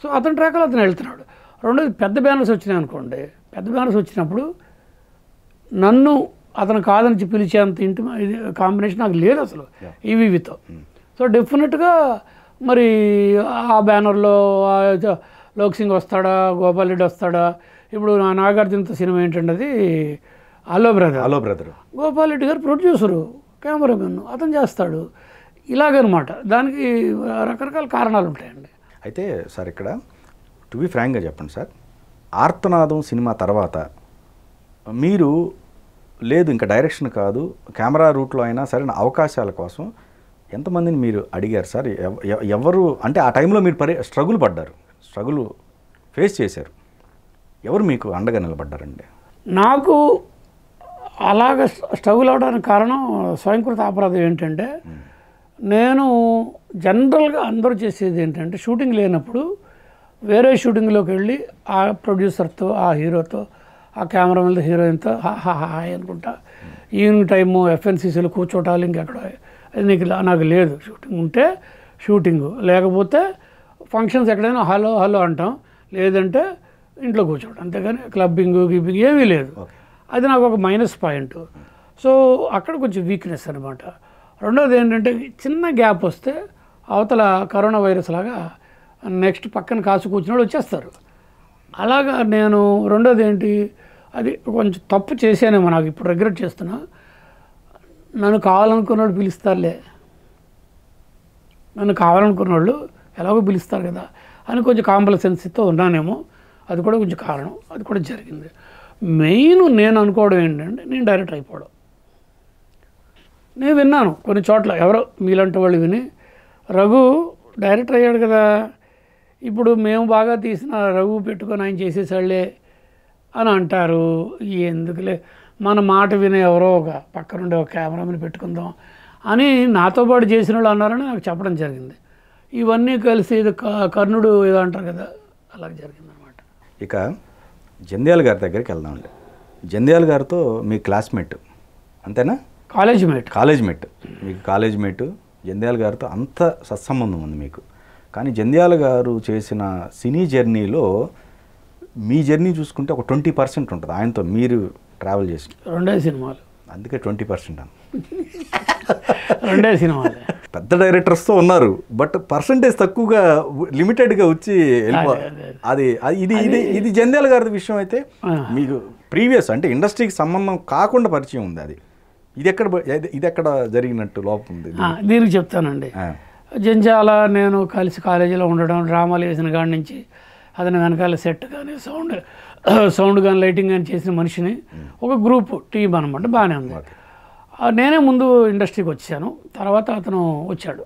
సో అతని ట్రాక్లో అతను వెళ్తున్నాడు. రెండోది పెద్ద బ్యానర్స్ వచ్చినాయి అనుకోండి, పెద్ద బ్యానర్స్ వచ్చినప్పుడు నన్ను అతను కాదని చెప్పి పిలిచేంత ఇంటి ఇది కాంబినేషన్ నాకు లేదు అసలు ఈవీవితో. సో డెఫినెట్గా మరి ఆ బ్యానర్లో లోక్ సింగ్ వస్తాడా, గోపాల్ రెడ్డి వస్తాడా, ఇప్పుడు నాగార్జునతో సినిమా ఏంటంటే అది hello brother, Gopal Reddy garu producer, cameraman, అతను చేస్తాడు ఇలాగనమాట. దానికి రకరకాల కారణాలు ఉంటాయండి. అయితే సార్ ఇక్కడ టు బి ఫ్రాంక్గా చెప్పండి సార్, ఆర్తనాదం సినిమా తర్వాత మీరు లేదు ఇంకా డైరెక్షన్ కాదు కెమెరా రూట్లో అయినా సరైన అవకాశాల కోసం ఎంతమందిని మీరు అడిగారు సార్? ఎవరు అంటే ఆ టైంలో మీరు స్ట్రగుల్ ఫేస్ చేశారు, ఎవరు మీకు అండగా నిలబడ్డారండి? నాకు అలాగ స్ట్రగుల్ అవడానికి కారణం స్వయంకృత అపరాధం ఏంటంటే, నేను జనరల్గా అందరూ చేసేది ఏంటంటే షూటింగ్ లేనప్పుడు వేరే షూటింగ్లోకి వెళ్ళి ఆ ప్రొడ్యూసర్తో, ఆ హీరోతో, ఆ కెమెరామెన్తో, హీరోయిన్తో హాయ్ అనుకుంటా ఈవినింగ్ టైము ఎఫ్ఎన్సీసీలో కూర్చోటాలు. ఇంకెక్కడ నీకు నాకు లేదు, షూటింగ్ ఉంటే షూటింగు, లేకపోతే ఫంక్షన్స్ ఎక్కడైనా హలో హలో అంటాం, లేదంటే ఇంట్లో కూర్చోవడం, అంతేగాని క్లబ్బింగ్ గిబ్బింగ్ ఏమీ లేదు. అది నాకు ఒక మైనస్ పాయింట్. సో అక్కడ కొంచెం వీక్నెస్ అనమాట. రెండోది ఏంటంటే చిన్న గ్యాప్ వస్తే అవతల కరోనా వైరస్ లాగా నెక్స్ట్ పక్కన కాసు కూర్చున్నాడు వచ్చేస్తారు. అలాగా నేను రెండోది ఏంటి, అది కొంచెం తప్పు చేశానేమో, నాకు ఇప్పుడు రిగ్రెట్ చేస్తున్నా. నన్ను కావాలనుకున్నవాడు పిలుస్తారులే, నన్ను కావాలనుకున్నవాళ్ళు ఎలాగో పిలుస్తారు కదా అని కొంచెం కాంప్లసెన్సీతో ఉన్నానేమో, అది కూడా కొంచెం కారణం, అది కూడా జరిగింది. మెయిన్ నేను అనుకోవడం ఏంటంటే నేను డైరెక్టర్ అయిపోవడం. నేను విన్నాను కొన్ని చోట్ల ఎవరో మీలాంటి వాళ్ళు విని, రఘు డైరెక్టర్ అయ్యాడు కదా, ఇప్పుడు మేము బాగా తీసిన రఘు పెట్టుకొని ఆయన చేసేసాళ్లే అని అంటారు. ఎందుకులే మన మాట వినే ఎవరో ఒక పక్కనుండే ఒక కెమెరామెన్ పెట్టుకుందాం అని నాతో పాటు చేసిన వాళ్ళు అన్నారని నాకు చెప్పడం జరిగింది. ఇవన్నీ కలిసి ఇది కర్ణుడు ఏదో అంటారు కదా, అలా జరిగిందనమాట. ఇక జంధ్యాల గారి దగ్గరికి వెళ్దామండి. జంధ్యాల గారితో మీ క్లాస్మేట్ అంతేనా? కాలేజ్ మేట్ మీకు కాలేజ్ మేట్ జంధ్యాల గారితో అంత సత్సంబంధం ఉంది మీకు. కానీ జంధ్యాల గారు చేసిన సినీ జర్నీలో మీ జర్నీ చూసుకుంటే ఒక 20% ఉంటుంది ఆయనతో మీరు ట్రావెల్ చేసి. 2 సినిమాలు, అందుకే 20% అన్న. 2 సినిమాలు. పెద్ద డైరెక్టర్స్తో ఉన్నారు, బట్ పర్సంటేజ్ తక్కువగా లిమిటెడ్గా వచ్చి అది ఇది ఇది ఇది జంధ్యాల గారి విషయం. అయితే మీకు ప్రీవియస్ అంటే ఇండస్ట్రీకి సంబంధం కాకుండా పరిచయం ఉంది, అది ఇది ఎక్కడ జరిగినట్టు లోపం ఉంది దీనికి చెప్తానండి. జంధ్యాల నేను కలిసి కాలేజీలో ఉండడం, డ్రామాలు వేసిన కాడి నుంచి అతని వెనకాల సెట్ కానీ సౌండ్ కానీ లైటింగ్ కానీ చేసిన మనిషిని ఒక గ్రూప్ టీమ్ అనమాట. బాగానే ఉంది. నేనే ముందు ఇండస్ట్రీకి వచ్చాను, తర్వాత అతను వచ్చాడు.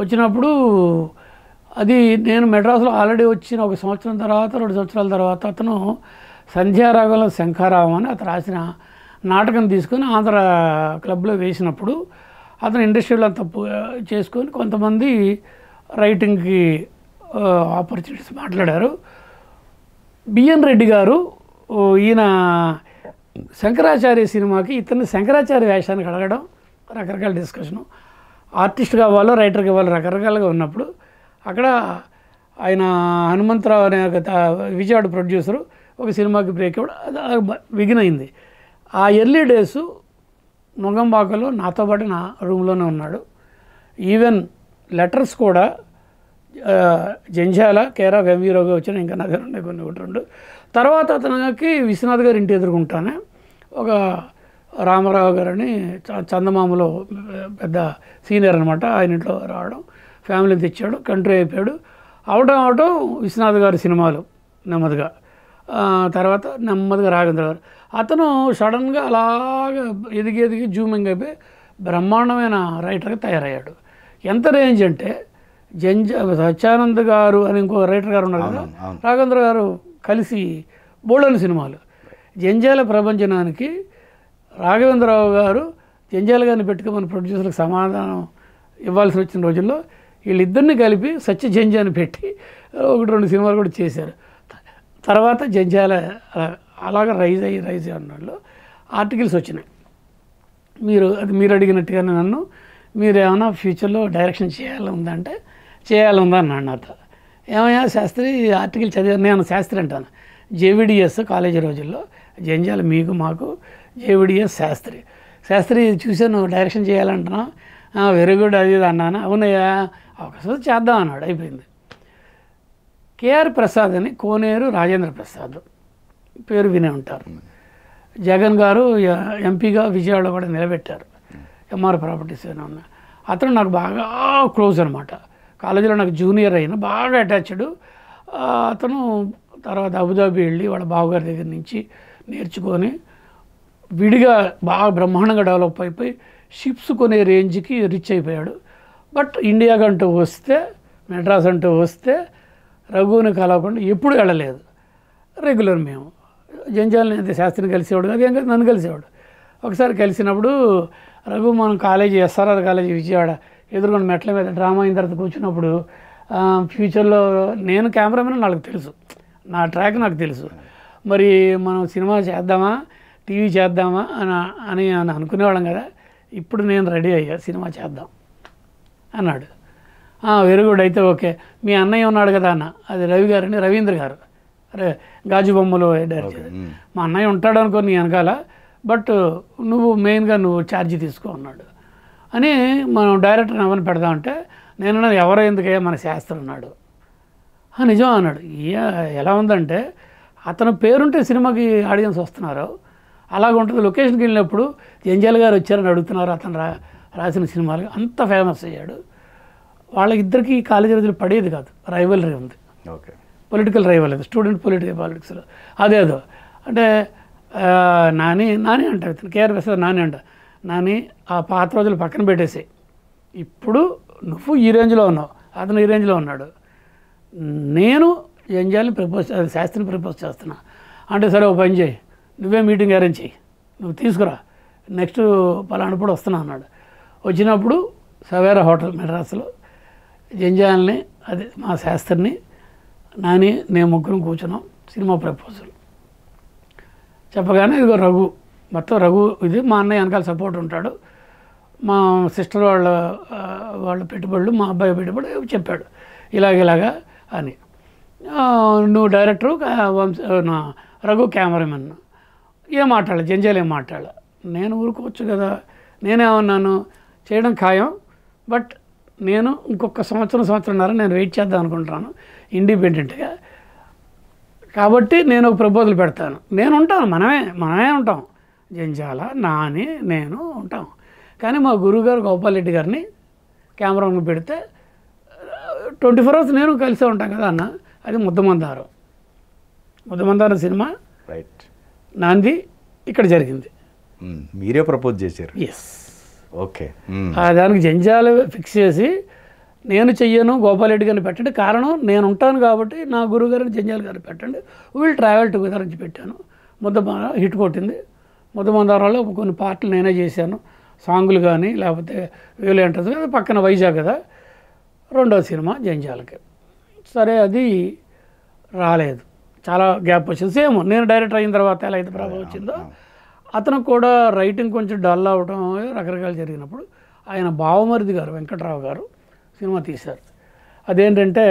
వచ్చినప్పుడు అది నేను మెడ్రాస్లో ఆల్రెడీ వచ్చిన ఒక సంవత్సరం తర్వాత 2 సంవత్సరాల తర్వాత అతను సంధ్యారాగంలో శంఖారావం అని అతను రాసిన నాటకం తీసుకొని ఆంధ్ర క్లబ్లో వేసినప్పుడు అతను ఇండస్ట్రీలో తప్పు చేసుకొని కొంతమంది రైటింగ్కి ఆపర్చునిటీస్ మాట్లాడారు. బిఎన్ రెడ్డి గారు ఈయన శంకరాచార్య సినిమాకి ఇతన్ని శంకరాచార్య వేషానికి అడగడం, రకరకాల డిస్కషను, ఆర్టిస్ట్ కావాలో రైటర్ కావాలో రకరకాలుగా ఉన్నప్పుడు అక్కడ ఆయన హనుమంతరావు అనే విజయవాడ ప్రొడ్యూసరు ఒక సినిమాకి బ్రేక్ ఇవ్వడం బిగిన్ అయింది. ఆ ఎర్లీ డేస్ నుంగంబాకలో నాతో పాటు నా రూమ్లోనే ఉన్నాడు. ఈవెన్ లెటర్స్ కూడా జంజాల కేరా వెంవీరోగా వచ్చిన ఇంకా నా దగ్గర ఉండే కొన్ని ఒకటి రెండు. తర్వాత అతనికి విశ్వనాథ్ గారు ఇంటి ఎదుర్కొంటానే ఒక రామారావు గారని చందమామలో పెద్ద సీనియర్ అనమాట, ఆయన ఇంట్లో రావడం, ఫ్యామిలీని తెచ్చాడు, కంట్రీ అయిపోయాడు. అవటం విశ్వనాథ్ గారి సినిమాలు నెమ్మదిగా, తర్వాత నెమ్మదిగా రాఘవేంద్ర గారు. అతను సడన్గా అలాగా ఎదిగి జూమింగ్ అయిపోయి బ్రహ్మాండమైన రైటర్గా తయారయ్యాడు. ఎంత రేంజ్ అంటే సత్యానంద్ గారు అని ఇంకో రైటర్ గారు ఉన్నారు కదా, రాఘవేంద్ర గారు కలిసి బోల్డన్ సినిమాలు. జంజాల ప్రభంజనానికి రాఘవేంద్రరావు గారు జంజాల గారిని పెట్టుకోమని ప్రొడ్యూసర్లకు సమాధానం ఇవ్వాల్సి వచ్చిన రోజుల్లో వీళ్ళిద్దరిని కలిపి సత్య జంజాని పెట్టి 1-2 సినిమాలు కూడా చేశారు. తర్వాత జంజాల అలాగా రైజ్ అన్నాళ్ళు ఆర్టికల్స్ వచ్చినాయి. మీరు అడిగినట్టుగానే నన్ను మీరేమైనా ఫ్యూచర్లో డైరెక్షన్ చేయాలంటే చేయాలందా అన్నాడు నాతో. ఏమయ్యా శాస్త్రి ఆర్టికల్ చదివాను, నేను శాస్త్రి అంటాను, జేవిడిఎస్ కాలేజీ రోజుల్లో జంజాల మీకు మాకు జేవిడిఎస్ శాస్త్రి చూశాను, డైరెక్షన్ చేయాలంటున్నా, వెరీ గుడ్ అది ఇది అన్నాను. అవునయ్యా అవకాశం చేద్దాం అన్నాడు, అయిపోయింది. కేఆర్ ప్రసాద్ అని కోనేరు రాజేంద్ర ప్రసాద్ పేరు వినే ఉంటారు. జగన్ గారు ఎంపీగా విజయవాడలో కూడా నిలబెట్టారు, ఎంఆర్ ప్రాపర్టీస్ అని ఉన్న అతను నాకు బాగా క్లోజ్ అనమాట. కాలేజీలో నాకు జూనియర్ అయినా బాగా అటాచ్డ్ అతను. తర్వాత అబుదాబి వెళ్ళి వాళ్ళ బావగారి దగ్గర నుంచి నేర్చుకొని విడిగా బాగా బ్రహ్మాండంగా డెవలప్ అయిపోయి షిప్స్ కొనే రేంజ్కి రిచ్ అయిపోయాడు. బట్ ఇండియాకి అంటూ వస్తే, మెడ్రాస్ అంటూ వస్తే రఘువుని కలవకుండా ఎప్పుడు వెళ్ళలేదు. రెగ్యులర్ మేము జంజాలని అయితే శాస్త్రిని కలిసేవాడు కాదు, ఏం కాదు నన్ను కలిసేవాడు. ఒకసారి కలిసినప్పుడు రఘు మనం కాలేజీ ఎస్ఆర్ఆర్ కాలేజీ విజయవాడ ఎదుర్కొన్న మెట్ల మీద డ్రామా అయిన తర్వాత కూర్చున్నప్పుడు ఫ్యూచర్లో నేను కెమెరామెన్ నాకు తెలుసు, నా ట్రాక్ నాకు తెలుసు, మరి మనం సినిమా చేద్దామా టీవీ చేద్దామా అని అనుకునేవాళ్ళం కదా. ఇప్పుడు నేను రెడీ అయ్యా, సినిమా చేద్దాం అన్నాడు. వెరీ గుడ్ అయితే ఓకే, మీ అన్నయ్య ఉన్నాడు కదా అన్న, అది రవి గారు అని, రవీంద్ర గారు గాజు బొమ్మలు డైరెక్టర్. మా అన్నయ్య ఉంటాడు అనుకో నీ వెనకాల, బట్ నువ్వు మెయిన్గా నువ్వు ఛార్జీ తీసుకో అన్నాడు. అని మనం డైరెక్టర్ని ఎవరిని పెడదామంటే నేను ఎవరో ఎందుకయ్యా మన శాస్త్రి అన్నాడు. నిజం అన్నాడు. ఎలా ఉందంటే అతను పేరుంటే సినిమాకి ఆడియన్స్ వస్తున్నారు, అలాగ ఉంటుంది. లొకేషన్కి వెళ్ళినప్పుడు జంజాల గారు వచ్చారని అడుగుతున్నారు, అతను రాసిన సినిమాలు అంత ఫేమస్ అయ్యాడు. వాళ్ళిద్దరికీ కాలేజీ రోజులు పడేది కాదు, రైవలరీ ఉంది. ఓకే, పొలిటికల్ రైవల్ అది, స్టూడెంట్ పాలిటిక్స్లో అదేదో అంటే నాని అంటారు ఇతను, కేఆర్ ప్రసాద్ నాని అంటారు. నాని ఆ పాత రోజులు పక్కన పెట్టేసి ఇప్పుడు నువ్వు ఈ రేంజ్లో ఉన్నావు, అతను ఈ రేంజ్లో ఉన్నాడు, నేను జంజాలని శాస్త్రిని ప్రపోజ్ చేస్తున్నా అంటే సరే ఓ పని చేయి, నువ్వే మీటింగ్ అరేంజ్ చేయి, నువ్వు తీసుకురా, నెక్స్ట్ పలానప్పుడు వస్తున్నా అన్నాడు. వచ్చినప్పుడు సవేరా హోటల్ మెడ్రాస్లో జంజాలని అదే మా శాస్త్రిని నాని నేను ముగ్గురం కూర్చున్నాం. సినిమా ప్రపోజల్ చెప్పగానే ఇదిగో రఘు, మొత్తం రఘు ఇది మా అన్నయ్య వెనకాల సపోర్ట్ ఉంటాడు, మా సిస్టర్ వాళ్ళ పెట్టుబడులు, మా అబ్బాయి పెట్టుబడి చెప్పాడు ఇలాగ అని. నువ్వు డైరెక్టరు, రఘు కెమెరామెన్. ఏం మాట్లాడాలి జంజాలు ఏం మాట్లాడాలి, నేను ఊరుకోవచ్చు కదా, నేనేమన్నాను చేయడం ఖాయం, బట్ నేను ఇంకొక సంవత్సరన్నర నేను వెయిట్ చేద్దాం అనుకుంటున్నాను ఇండిపెండెంట్గా, కాబట్టి నేను ఒక ప్రపోజల్ పెడతాను, నేను ఉంటాను, మనమే ఉంటాం జంజాల నాని నేను ఉంటాం. కానీ మా గురువుగారు గోపాల్ రెడ్డి గారిని కెమెరాను పెడితే 24 hours నేను కలిసే ఉంటాను కదా అన్న, అది ముద్దమందారం. ముద్దమందారం సినిమా రైట్ నాంది ఇక్కడ జరిగింది. మీరే ప్రపోజ్ చేశారు? ఎస్. ఓకే. దానికి జంజాల ఫిక్స్ చేసి నేను చెయ్యను, గోపాల్ రెడ్డి గారిని పెట్టండి, కారణం నేను ఉంటాను కాబట్టి నా గురువుగారిని జంజాల గారిని పెట్టండి, వీళ్ళు ట్రావెల్ టుగెదర్ నుంచి పెట్టాను. ముద్దమందారం హిట్ కొట్టింది. ముద్దమందారంలో కొన్ని పాటలు నేనే చేశాను, సాంగులు కానీ లేకపోతే వీలు ఎంట్రన్స్ కదా, పక్కన వైజాగ్ కదా. రెండో సినిమా జంజాలకి సరే అది రాలేదు, చాలా గ్యాప్ వచ్చింది. సేమ్ నేను డైరెక్టర్ అయిన తర్వాత ఎలా అయితే ప్రభావం వచ్చిందో అతను కూడా రైటింగ్ కొంచెం డల్ అవ్వడం రకరకాలు జరిగినప్పుడు ఆయన బావమరిది గారు వెంకట్రావు గారు సినిమా తీశారు. అదేంటంటే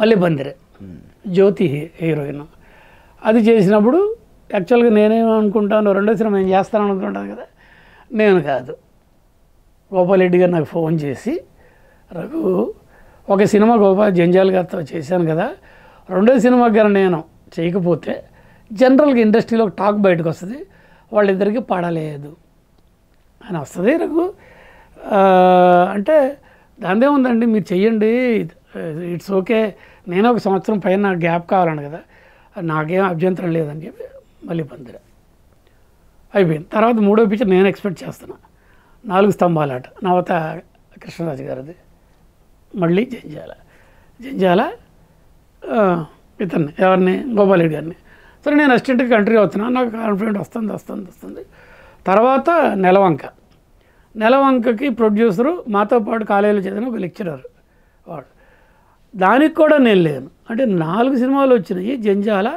మళ్ళీ బందిరే జ్యోతి హీరోయిన్ అది చేసినప్పుడు యాక్చువల్గా నేనేమనుకుంటాను రెండో సినిమా నేను చేస్తాను అనుకుంటాను కదా, నేను కాదు గోపాల్ రెడ్డి గారు నాకు ఫోన్ చేసి రఘు ఒక సినిమా గోపాల్ జంజాల్ గారితో చేశాను కదా, రెండో సినిమా గారు నేను చేయకపోతే జనరల్గా ఇండస్ట్రీలో ఒక టాక్ బయటకు వస్తుంది, వాళ్ళిద్దరికీ పడలేదు అని వస్తుంది. రఘు అంటే దానిదే ఉందండి మీరు చెయ్యండి ఇట్స్ ఓకే, నేను ఒక సంవత్సరం పైన నాకు గ్యాప్ కావాలని కదా, నాకేం అభ్యంతరం లేదని చెప్పి మళ్ళీ పందిర అయిపోయింది. తర్వాత మూడో పిక్చర్ నేను ఎక్స్పెక్ట్ చేస్తున్నా 4 స్తంభాలాట నవత కృష్ణరాజు గారిది, మళ్ళీ జంజాల ఇతన్ని ఎవరిని గోపాల్ రెడ్డి గారిని. సరే నేను అసిస్టెంట్కి కంట్రీ అవుతున్నాను, నాకు కాన్ఫిడెంట్ వస్తుంది. తర్వాత నెలవంకకి ప్రొడ్యూసరు మాతో పాటు కాలేజీలో చదివిన ఒక లెక్చరర్ వాడు, దానికి కూడా నేను లేను. అంటే 4 సినిమాలు వచ్చినాయి జంజాల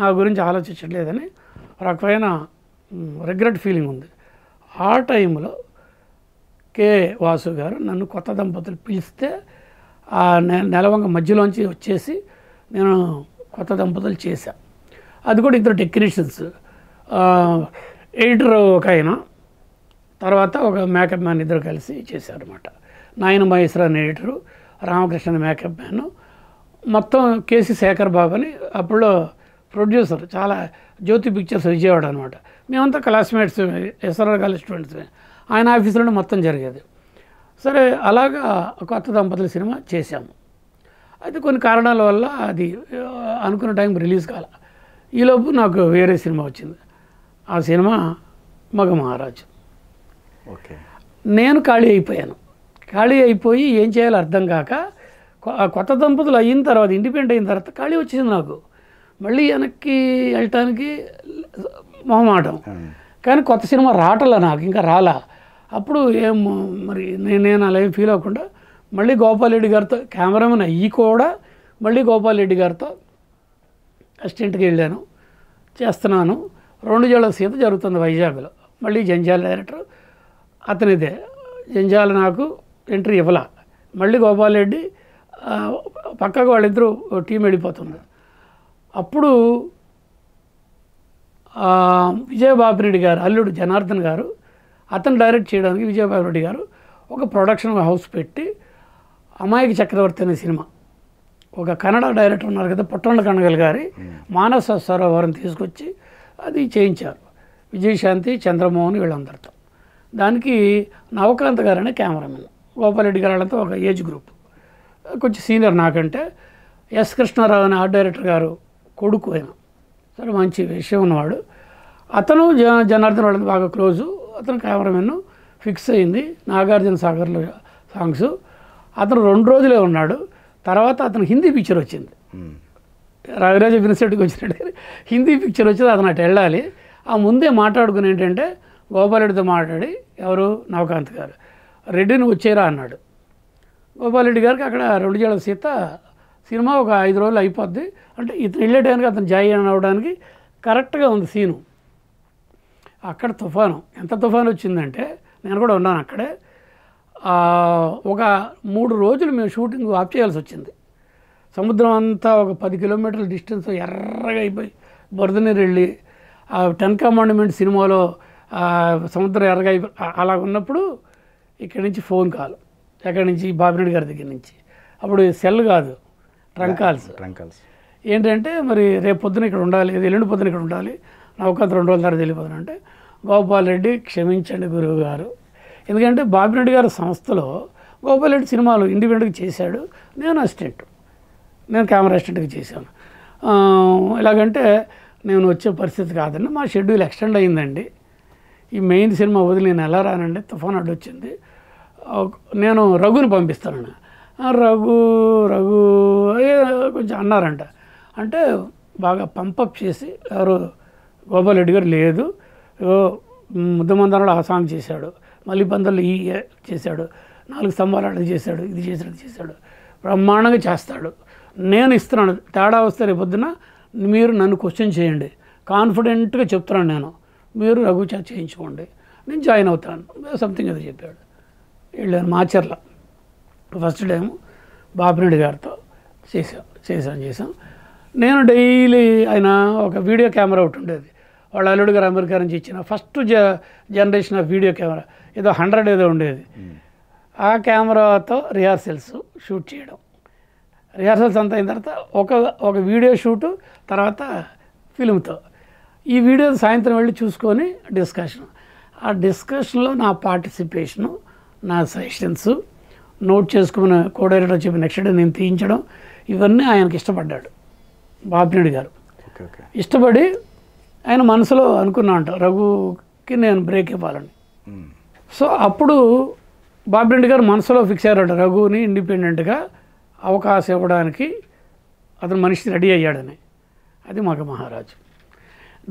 నా గురించి ఆలోచించట్లేదని రకమైన రిగ్రెట్ ఫీలింగ్ ఉంది. ఆ టైంలో కే వాసు గారు నన్ను కొత్త దంపతులు పిలిస్తే ఆ నెలవంక మధ్యలోంచి వచ్చేసి నేను కొత్త దంపతులు చేశాను. అది కూడా 2 టెక్నీషియన్స్, ఎడిటర్ ఒక ఆయన, తర్వాత ఒక మేకప్ మ్యాన్, ఇద్దరు కలిసి చేశారన్నమాట. నాయన Maheswararao editor, Ramakrishna makeup man, మొత్తం కేసీ శేఖర్ బాబు అని అప్పుడులో ప్రొడ్యూసర్, చాలా జ్యోతి పిక్చర్స్ విజయవాడ అనమాట. మేమంతా క్లాస్మేట్స్, ఎస్ఆర్ఆర్ కాలేజ్ స్టూడెంట్స్, ఆయన ఆఫీసులోనే మొత్తం జరిగేది. సరే అలాగా కొత్త దంపతుల సినిమా చేశాము. అయితే కొన్ని కారణాల వల్ల అది అనుకున్న టైం రిలీజ్ కాలే. ఈలోపు నాకు వేరే సినిమా వచ్చింది, ఆ సినిమా మగ మహారాజు. ఓకే. నేను ఖాళీ అయిపోయి ఏం చేయాలో అర్థం కాక కొత్త దంపతులు అయిన తర్వాత ఇండిపెండెంట్ అయిన తర్వాత ఖాళీ వచ్చింది నాకు, మళ్ళీ వెనక్కి వెళ్ళటానికి మొహమాటం. కానీ కొత్త సినిమా రావటంలా నాకు ఇంకా రాలా. అప్పుడు ఏమో మరి నేను అలా ఏం ఫీల్ అవ్వకుండా మళ్ళీ గోపాల్ రెడ్డి గారితో కెమెరామెన్ అయ్యి కూడా మళ్ళీ గోపాల్ రెడ్డి గారితో అసిస్టెంట్కి వెళ్ళాను, చేస్తున్నాను. 2 జళ్ళ సీత జరుగుతుంది వైజాగ్లో, మళ్ళీ జంజాల డైరెక్టర్ అతనిదే. జంజాల నాకు ఎంట్రీ ఇవ్వాల, మళ్ళీ గోపాల్ రెడ్డి పక్కకు వాళ్ళిద్దరూ టీం వెళ్ళిపోతున్నారు. అప్పుడు విజయబాబురెడ్డి గారు అల్లుడు జనార్దన్ గారు, అతను డైరెక్ట్ చేయడానికి విజయబాబురెడ్డి గారు ఒక ప్రొడక్షన్ హౌస్ పెట్టి అమాయక చక్రవర్తి అనే సినిమా, ఒక కన్నడ డైరెక్టర్ ఉన్నారు కదా పుట్టండ కనగల్ గారి మానస సరోవరం తీసుకొచ్చి అది చేయించారు విజయశాంతి చంద్రమోహన్ వీళ్ళందరితో. దానికి నవకాంత్ గారు అనే కెమెరామెన్, గోపాల్ రెడ్డి గారు వాళ్ళతో ఒక ఏజ్ గ్రూప్, కొంచెం సీనియర్ నాకంటే. ఎస్ కృష్ణారావు అనే ఆర్ట్ డైరెక్టర్ గారు కొడుకు అయినా సరే మంచి విషయం ఉన్నవాడు, అతను జనార్దన్ వాళ్ళని బాగా క్లోజు, అతను కెమెరామెన్ ఫిక్స్ అయింది. నాగార్జున సాగర్లో సాంగ్స్ అతను 2 రోజులే ఉన్నాడు. తర్వాత అతను హిందీ పిక్చర్ వచ్చింది, రవిరాజ పినేశ్వర్కి వచ్చినట్టు హిందీ పిక్చర్ వచ్చింది, అతను అటు వెళ్ళాలి. ఆ ముందే మాట్లాడుకుని ఏంటంటే గోపాల్ రెడ్డితో మాట్లాడి, ఎవరు నవకాంత్ గారు, రెడ్డి నువ్వు వచ్చేరా అన్నాడు. గోపాల్ రెడ్డి గారికి అక్కడ 2 జళ్ళ సీత సినిమా ఒక 5 రోజులు అయిపోద్ది అంటే, ఇతను వెళ్ళేటానికి అతను జాయిన్ అవ్వడానికి కరెక్ట్గా ఉంది సీను. అక్కడ తుఫాను, ఎంత తుఫాను వచ్చిందంటే నేను కూడా ఉన్నాను అక్కడే. ఒక 3 రోజులు మేము షూటింగ్ ఆఫ్ చేయాల్సి వచ్చింది. సముద్రం అంతా ఒక 10 కిలోమీటర్ల డిస్టెన్స్ ఎర్రగా అయిపోయి బురద నీరు వెళ్ళి, 10 కమాండ్మెంట్ సినిమాలో సముద్రం ఎర్రగా అయిపోయి అలా ఉన్నప్పుడు ఇక్కడి నుంచి ఫోన్ కాల్, ఎక్కడి నుంచి బాబిరెడ్డి గారి దగ్గర నుంచి, అప్పుడు సెల్ కాదు ట్రంకాల్స్ ఏంటంటే మరి రేపు పొద్దున ఇక్కడ ఉండాలి, ఎల్లుండి పొద్దున ఇక్కడ ఉండాలి, నవకాంత్ 2 రోజుల తర్వాత వెళ్ళిపోతున్నా అంటే, గోపాల్ రెడ్డి క్షమించండి గురువు గారు, ఎందుకంటే బాబిరెడ్డి గారి సంస్థలో గోపాల్ రెడ్డి సినిమాలు ఇండిపెండెంట్గా చేశాడు, నేను అసిస్టెంట్, నేను కెమెరా అసిస్టెంట్గా చేశాను. ఎలాగంటే నేను వచ్చే పరిస్థితి కాదండి, మా షెడ్యూల్ ఎక్స్టెండ్ అయ్యిందండి. ఈ మెయిన్ సినిమా వదిలి నేను ఎలా రానండి, తుఫాన్ అడ్డు వచ్చింది. నేను రఘుని పంపిస్తాను, రఘు కొంచెం అన్నారంట, అంటే బాగా పంపప్ చేసి ఎవరు గోపాల్ రెడ్డి గారు లేదు, ముద్దమందనలో ఆ సాంగ్ చేశాడు, మళ్ళీ పందలు ఈ చేశాడు, నాలుగు స్తంభాలు అడ్డు చేశాడు, ఇది చేశాడు చేశాడు, బ్రహ్మాండంగా చేస్తాడు. నేను ఇస్తున్నాను, తేడా వస్తే రేపు పొద్దున మీరు నన్ను క్వశ్చన్ చేయండి, కాన్ఫిడెంట్గా చెప్తున్నాను నేను, మీరు రఘు చేత చేయించుకోండి, నేను జాయిన్ అవుతాను సంథింగ్ అది చెప్పాడు. వెళ్ళాను మాచర్ల ఫస్ట్ టైం బాపిరెడ్డి గారితో చేశాం. నేను డైలీ ఆయన ఒక వీడియో కెమెరా ఒకటి ఉండేది, వాళ్ళ అల్లుడు గారు అమెరికా నుంచి ఇచ్చిన first generation of video camera, ఏదో 100 ఏదో ఉండేది. ఆ కెమెరాతో రిహార్సల్స్ షూట్ చేయడం, రిహార్సల్స్ అంతా అయిన తర్వాత ఒక వీడియో షూటు, తర్వాత ఫిల్మ్తో. ఈ వీడియో సాయంత్రం వెళ్ళి చూసుకొని డిస్కషన్, ఆ డిస్కషన్లో నా పార్టిసిపేషను, నా సజెషన్స్ నోట్ చేసుకున్న కోడైరెక్టర్ చెప్పి నెక్స్ట్ డే నేను తీయించడం, ఇవన్నీ ఆయనకి ఇష్టపడ్డాడు బాపిరెడ్డి గారు. ఇష్టపడి ఆయన మనసులో అనుకున్నా అంట, రఘుకి నేను బ్రేక్ ఇవ్వాలని. సో అప్పుడు బాపిరెడ్డి గారు మనసులో ఫిక్స్ అయ్యారంట, రఘుని ఇండిపెండెంట్గా అవకాశం ఇవ్వడానికి అతను మనిషి రెడీ అయ్యాడని. అది మాకు మహారాజు.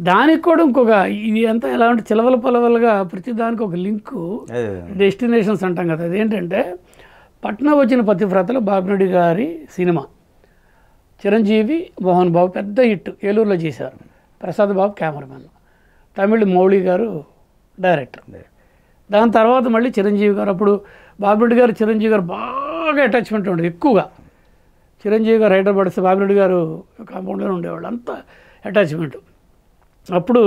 దానికి కూడా ఇంకొక ఇది అంతా ఎలా అంటే చిలవల పొలవలుగా ప్రతి దానికి ఒక లింకు, డెస్టినేషన్స్ అంటాం కదా. అదేంటంటే పట్నం వచ్చిన పతివ్రతలో బాపిరెడ్డి గారి సినిమా, చిరంజీవి మోహన్ బాబు పెద్ద హిట్, ఏలూరులో చేశారు, ప్రసాద్ బాబు కెమెరామెన్, తమిళ మౌళి గారు డైరెక్టర్. దాని తర్వాత మళ్ళీ చిరంజీవి గారు, అప్పుడు బాపిరెడ్డి గారు చిరంజీవి గారు బాగా అటాచ్మెంట్ ఉండేది ఎక్కువగా. చిరంజీవి గారు హైదరాబాద్ వస్తే బాపిరెడ్డి గారు కాంపౌండ్లో ఉండేవాళ్ళు, అంత అటాచ్మెంట్. అప్పుడు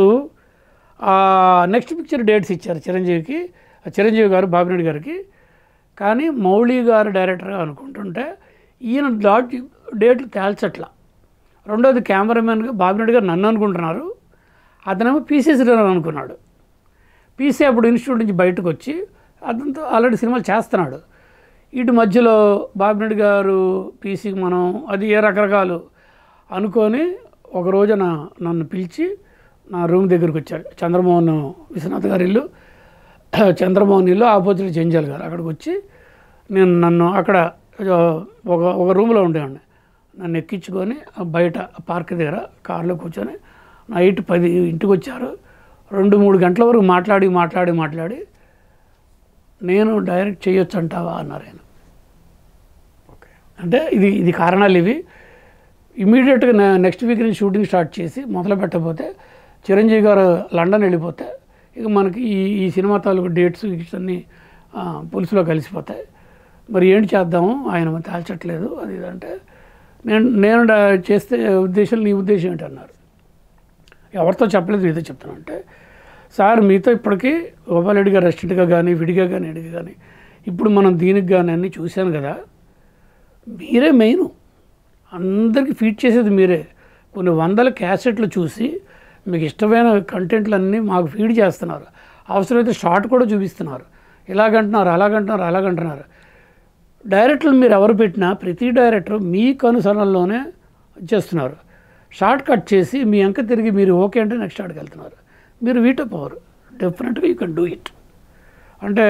నెక్స్ట్ పిక్చర్ డేట్స్ ఇచ్చారు చిరంజీవికి, చిరంజీవి గారు బాపిరెడ్డి గారికి. కానీ మౌళి గారు డైరెక్టర్గా అనుకుంటుంటే ఈయన డేట్లు తేల్చట్లా. రెండోది కెమెరామెన్గా బాపిరెడ్డి గారు నన్ను అనుకుంటున్నారు, అతనేమో పీసీ శ్రీధర్ అనుకున్నాడు. పీసీ అప్పుడు ఇన్స్టిట్యూట్ నుంచి బయటకు వచ్చి అతనితో ఆల్రెడీ సినిమాలు చేస్తున్నాడు. వీటి మధ్యలో బాపిరెడ్డి గారు పీసీకి మనం అది ఏ రకరకాలు అనుకొని ఒక రోజున నన్ను పిలిచి నా రూమ్ దగ్గరికి వచ్చాడు, చంద్రమోహన్ విశ్వనాథ్ గారి ఇల్లు, చంద్రమోహన్ ఇల్లు ఆపోజిట్ జంజాల్ గారు, అక్కడికి వచ్చి నేను నన్ను అక్కడ ఒక రూమ్లో ఉండేవాడిని. నన్ను ఎక్కించుకొని బయట పార్క్ దగ్గర కారులో కూర్చొని నైట్ 10 ఇంటికి వచ్చారు. 2-3 గంటల వరకు మాట్లాడి నేను డైరెక్ట్ చేయొచ్చు అంటావా అన్నారు ఆయన. ఓకే అంటే ఇది కారణాలు ఇవి. ఇమీడియట్గా నెక్స్ట్ వీక్ నుంచి షూటింగ్ స్టార్ట్ చేసి మొదలు పెట్టకపోతే చిరంజీవి గారు లండన్ వెళ్ళిపోతే ఇక మనకి ఈ సినిమా తాలూకు డేట్స్ అన్నీ పులుసులో కలిసిపోతాయి. మరి ఏంటి చేద్దాము, ఆయన తేల్చట్లేదు అది ఇదంటే, నేను చేస్తే ఉద్దేశం నీ ఉద్దేశం ఏంటన్నారు. ఎవరితో చెప్పలేదు, నీతో చెప్తాను అంటే, సార్ మీతో ఇప్పటికీ గోపాల్ రెడ్డి గారు రెస్టెంట్గా కానీ విడిగా కానీ ఎడిగా కానీ ఇప్పుడు మనం దీనికి కానీ అన్నీ చూశాను కదా, మీరే మెయిన్, అందరికీ ఫీడ్ చేసేది మీరే. కొన్ని 100 క్యాసెట్లు చూసి మీకు ఇష్టమైన కంటెంట్లన్నీ మాకు ఫీడ్ చేస్తున్నారు, అవసరమైతే షార్ట్ కూడా చూపిస్తున్నారు, అలాగంటున్నారు. డైరెక్టర్లు మీరు ఎవరు పెట్టినా ప్రతి డైరెక్టర్ మీకు అనుసరణలోనే చేస్తున్నారు. షార్ట్ కట్ చేసి మీ అంక తిరిగి మీరు ఓకే అంటే నెక్స్ట్ షార్ట్కి వెళ్తున్నారు. మీరు వీటో పవర్ డెఫినెట్గా యూ కెన్ డూ ఇట్ అంటే,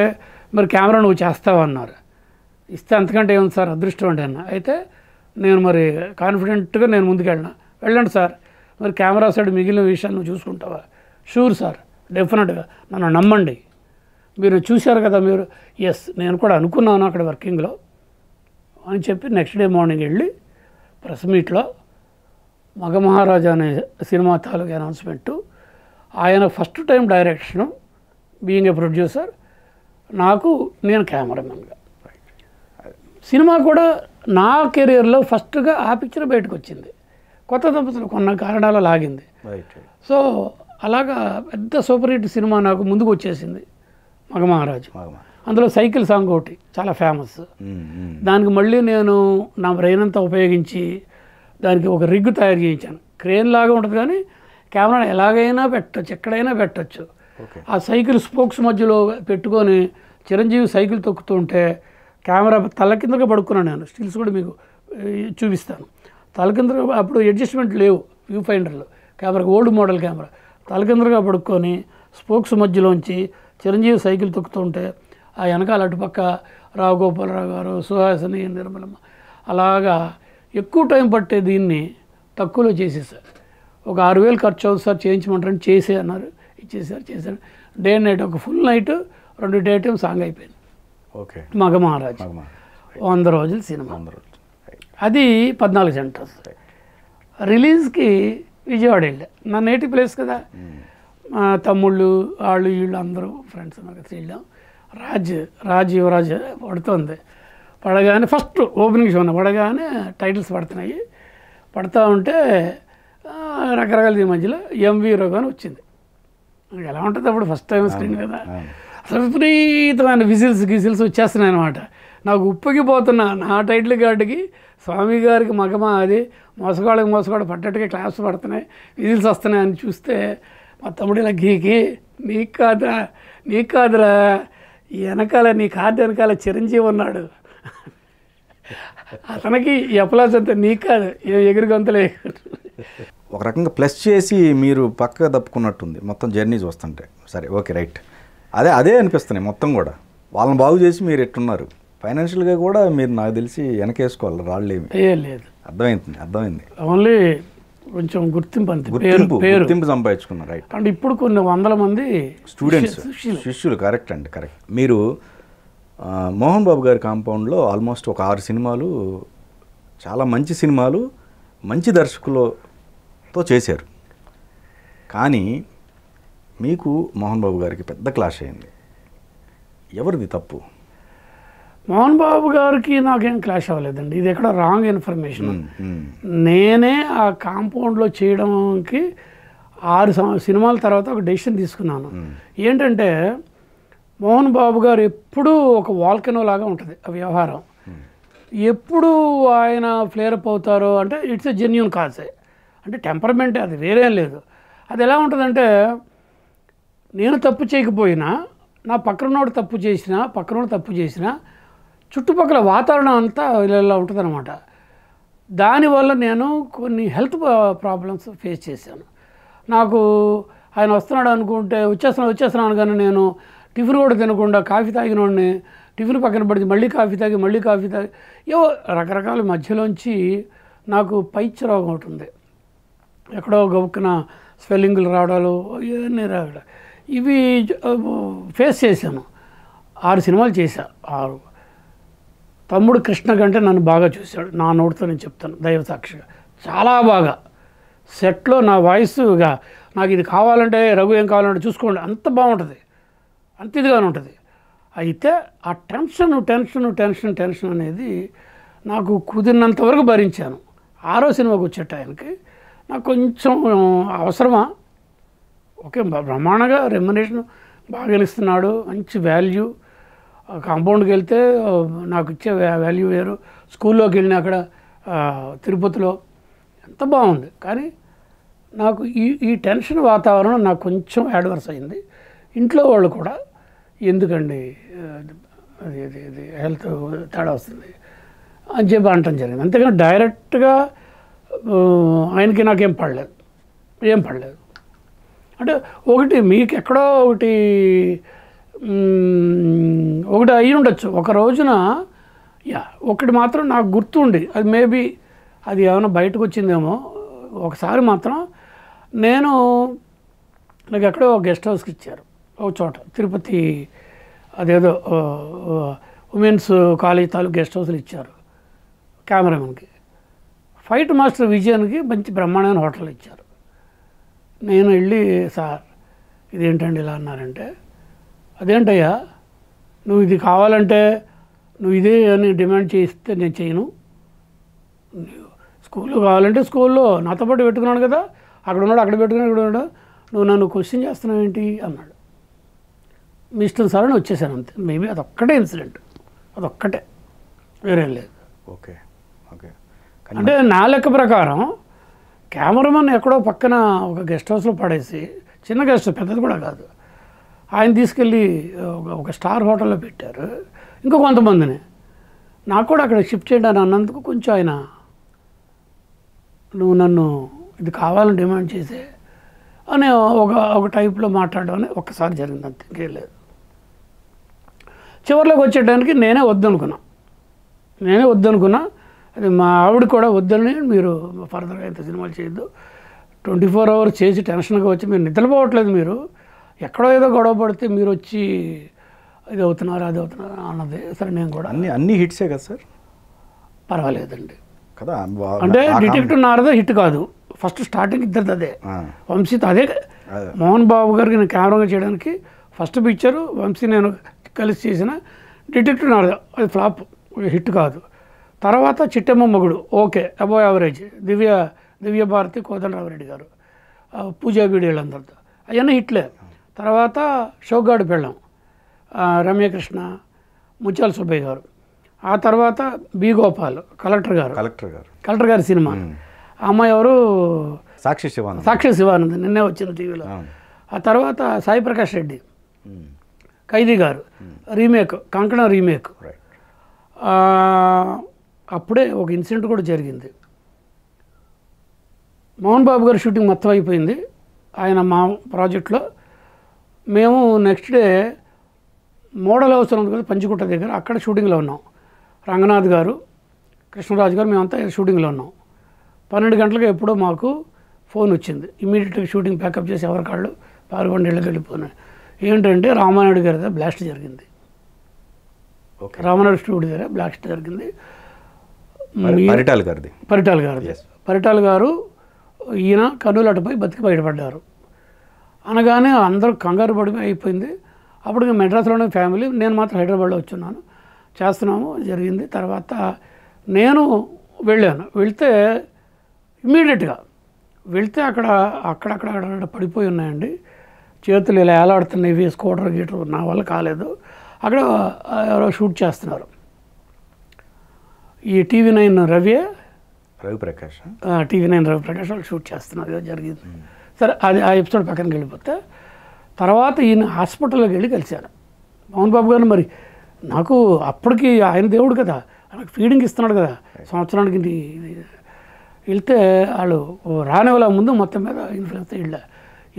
మరి కెమెరా నువ్వు చేస్తావు అన్నారు. ఇస్తే అంతకంటే ఏముంది సార్, అదృష్టం అంటే అన్న. అయితే నేను మరి కాన్ఫిడెంట్గా నేను ముందుకెళ్ళినా, వెళ్ళండి సార్, మరి కెమెరా సైడ్ మిగిలిన విషయాలు నువ్వు చూసుకుంటావా? షూర్ సార్, డెఫినెట్గా నన్ను నమ్మండి, మీరు చూశారు కదా మీరు, ఎస్ నేను కూడా అనుకున్నాను అక్కడ వర్కింగ్లో అని చెప్పి నెక్స్ట్ డే మార్నింగ్ వెళ్ళి ప్రెస్ మీట్లో మగమహారాజా అనే సినిమా తాలూకు అనౌన్స్మెంటు, ఆయన first time direction, being a producer, నేను కెమెరామెన్గా. సినిమా కూడా నా కెరీర్లో ఫస్ట్గా ఆ పిక్చర్ బయటకు వచ్చింది, కొత్త దంపతులు కొన్న కారణాలు లాగింది. సో అలాగా పెద్ద సూపర్ హిట్ సినిమా నాకు ముందుకు వచ్చేసింది మగమహారాజు. అందులో సైకిల్ సాంగ్ ఒకటి చాలా ఫేమస్, దానికి మళ్ళీ నేను నా బ్రెయిన్ అంతా ఉపయోగించి దానికి ఒక రిగ్ తయారు చేయించాను. క్రేన్ లాగా ఉంటుంది కానీ కెమెరా ఎలాగైనా పెట్టచ్చు, ఎక్కడైనా పెట్టచ్చు. ఆ సైకిల్ స్పోక్స్ మధ్యలో పెట్టుకొని చిరంజీవి సైకిల్ తొక్కుతుంటే कैमरा तल किंदर पड़कना स्टिल्स चूपस्ता तल किंदर अब अडजस्टमेंट लेव viewfinder camera old model camera तल किंदर पड़कोनी स्पोक्स मध्य चिरंजीवी सैकिल तोक्तूंटे आनकाल अटपक् राव गोपालराव गारु सुहासिनी निर्मलम्मा अलागा ఎక్కువ టైం పట్టే దీన్ని తక్కువలో చేసేసారు ఒక 6000 ఖర్చు అవుతుంది సార్ చేయించమంటారని చేసి అన్నారు ఇచ్చేసారు చేశారు డే నైట్ ఒక ఫుల్ నైట్ రెండు డే టైం సాంగ్ అయిపోయింది ఓకే మగ మహారాజ్ 100 రోజుల సినిమా అది 14 సెంటర్స్ రిలీజ్ కి విజయవాడ వెళ్ళా నా నేటివ్ ప్లేస్ కదా మా తమ్ముళ్ళు వాళ్ళు వీళ్ళు అందరూ ఫ్రెండ్స్ నాకు తెలియడం రాజ్ యువరాజ్ పడుతుంది पड़गा फस्ट ओपनिंग शो पड़गा टाइटल्स पड़ता पड़ता रकर मध्य एमवी रोगा वाला अब फस्ट टाइम स्क्रीन कदा असल विपरीतम विजिल्स गिजिल्स वच्चेस्तुन्नायि उप्पकिपोतुन्ना ना टाइटल गार्ड की स्वामी गारिकी मगमा अदि मोसगाड़ मोसगाड़ पट्टट्टुगा क्लास पड़तुन्नायि विजिल्स वस्तुन्नायि चूस्ते मा तम्मुडु इला गीकी नी कादरा एनकाल नी कार्ड एनकाल चिरंजीवी उन्नाडु अतन की एप्लास अंत नी का एगरगंतले ఒక రకంగా ప్లస్ చేసి మీరు పక్క దప్పుకున్నట్టుంది మొత్తం జర్నీ చూస్తుంటే సరే ఓకే రైట్ అదే అదే అనిపిస్తనే మొత్తం కూడా వాళ్ళని బాగు చేసి మీరు ఎట్టున్నారు ఫైనాన్షియల్ గా కూడా మీరు నాకు తెలిసి ఎనకేసుకోవాలి రాళ్ళేమి ఏ లేదు అర్థమైంది ఓన్లీ కొంచెం గుర్తింపు అంతే గుర్తింపు సంపాదించుకున్నారు రైట్ అంటే ఇప్పుడు కొన్ని వందల మంది స్టూడెంట్స్ శిష్యులు కరెక్ట్ అండి కరెక్ట్ మీరు మోహన్ బాబు గారి కాంపౌండ్ లో ఆల్మోస్ట్ ఒక 6 సినిమాలు చాలా మంచి సినిమాలు మంచి దర్శకులతో చేశారు కానీ మీకు మోహన్ బాబు గారికి పెద్ద క్లాష్ అయ్యింది ఎవరిది తప్పు మోహన్ బాబు గారికి నాకేం క్లాష్ అవ్వలేదండి ఇది ఎక్కడ రాంగ్ ఇన్ఫర్మేషన్ నేనే ఆ కాంపౌండ్ లో చేయడానికి 6 సినిమాల తర్వాత ఒక డిసిషన్ తీసుకున్నాను ఏంటంటే మోహన్ బాబు గారు ఎప్పుడు ఒక వాల్కనో లాగా ఉంటది ఆ వ్యవహారం ఎప్పుడు ఆయన ఫ్లేర్ అప్ అవుతారో అంటే ఇట్స్ ఎ జెన్యూన్ కాజ్ అంటే టెంపర్మెంట్ అది వేరే లేదు అది ఎలా ఉంటదంటే నేను తప్పు చేయకపోయినా నా పక్కనోడు తప్పు చేసినా చుట్టుపక్కల వాతావరణం అంతా ఇలా ఉంటదన్నమాట దానివల్ల నేను కొన్ని హెల్త్ ప్రాబ్లమ్స్ ఫేస్ చేశాను నాకు ఆయన వస్తున్నాడు అనుకుంటే వచ్చేస్తున్నాను కానీ నేను టిఫిన్ కూడా తినకుండా కాఫీ తాగినోడిని టిఫిన్ పక్కన పడి మళ్ళీ కాఫీ తాగి ఏవో రకరకాల మధ్యలోంచి నాకు పైత్య రోగం ఉంటుంది ఎక్కడో గబుక్కున స్వెల్లింగులు రావడాలు ఇవన్నీ రావడాలు ఇవి ఫేస్ చేశాను 6 సినిమాలు చేశాను 6 తమ్ముడు కృష్ణ కంటే నన్ను బాగా చూశాడు నా నోటితో నేను చెప్తాను దైవ సాక్షిగా చాలా బాగా సెట్లో నా వాయిస్గా నాకు ఇది కావాలంటే రఘు ఏం కావాలంటే చూసుకోండి అంత బాగుంటుంది అంత ఇదిగా ఉంటుంది అయితే ఆ టెన్షన్ అనేది నాకు కుదిరినంత వరకు భరించాను 6వ సినిమాకి వచ్చే టైంకి నాకు కొంచెం అవసరమా ఓకే బ్రహ్మాండంగా రెమ్యునరేషన్ బాగా ఇస్తున్నాడు మంచి వాల్యూ కాంపౌండ్కి వెళ్తే నాకు ఇచ్చే వాల్యూ వేరు స్కూల్లోకి వెళ్ళిన అక్కడ తిరుపతిలో ఎంత బాగుంది కానీ నాకు ఈ టెన్షన్ వాతావరణం నాకు కొంచెం అడ్వర్స్ అయింది ఇంట్లో వాళ్ళు కూడా ఎందుకండి అది హెల్త్ తేడా వస్తుంది అని చెప్పి అంటం జరిగింది అంతేకాని డైరెక్ట్గా ఆయనకి నాకేం పడలేదు అంటే ఒకటి మీకు ఎక్కడో ఒకటి అయి ఉండొచ్చు ఒక రోజున ఒకటి మాత్రం నాకు గుర్తుండి అది మేబీ అది ఏమైనా బయటకు వచ్చిందేమో ఒకసారి మాత్రం నాకు ఎక్కడో గెస్ట్ హౌస్కి ఇచ్చారు ఒక చోట తిరుపతి అదేదో ఉమెన్స్ కాలేజ్ తాలూకు గెస్ట్ హౌస్లు ఇచ్చారు కెమెరామెన్కి ఫైట్ మాస్టర్ విజయానికి మంచి బ్రహ్మాండమైన హోటల్ ఇచ్చారు నేను వెళ్ళి సార్ ఇదేంటండి ఇలా అన్నారంటే అదేంటయ్యా నువ్వు ఇది కావాలంటే నువ్వు ఇదే అని డిమాండ్ చేస్తే నేను చేయను స్కూల్లో కావాలంటే స్కూల్లో నాతో పాటు పెట్టుకున్నాను కదా అక్కడ ఉన్నాడు అక్కడ పెట్టుకున్నాడు ఇక్కడ ఉన్నాడు నువ్వు నన్ను క్వశ్చన్ చేస్తున్నావు ఏంటి అన్నాడు మీ ఇష్టం సార్ అని వచ్చేసాను అంతే మేబీ అదొక్కటే ఇన్సిడెంట్ అదొక్కటే వేరేం లేదు ఓకే ఓకే అంటే నా లెక్క ప్రకారం కెమెరామెన్ ఎక్కడో పక్కన ఒక గెస్ట్ హౌస్లో పడేసి చిన్న గెస్ట్ హౌస్ పెద్దది కూడా కాదు ఆయన తీసుకెళ్ళి ఒక స్టార్ హోటల్లో పెట్టారు ఇంకో కొంతమందిని నాకు కూడా అక్కడ షిఫ్ట్ చేయడానికి అన్నందుకు కొంచెం ఆయన నువ్వు నన్ను ఇది కావాలని డిమాండ్ చేసే అని ఒక టైప్లో మాట్లాడడం అనేది ఒక్కసారి జరిగింది, అంతే ఇంకేం లేదు. చివరిలోకి వచ్చేటానికి నేనే వద్దనుకున్నా. అది మా ఆవిడ కూడా వద్దని, మీరు ఫర్దర్గా ఇంత సినిమాలు చేయొద్దు, 24 hours చేసి టెన్షన్గా వచ్చి మీరు నిద్రపోవట్లేదు, మీరు ఎక్కడో ఏదో గొడవ పడితే మీరు వచ్చి ఇది అవుతున్నారు అది అవుతున్నారు అన్నది. సరే నేను కూడా అన్ని హిట్సే కదా సార్, పర్వాలేదండి కదా. అంటే డిటెక్టివ్ నారద హిట్ కాదు, ఫస్ట్ స్టార్టింగ్ ఇద్దరిది అదే, వంశీతో అదే. మోహన్ బాబు గారికి నేను కెమెరాగా చేయడానికి ఫస్ట్ పిక్చరు వంశీ నేను కలిసి చేసిన డిటెక్టివ్ నారద, అది ఫ్లాప్, హిట్ కాదు. తర్వాత చిట్టమ్మ మొగుడు ఓకే, అబో యావరేజ్, దివ్యభారతి కోదండరామిరెడ్డి గారు, పూజా వీడియోలందరితో అవన్నీ హిట్లే. తర్వాత షోగాడు పెళ్ళం, రమ్యకృష్ణ, ముత్యాల సుబ్బయ్య గారు. ఆ తర్వాత బి గోపాల్ కలెక్టర్ గారు సినిమా, అమ్మాయి ఎవరు సాక్షి శివానంద్ నిన్నే వచ్చిన టీవీలో. ఆ తర్వాత సాయి ప్రకాష్ రెడ్డి, ఖైదీ గారు రీమేక్, కంకణం రీమేక్. అప్పుడే ఒక ఇన్సిడెంట్ కూడా జరిగింది. మోహన్ బాబు గారి షూటింగ్ మొత్తం అయిపోయింది ఆయన మా ప్రాజెక్ట్లో. మేము నెక్స్ట్ డే మోడల్ హౌస్ ఉంది కదా పంచుకుంట దగ్గర, అక్కడ షూటింగ్లో ఉన్నాం. రంగనాథ్ గారు, కృష్ణరాజు గారు, మేమంతా షూటింగ్లో ఉన్నాం. 12 గంటలకు ఎప్పుడో మాకు ఫోన్ వచ్చింది, ఇమీడియట్గా షూటింగ్ ప్యాకప్ చేసి ఎవరికాళ్ళు పాల్గొండి ఇళ్ళకి వెళ్ళిపోయినాయి. ఏంటంటే రామానాయుడు గారి దగ్గర బ్లాస్ట్ జరిగింది, రామానాయుడు స్టూడియో దగ్గర బ్లాస్ట్ జరిగింది. పరిటాల్ గారు ఈయన కనులటపై బతికి బయటపడ్డారు అనగానే అందరూ కంగారు పడి అయిపోయింది. అప్పుడు మెడ్రాస్లోనే ఫ్యామిలీ, నేను మాత్రం హైదరాబాద్లో వచ్చున్నాను, చేస్తున్నాము జరిగింది. తర్వాత నేను వెళ్తే ఇమ్మీడియట్గా వెళ్తే అక్కడ పడిపోయి ఉన్నాయండి, చేతులు ఇలా ఏలాడుతున్నాయి, స్కూటర్ గీటర్ నా వల్ల కాలేదు. అక్కడ ఎవరో షూట్ చేస్తున్నారు, ఈ TV9 రవిప్రకాష్ వాళ్ళు షూట్ చేస్తున్నారు జరిగింది. సరే అది ఆ ఎపిసోడ్ పక్కనకి వెళ్ళిపోతే తర్వాత ఈయన హాస్పిటల్లోకి వెళ్ళి కలిశాను మోహన్ బాబు గారిని. మరి నాకు అప్పటికి ఆయన దేవుడు కదా, నాకు ఫీడింగ్ ఇస్తున్నాడు కదా సంవత్సరానికి. వెళ్తే వాళ్ళు రాని వాళ్ళ ముందు మొత్తం మీద ఇన్ఫ్లుయెన్స్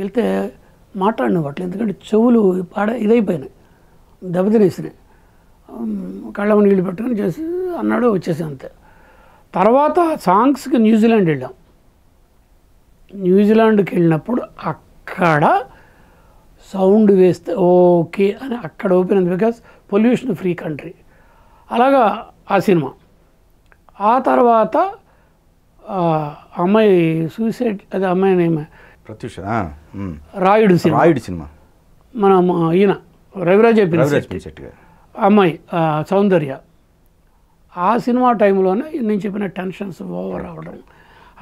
వెళ్తే మాట్లాడిన వాటిలో, ఎందుకంటే చెవులు ఇదైపోయినాయి, దెబ్బతినేసినాయి, కళ్ళము నీళ్ళు పెట్టుకొని చేసి అన్నాడు, వచ్చేసి అంతే. తర్వాత సాంగ్స్కి న్యూజిలాండ్కి వెళ్ళినప్పుడు అక్కడ సౌండ్ వేస్తే ఓకే అని అక్కడ ఓపెన్ అయింది, బికాస్ పొల్యూషన్ ఫ్రీ కంట్రీ. అలాగా ఆ సినిమా. ఆ తర్వాత అమ్మాయి సూసైడ్, అది అమ్మాయి ప్రత్యూష రాయుడు సినిమా మన ఈయన రవిరాజ్ పినేశ్వర్ అమ్మాయి సౌందర్య. ఆ సినిమా టైంలోనే నేను చెప్పిన టెన్షన్స్ ఓవర్ అవ్వడం,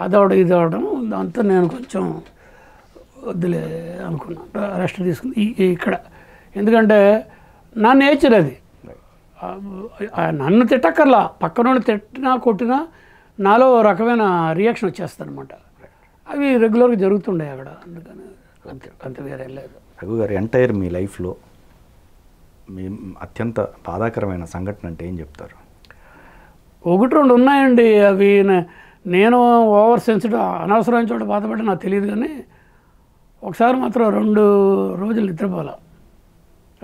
అదవడం ఇది అవడం, దాంతో నేను కొంచెం వద్దులే అనుకున్నాను, రెస్ట్ తీసుకుని ఇక్కడ. ఎందుకంటే నా నేచర్ అది, నన్ను తిట్టక్కర్లా, పక్కనోళ్ళు తిట్టినా కొట్టినా నాలో రకమైన రియాక్షన్ వచ్చేస్తుంది అనమాట. అవి రెగ్యులర్గా జరుగుతుండే అక్కడ, అందుకని అంత వేరే లేదు. రఘు గారు, ఎంటైర్ మీ లైఫ్లో మీ అత్యంత బాధాకరమైన సంఘటన అంటే ఏం చెప్తారు? 1-2 ఉన్నాయండి. అవి నేను ఓవర్ సెన్సిటివ్, అనవసరమైన చోట బాధపడ్డా నాకు తెలియదు. కానీ ఒకసారి మాత్రం 2 రోజులు నిద్రపోలే.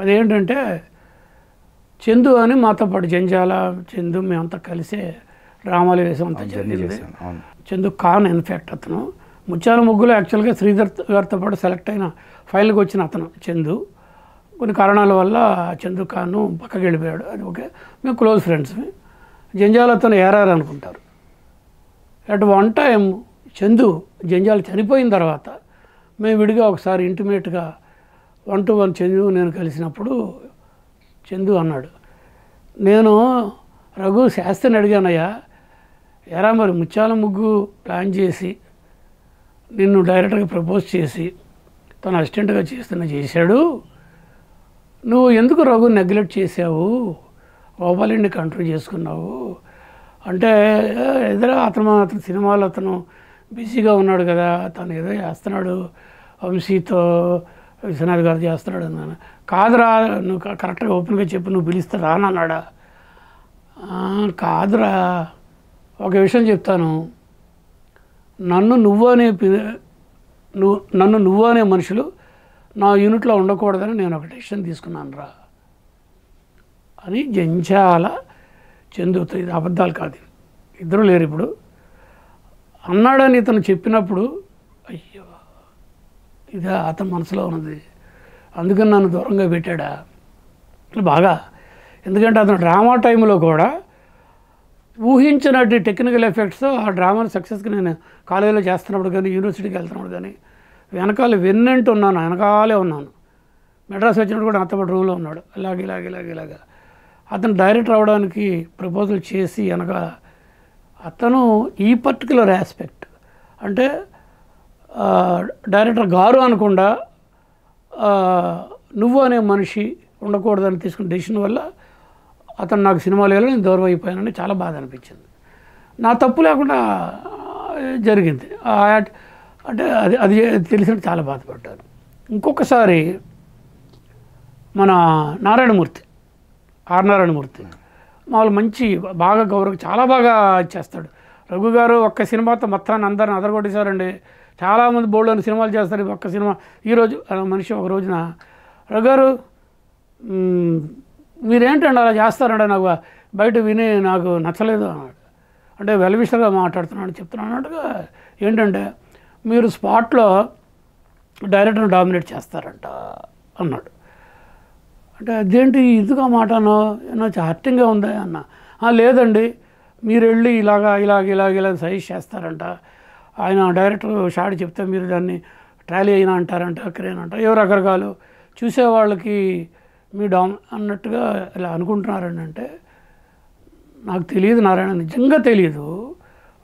అదేంటంటే చందు అని మాతో పాటు చందు మేమంతా కలిసే డ్రామాలు వేసాం, అంతా జరిగింది. చందు ఖాన్ ఇన్ఫ్యాక్ట్ అతను ముత్యాల ముగ్గులో యాక్చువల్గా శ్రీధర్ గారితో పాటు సెలెక్ట్ అయిన ఫైల్కి వచ్చిన అతను చందు. కొన్ని కారణాల వల్ల చందు ఖాన్ పక్కకి వెళ్ళిపోయాడు, అది ఓకే. మేము క్లోజ్ ఫ్రెండ్స్ని. జంజాల్ అతను ఏరారు అనుకుంటారు. At one time Chandu Janjal చనిపోయిన తర్వాత మేము విడిగా ఒకసారి ఇంటిమేట్గా 1-to-1 చందు నేను కలిసినప్పుడు చందు అన్నాడు, నేను రఘు శాస్త్రిని అడిగానయ్యా, ఎరా మరి ముత్యాల ముగ్గు ప్లాన్ చేసి నిన్ను డైరెక్టర్గా ప్రపోజ్ చేసి తను అసిస్టెంట్గా చేశాడు, నువ్వు ఎందుకు రఘు నెగ్లెక్ట్ చేసావు, గోపాల్ని కంట్రోల్ చేసుకున్నావు అంటే, ఎదురు అతను సినిమాలో అతను బిజీగా ఉన్నాడు కదా, తను ఏదో చేస్తున్నాడు వంశీతో విశ్వనాథ్ గారు చేస్తున్నాడు అన్నాను. కాదురా, నువ్వు కరెక్ట్గా ఓపెన్గా చెప్పు, నువ్వు పిలిస్తే రానన్నాడా కాదురా ఒక విషయం చెప్తాను నన్ను నువ్వనే మనుషులు నా యూనిట్లో ఉండకూడదని నేను ఒక డెసిషన్ తీసుకున్నాను రా అని జంజాల చెందుతుంది. ఇది అబద్ధాలు కాదు, ఇద్దరు లేరు ఇప్పుడు అన్నాడని ఇతను చెప్పినప్పుడు అయ్యో ఇదా అతని మనసులో ఉన్నది అందుకని నన్ను దూరంగా పెట్టాడా బాగా. ఎందుకంటే అతను డ్రామా టైంలో కూడా ఊహించినట్టు టెక్నికల్ ఎఫెక్ట్స్ ఆ డ్రామాను సక్సెస్గా నేను కాలేజీలో చేస్తున్నప్పుడు కానీ యూనివర్సిటీకి వెళ్తున్నప్పుడు కానీ వెనకాల వెన్నంటూ ఉన్నాను, వెనకాలే ఉన్నాను. మెడ్రాస్ వచ్చినప్పుడు కూడా అంతపాటు రూమ్లో ఉన్నాడు ఇలాగ అతను డైరెక్ట్ రావడానికి ప్రపోజల్ చేసి వెనక అతను ఈ పర్టికులర్ ఆస్పెక్ట్ అంటే డైరెక్టర్ గారు అనకుండా నువ్వు అనే మనిషి ఉండకూడదని తీసుకున్న డెసిషన్ వల్ల అతను నాకు సినిమాలు వేయాలి నేను దూరం అయిపోయానని చాలా బాధ అనిపించింది. నా తప్పు లేకుండా జరిగింది అంటే అది తెలిసిన చాలా బాధపడ్డాను. ఇంకొకసారి మన నారాయణమూర్తి ఆర్ నారాయణమూర్తి మామూలు మంచి బాగా గౌరవం చాలా బాగా చేస్తాడు. రఘు గారు ఒక్క సినిమాతో మొత్తాన్ని అందరిని అదరగొట్టేశారండి. చాలామంది బోల్డ్ సినిమాలు చేస్తారు, ఒక్క సినిమా ఈరోజు మనిషి ఒక రోజున రఘు గారు మీరేంటండి అలా చేస్తారంటే నాకు బయట విని నాకు నచ్చలేదు అన్నాడు. అంటే వెలవిషగా మాట్లాడుతున్నాడు చెప్తున్నాను అన్నట్టుగా ఏంటంటే మీరు స్పాట్లో డైరెక్టర్ని డామినేట్ చేస్తారంట అన్నాడు. అంటే అదేంటి ఇదిగా మాటనో ఏమో హార్టింగ్గా ఉందా అన్న లేదండి మీరు వెళ్ళి ఇలాగ సజెస్ట్ చేస్తారంట ఆయన డైరెక్టర్ షాట్ చెప్తే మీరు దాన్ని ట్రాలీ అయినా అంటారంట క్రేన్ అంట ఏవో రకరకాలు చూసేవాళ్ళకి మీ అన్నట్టుగా ఇలా అనుకుంటున్నారని. అంటే నాకు తెలియదు నారాయణ, నిజంగా తెలియదు.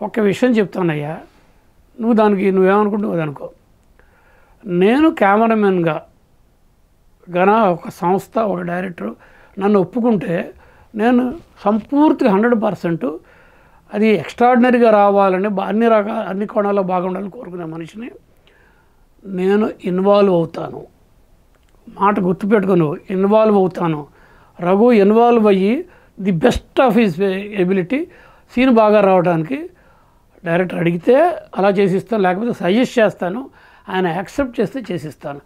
ఒక్క విషయం చెప్తానయ్యా, నువ్వు దానికి నువ్వేమనుకుంటావు అదనుకో. నేను కెమెరామెన్గా గన ఒక సంస్థ ఒక డైరెక్టరు నన్ను ఒప్పుకుంటే నేను సంపూర్తిగా 100% అది ఎక్స్ట్రాడినరీగా రావాలని అన్ని కోణాల్లో బాగుండాలని కోరుకునే మనిషిని నేను ఇన్వాల్వ్ అవుతాను. మాట గుర్తుపెట్టుకుని ఇన్వాల్వ్ అవుతాను. రఘు ఇన్వాల్వ్ అయ్యి the best of his ability scene బాగా రావడానికి డైరెక్టర్ అడిగితే అలా చేసిస్తాను, లేకపోతే సజెస్ట్ చేస్తాను, ఆయన యాక్సెప్ట్ చేస్తే చేసిస్తాను.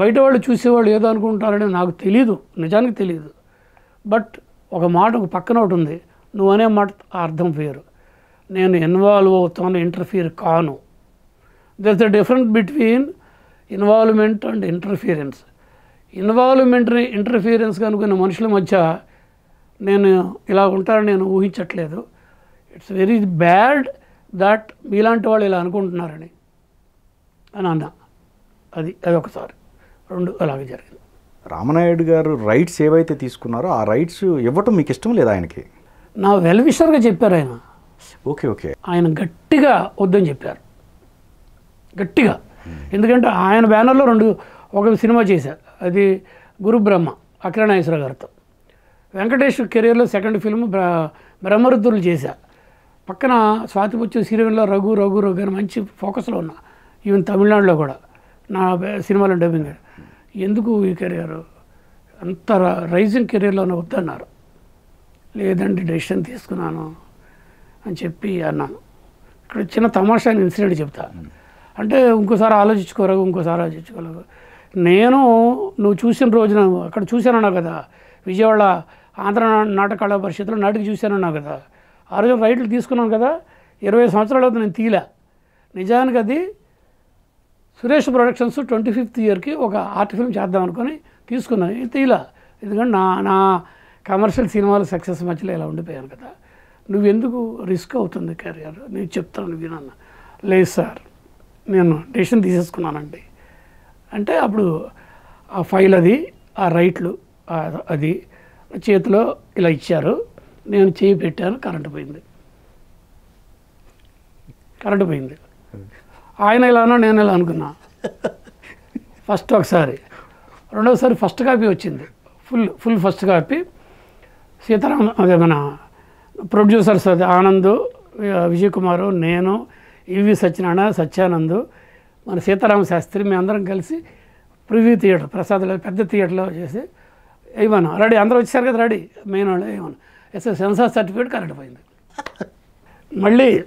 బయట వాళ్ళు చూసేవాళ్ళు ఏదో అనుకుంటారని నాకు తెలీదు, నిజానికి తెలీదు. బట్ ఒక మాట ఒక పక్కన ఒకటి ఉంది, నువ్వు అనే మాట అర్థం వేరు. నేను ఇన్వాల్వ్ అవుతాను, ఇంటర్ఫియర్ కాను. There is the difference between involvement and interference. ఇన్వాల్వ్మెంట్ని ఇంటర్ఫియరెన్స్గా అనుకున్న మనుషుల మధ్య నేను ఇలా ఉంటారని నేను ఊహించట్లేదు. ఇట్స్ వెరీ బ్యాడ్ దాట్ మీలాంటి వాళ్ళు ఇలా అనుకుంటున్నారని అని అన్నా. అదొకసారి రెండు అలాగే జరిగింది. రామనాయుడు గారు రైట్స్ ఏవైతే తీసుకున్నారో ఆ రైట్స్ ఇవ్వటం మీకు ఇష్టం లేదు ఆయనకి? నా వెల్విషర్గా చెప్పారు ఆయన. Okay okay. ఆయన గట్టిగా వద్దని చెప్పారు గట్టిగా. ఎందుకంటే ఆయన బ్యానర్లో ఒక సినిమా చేశారు, అది గురు బ్రహ్మ అఖిలనాగేశ్వర గారితో. వెంకటేష్ కెరీర్లో సెకండ్ ఫిల్మ్ బ్రహ్మరుద్రులు చేశా. పక్కన స్వాతి ముత్యం సీరియల్లో రఘు అని మంచి ఫోకస్లో ఉన్నా. ఈవెన్ తమిళనాడులో కూడా నా సినిమాలో డబ్బింగ్ ఎందుకు ఈ కెరియర్ అంత రైజింగ్ కెరీర్లోనే వద్దన్నారు. లేదండి డెసిషన్ తీసుకున్నాను అని చెప్పి అన్నాను. ఇక్కడ చిన్న తమాషా ఇన్సిడెంట్ చెప్తా. అంటే ఇంకోసారి ఆలోచించుకోరాగు, ఇంకోసారి ఆలోచించుకోలేగు. నేను నువ్వు చూసిన రోజున అక్కడ చూశానన్నావు కదా, విజయవాడ ఆంధ్ర నాటకళా పరిషత్తులో నాటికి చూశానన్నావు కదా, ఆ రోజు రైట్లు తీసుకున్నాను కదా. 20 సంవత్సరాలు అవుతుంది నేను తీలా. నిజానికి అది సురేష్ ప్రొడక్షన్స్ 25th ఇయర్కి ఒక ఆర్ట్ ఫిల్మ్ చేద్దాం అనుకొని తీసుకున్నాను. ఇది తీలా, ఎందుకంటే నా కమర్షియల్ సినిమాలు సక్సెస్ మధ్యలో ఇలా ఉండిపోయాను కదా. నువ్వెందుకు రిస్క్ అవుతుంది కెరియర్, నేను చెప్తాను వినన్న. లేదు సార్ నేను డెసిషన్ తీసేసుకున్నానండి అంటే అప్పుడు ఆ ఫైల్ అది ఆ రైట్లు అది చేతిలో ఇలా ఇచ్చారు. నేను చేయి పెట్టాను, కరెంటు పోయింది. ఆయన ఇలానో నేను ఇలా అనుకున్నా ఫస్ట్. ఒకసారి రెండోసారి ఫస్ట్ కాపీ వచ్చింది, ఫుల్ ఫస్ట్ కాపీ. సీతారాం అదే మన ప్రొడ్యూసర్స్ అది ఆనందు విజయ్ కుమారు నేను ఈవి సత్యానందు మన సీతారామ శాస్త్రి మేము అందరం కలిసి ప్రివ్యూ థియేటర్ ప్రసాద్లో పెద్ద థియేటర్లో చేసి ఏమన్నా రెడీ అందరూ వచ్చేసారు కదా రెడీ మెయిన్ వాళ్ళు ఏమన్నా it's a censor certificate current file. Malli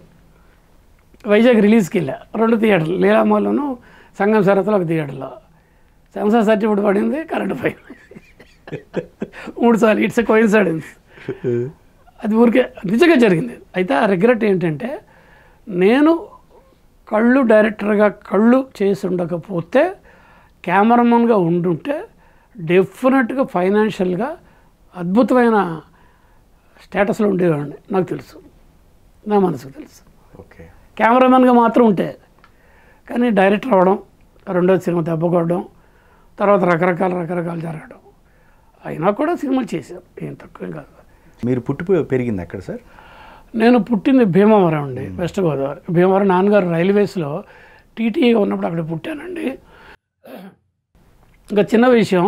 Vijayag release killa. Round theatre. Leela mall no Sangam Sarathalak theatre la. Censor certificate padindi current file. Unsari it's a coincidence. అది ఊరికే నిజంగా జరిగింది. అయితే ఆ రిగ్రెట్ ఏంటంటే నేను కళ్ళు డైరెక్టర్గా కళ్ళు చేసి ఉండకపోతే కెమెరామన్గా ఉండుంటే డెఫినెట్గా ఫైనాన్షియల్గా అద్భుతమైన స్టేటస్లో ఉండేవాడిని. నాకు తెలుసు, నా మనసుకు తెలుసు. ఓకే, కెమెరామన్గా మాత్రం ఉంటే కానీ డైరెక్టర్ అవ్వడం, రెండోది సినిమా దెబ్బకొట్టడం, తర్వాత రకరకాలు జరగడం, అయినా కూడా సినిమాలు చేశాను. ఏం తక్కువ కాదు. మీరు పుట్టి పెరిగింది అక్కడ సార్? నేను పుట్టింది భీమవరం అండి, వెస్ట్ గోదావరి. భీమవరం నాన్నగారు రైల్వేస్లో టీటీఏ ఉన్నప్పుడు అక్కడ పుట్టానండి. ఇంకా చిన్న విషయం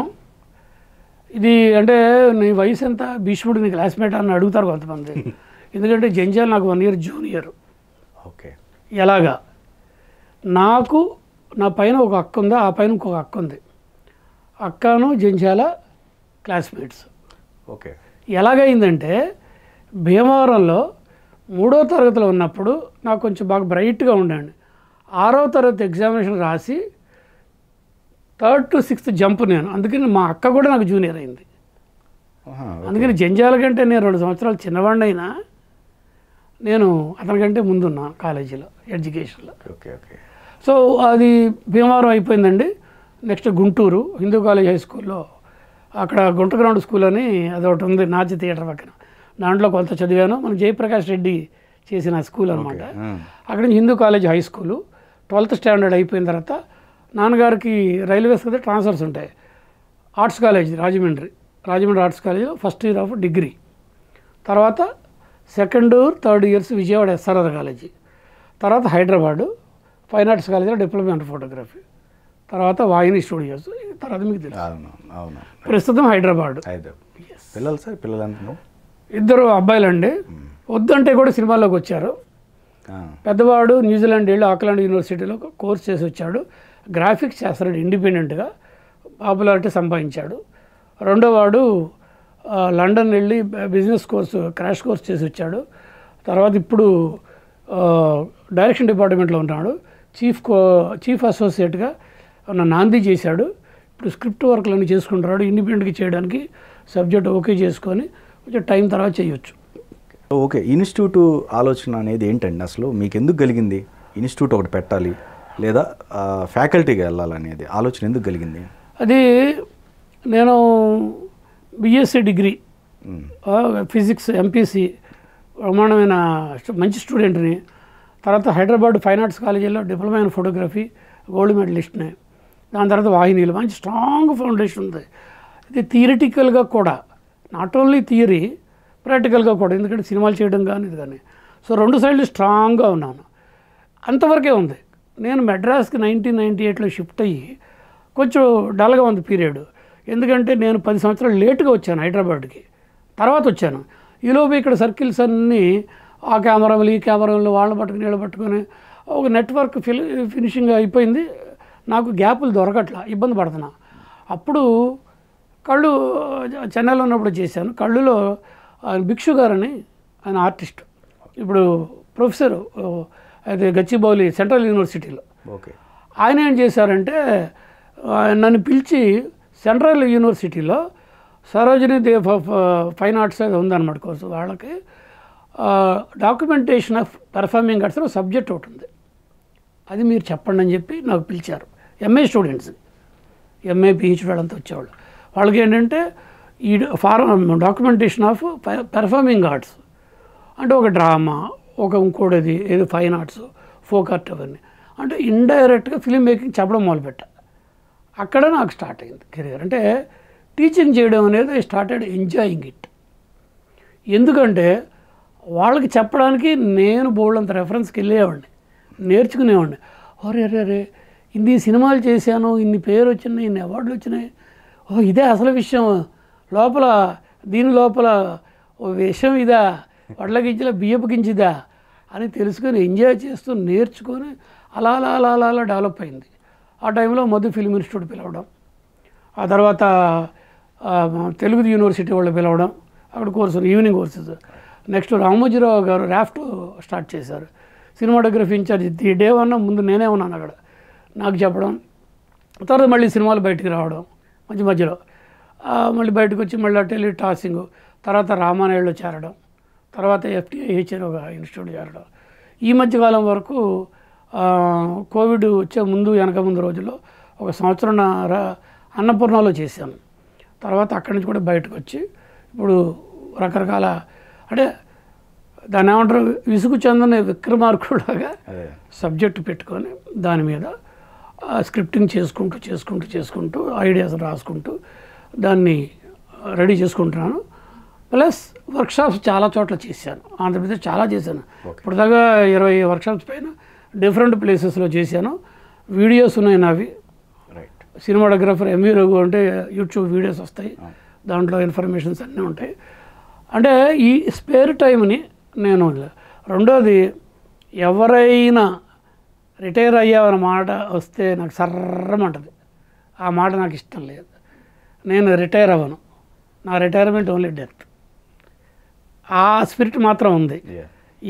ఇది, అంటే నీ వయసు ఎంత, భీష్ముడు నీ క్లాస్మేట్ అని అడుగుతారు కొంతమంది. ఎందుకంటే జంజాల్ నాకు 1 year జూనియర్. ఓకే, ఎలాగా నాకు నా పైన ఒక అక్క ఉంది, ఆ పైన ఇంకొక అక్క ఉంది. అక్కను జంజాల క్లాస్మేట్స్. ఓకే, ఎలాగైందంటే భీమవరంలో 3వ తరగతిలో ఉన్నప్పుడు నాకు కొంచెం బాగా బ్రైట్గా ఉండండి. 6వ తరగతి ఎగ్జామినేషన్ రాసి 3rd to 6th జంప్ నేను. అందుకని మా అక్క కూడా నాకు జూనియర్ అయింది. అందుకని జంజాల కంటే నేను 2 సంవత్సరాలు చిన్నవాడినైనా నేను అతనికంటే ముందున్నాను కాలేజీలో, ఎడ్యుకేషన్లో. ఓకే ఓకే, సో అది భీమవరం అయిపోయిందండి. Next Guntur Hindu college high స్కూల్లో, అక్కడ గుంట గ్రౌండ్ స్కూల్ అని అదొకటి ఉంది నాచి థియేటర్ పక్కన, దాంట్లో కొంత చదివాను. మన జయప్రకాష్ రెడ్డి చేసిన స్కూల్ అనమాట. అక్కడ నుంచి Hindu college high school 12th standard అయిపోయిన తర్వాత నాన్నగారికి రైల్వేస్ కదా ట్రాన్స్ఫర్స్ ఉంటాయి. Arts college Rajahmundry arts college first year of degree, తర్వాత 2nd, 3rd years Vijayawada SRR college, తర్వాత హైదరాబాదు ఫైన్ ఆర్ట్స్ కాలేజీలో డిప్లొమా ఇన్ ఫోటోగ్రఫీ, తర్వాత వాహిని స్టూడియోస్, తర్వాత మీకు తెలుసు ప్రస్తుతం హైదరాబాద్. పిల్లలు సార్? పిల్లలు 2 అబ్బాయిలండి. వద్దంటే కూడా సినిమాలోకి వచ్చారు. పెద్దవాడు న్యూజిలాండ్ వెళ్ళి ఆక్లాండ్ యూనివర్సిటీలో కోర్స్ చేసి వచ్చాడు, గ్రాఫిక్స్ చేస్తాడు ఇండిపెండెంట్గా, పాపులారిటీ సంపాదించాడు. రెండోవాడు లండన్ వెళ్ళి బిజినెస్ కోర్సు క్రాష్ కోర్స్ చేసి వచ్చాడు. తర్వాత ఇప్పుడు డైరెక్షన్ డిపార్ట్మెంట్లో ఉన్నాడు, చీఫ్ అసోసియేట్గా నా నాంది చేశాడు. ఇప్పుడు స్క్రిప్ట్ వర్క్లన్నీ చేసుకుంటున్నాడు. ఇండిపెండెంట్గా చేయడానికి సబ్జెక్ట్ ఓకే చేసుకొని కొంచెం టైం తర్వాత చేయొచ్చు. ఓకే, ఇన్స్టిట్యూట్ ఆలోచన అనేది ఏంటండి అసలు మీకు ఎందుకు కలిగింది? ఇన్స్టిట్యూట్ ఒకటి పెట్టాలి లేదా ఫ్యాకల్టీగా వెళ్ళాలనేది ఆలోచన ఎందుకు కలిగింది? అది నేను బిఎస్సి డిగ్రీ ఫిజిక్స్ ఎంపీసీ ప్రమాణమైన మంచి స్టూడెంట్ని, తర్వాత హైదరాబాద్ ఫైన్ ఆర్ట్స్ కాలేజీలో డిప్లొమా ఇన్ ఫోటోగ్రఫీ గోల్డ్ మెడలిస్ట్ని, దాని తర్వాత వాహినీలు, మంచి స్ట్రాంగ్ ఫౌండేషన్ ఉంది. ఇది థియరిటికల్గా కూడా, నాట్ ఓన్లీ థియరీ, ప్రాక్టికల్గా కూడా, ఎందుకంటే సినిమాలు చేయడం కానీ ఇది కానీ, సో 2 సైడ్లు స్ట్రాంగ్గా ఉన్నాను. అంతవరకే ఉంది. నేను మెడ్రాస్కి 1998లో షిఫ్ట్ అయ్యి కొంచెం డల్గా ఉంది పీరియడ్. ఎందుకంటే నేను 10 సంవత్సరాలు లేటుగా వచ్చాను హైదరాబాద్కి, తర్వాత వచ్చాను. ఈలోపు ఇక్కడ సర్కిల్స్ అన్నీ ఆ కెమెరాలు ఈ కెమెరాలు వాళ్ళని పట్టుకుని వీళ్ళు పట్టుకొని ఒక నెట్వర్క్ ఫినిషింగ్ అయిపోయింది. నాకు గ్యాపులు దొరకట్లా, ఇబ్బంది పడుతున్నా. అప్పుడు కళ్ళు చెన్నైలో ఉన్నప్పుడు చేశాను. కళ్ళులో ఆయన భిక్షు గారని, ఆయన ఆర్టిస్ట్, ఇప్పుడు ప్రొఫెసర్ అయితే గచ్చిబౌలి సెంట్రల్ యూనివర్సిటీలో. ఓకే, ఆయన ఏం చేశారంటే నన్ను పిలిచి సెంట్రల్ యూనివర్సిటీలో సరోజిని దేవి ఫైన్ ఆర్ట్స్ ఉందన్నమాట కోర్సు, వాళ్ళకి డాక్యుమెంటేషన్ ఆఫ్ పెర్ఫార్మింగ్ ఆర్ట్స్ ఒక సబ్జెక్ట్ ఒకటి ఉంది, అది మీరు చెప్పండి అని చెప్పి నాకు పిలిచారు. ఎంఏ స్టూడెంట్స్, ఎంఏ పిహెచ్డీ వాళ్ళంతా వచ్చేవాళ్ళు. వాళ్ళకి ఏంటంటే ఈ డాక్యుమెంటేషన్ ఆఫ్ పెర్ఫార్మింగ్ ఆర్ట్స్ అంటే ఒక డ్రామా, ఒక ఇంకోటిది ఏది ఫైన్ ఆర్ట్స్, ఫోక్ ఆర్ట్, అవన్నీ అంటే ఇండైరెక్ట్గా ఫిలిం మేకింగ్ చెప్పడం మొదలుపెట్ట. అక్కడ నాకు స్టార్ట్ అయింది కెరియర్. అంటే టీచింగ్ చేయడం అనేది ఐ స్టార్టెడ్ ఎంజాయింగ్ ఇట్. ఎందుకంటే వాళ్ళకి చెప్పడానికి నేను బోల్డ్ అంత రెఫరెన్స్కి వెళ్ళేవాడిని, నేర్చుకునేవాడిని. అరే అరే అరే ఇన్ని సినిమాలు చేశాను, ఇన్ని పేరు వచ్చినాయి, ఇన్ని అవార్డులు వచ్చినాయి, ఓ ఇదే అసలు విషయం, లోపల దీని లోపల ఓ విషయం ఇదా, వడ్ల గింజల బియ్యపు గింజిదా అని తెలుసుకొని ఎంజాయ్ చేస్తూ నేర్చుకొని అలా అలా అలా అలా అలా డెవలప్ అయింది. ఆ టైంలో మధు ఫిల్మ్ ఇన్స్టిట్యూట్ పిలవడం, ఆ తర్వాత తెలుగు యూనివర్సిటీ వాళ్ళు పిలవడం, ఆ అక్కడ కోర్సులు evening courses. Next Ramojirao garu రాఫ్ట్ స్టార్ట్ చేశారు. సినిమాటోగ్రఫీ ఇన్ఛార్జ్ ఈ డే వన్ ముందు నేనే ఉన్నాను అక్కడ, నాకు చెప్పడం, తర్వాత మళ్ళీ సినిమాలు బయటికి రావడం మధ్య మధ్యలో, మళ్ళీ బయటకు వచ్చి మళ్ళీ టెలి టాసింగ్, తర్వాత రామానాయుడులో చేరడం, తర్వాత FTIH అని ఒక ఇన్స్టిట్యూట్ చేరడం. ఈ మధ్యకాలం వరకు కోవిడ్ వచ్చే ముందు వెనక ముందు రోజుల్లో ఒక సంవత్సరం అన్నపూర్ణలో చేశాను. తర్వాత అక్కడి నుంచి కూడా బయటకు వచ్చి ఇప్పుడు రకరకాల అంటే దాన్ని ఏమంటారు విసుగు చెందని విక్రమార్కుడుగా సబ్జెక్టు పెట్టుకొని దాని మీద స్క్రిప్టింగ్ చేసుకుంటూ చేసుకుంటూ చేసుకుంటూ ఐడియాస్ రాసుకుంటూ దాన్ని రెడీ చేసుకుంటున్నాను. ప్లస్ వర్క్షాప్స్ చాలా చోట్ల చేశాను, ఆంధ్రప్రదేశ్ చాలా చేశాను. ఇప్పుడు దాకా 20 వర్క్షాప్స్ పైన డిఫరెంట్ ప్లేసెస్లో చేశాను. వీడియోస్ ఉన్నాయి నావి. సినిమాటోగ్రాఫర్ ఎంవీ రఘు అంటే యూట్యూబ్ వీడియోస్ వస్తాయి, దాంట్లో ఇన్ఫర్మేషన్స్ అన్నీ ఉంటాయి. అంటే ఈ స్పేర్ టైంని నేను, రెండోది ఎవరైనా రిటైర్ అయ్యామన్న మాట వస్తే నాకు సర్రమంటది, ఆ మాట నాకు ఇష్టం లేదు. నేను రిటైర్ అవ్వను, నా రిటైర్మెంట్ ఓన్లీ డెత్. ఆ స్పిరిట్ మాత్రం ఉంది.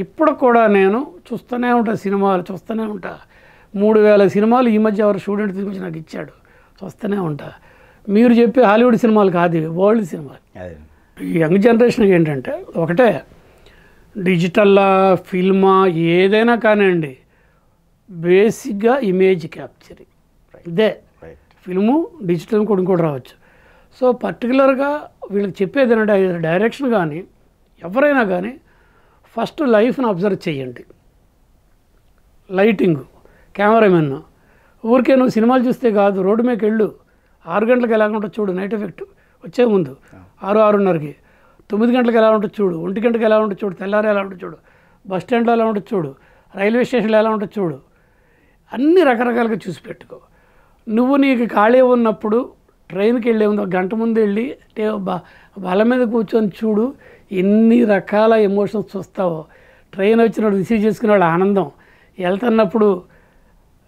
ఇప్పుడు కూడా నేను చూస్తూనే ఉంటా సినిమాలు, చూస్తూనే ఉంటా. 3000 సినిమాలు ఈ మధ్య ఎవరు స్టూడెంట్ తీసుకొచ్చి నాకు ఇచ్చాడు, చూస్తూనే ఉంటా. మీరు చెప్పే హాలీవుడ్ సినిమాలు కాదు, వరల్డ్ సినిమాలు. ఈ యంగ్ జనరేషన్కి ఏంటంటే ఒకటే డిజిటల్లా ఫిల్మా ఏదైనా కానివ్వండి, బేసిక్గా ఇమేజ్ క్యాప్చరింగ్ ఇదే. ఫిల్ము డిజిటల్ కూడా కూడా రావచ్చు. సో పర్టికులర్గా వీళ్ళకి చెప్పేది ఏంటంటే డైరెక్షన్ కానీ ఎవరైనా కానీ ఫస్ట్ లైఫ్ని అబ్జర్వ్ చేయండి. లైటింగ్, కెమెరామెన్, ఊరికే నువ్వు సినిమాలు చూస్తే కాదు, రోడ్డు మీదకి వెళ్ళు, 6 గంటలకు ఎలా ఉంటుంది చూడు, నైట్ ఎఫెక్ట్ వచ్చే ముందు 6, 6:30కి, 9 గంటలకు ఎలా ఉంటుంది చూడు, 1 గంటకి ఎలా ఉంటుంది చూడు, తెల్లారి ఎలా ఉంటుంది చూడు, బస్ స్టాండ్లో ఎలా ఉంటుంది చూడు, రైల్వే స్టేషన్లో ఎలా ఉంటుంది చూడు, అన్ని రకరకాలుగా చూసి పెట్టుకో. నువ్వు నీకు ఖాళీ ఉన్నప్పుడు ట్రైన్కి వెళ్ళే ముందు 1 గంట ముందు వెళ్ళి బల మీద కూర్చొని చూడు, ఎన్ని రకాల ఎమోషన్స్ చూస్తావో. ట్రైన్ వచ్చినప్పుడు రిసీవ్ చేసుకునేవాళ్ళ ఆనందం, వెళ్తున్నప్పుడు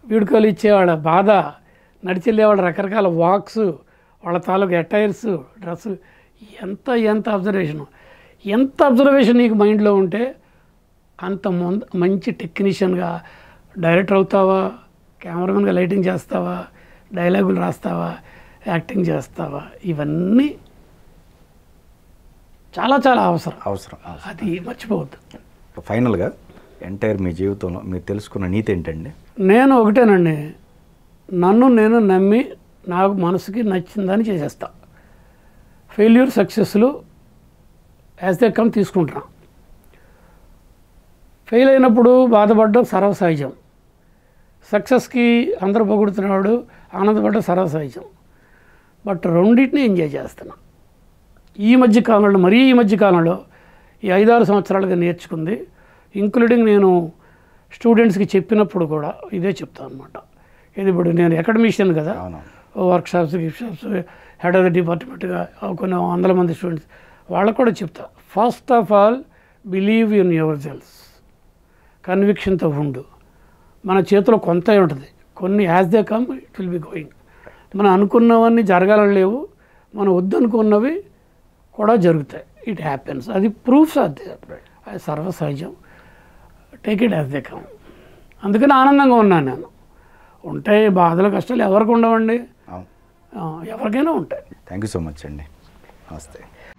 వీడుకోలు ఇచ్చేవాళ్ళ బాధ, నడిచెళ్ళేవాళ్ళ రకరకాల వాక్స్, వాళ్ళ తాలూకు అటైర్స్, డ్రెస్, ఎంత అబ్జర్వేషను, ఎంత అబ్జర్వేషన్ నీకు మైండ్లో ఉంటే అంత మంచి టెక్నీషియన్గా డైరెక్టర్ అవుతావా, కెమెరామెన్గా లైటింగ్ చేస్తావా, డైలాగులు రాస్తావా, యాక్టింగ్ చేస్తావా. ఇవన్నీ చాలా చాలా అవసరం, అది మర్చిపోవద్దు. ఫైనల్గా ఎంటైర్ మీ జీవితంలో మీరు తెలుసుకున్న నీతి ఏంటండి? నేను ఒకటేనండి, నన్ను నేను నమ్మి నాకు మనసుకి నచ్చిందని చేసేస్తా. ఫెయిల్యూర్ సక్సెస్లు యాజ్ దే కమ్ తీసుకుంటున్నా. ఫెయిల్ అయినప్పుడు బాధపడడం సర్వసహజం, సక్సెస్కి అందరూ పొగుడుతున్నవాడు ఆనందపడడం సర్వసహజం. బట్ రెండింటిని ఎంజాయ్ చేస్తున్నా. ఈ మధ్య కాలంలో, మరీ ఈ మధ్య కాలంలో, ఈ 5-6 సంవత్సరాలుగా నేర్చుకుంది, ఇంక్లూడింగ్ నేను స్టూడెంట్స్కి చెప్పినప్పుడు కూడా ఇదే చెప్తాను అనమాట. ఇది ఇప్పుడు నేను అకాడమిషియన్ కదా, workshops, gift shops, head of the డిపార్ట్మెంట్గా కొన్ని 100 మంది స్టూడెంట్స్ వాళ్ళకు కూడా చెప్తా. First of all believe in yourself, కన్విక్షన్తో ఉండు. మన చేతిలో కొంత ఉంటుంది, కొన్ని as they come it will be going. మనం అనుకున్నవన్నీ జరగాలని లేవు, మనం వద్దనుకున్నవి కూడా జరుగుతాయి. ఇట్ హ్యాపెన్స్, అది ప్రూఫ్స్, అది సర్వసహజం. Take it as they come. అందుకని ఆనందంగా ఉన్నాను నేను. ఉంటాయి బాధలు, కష్టాలు ఎవరికి ఉండవండి, ఎవరికైనా ఉంటాయి. థ్యాంక్ యూ సో మచ్ అండి. నమస్తే.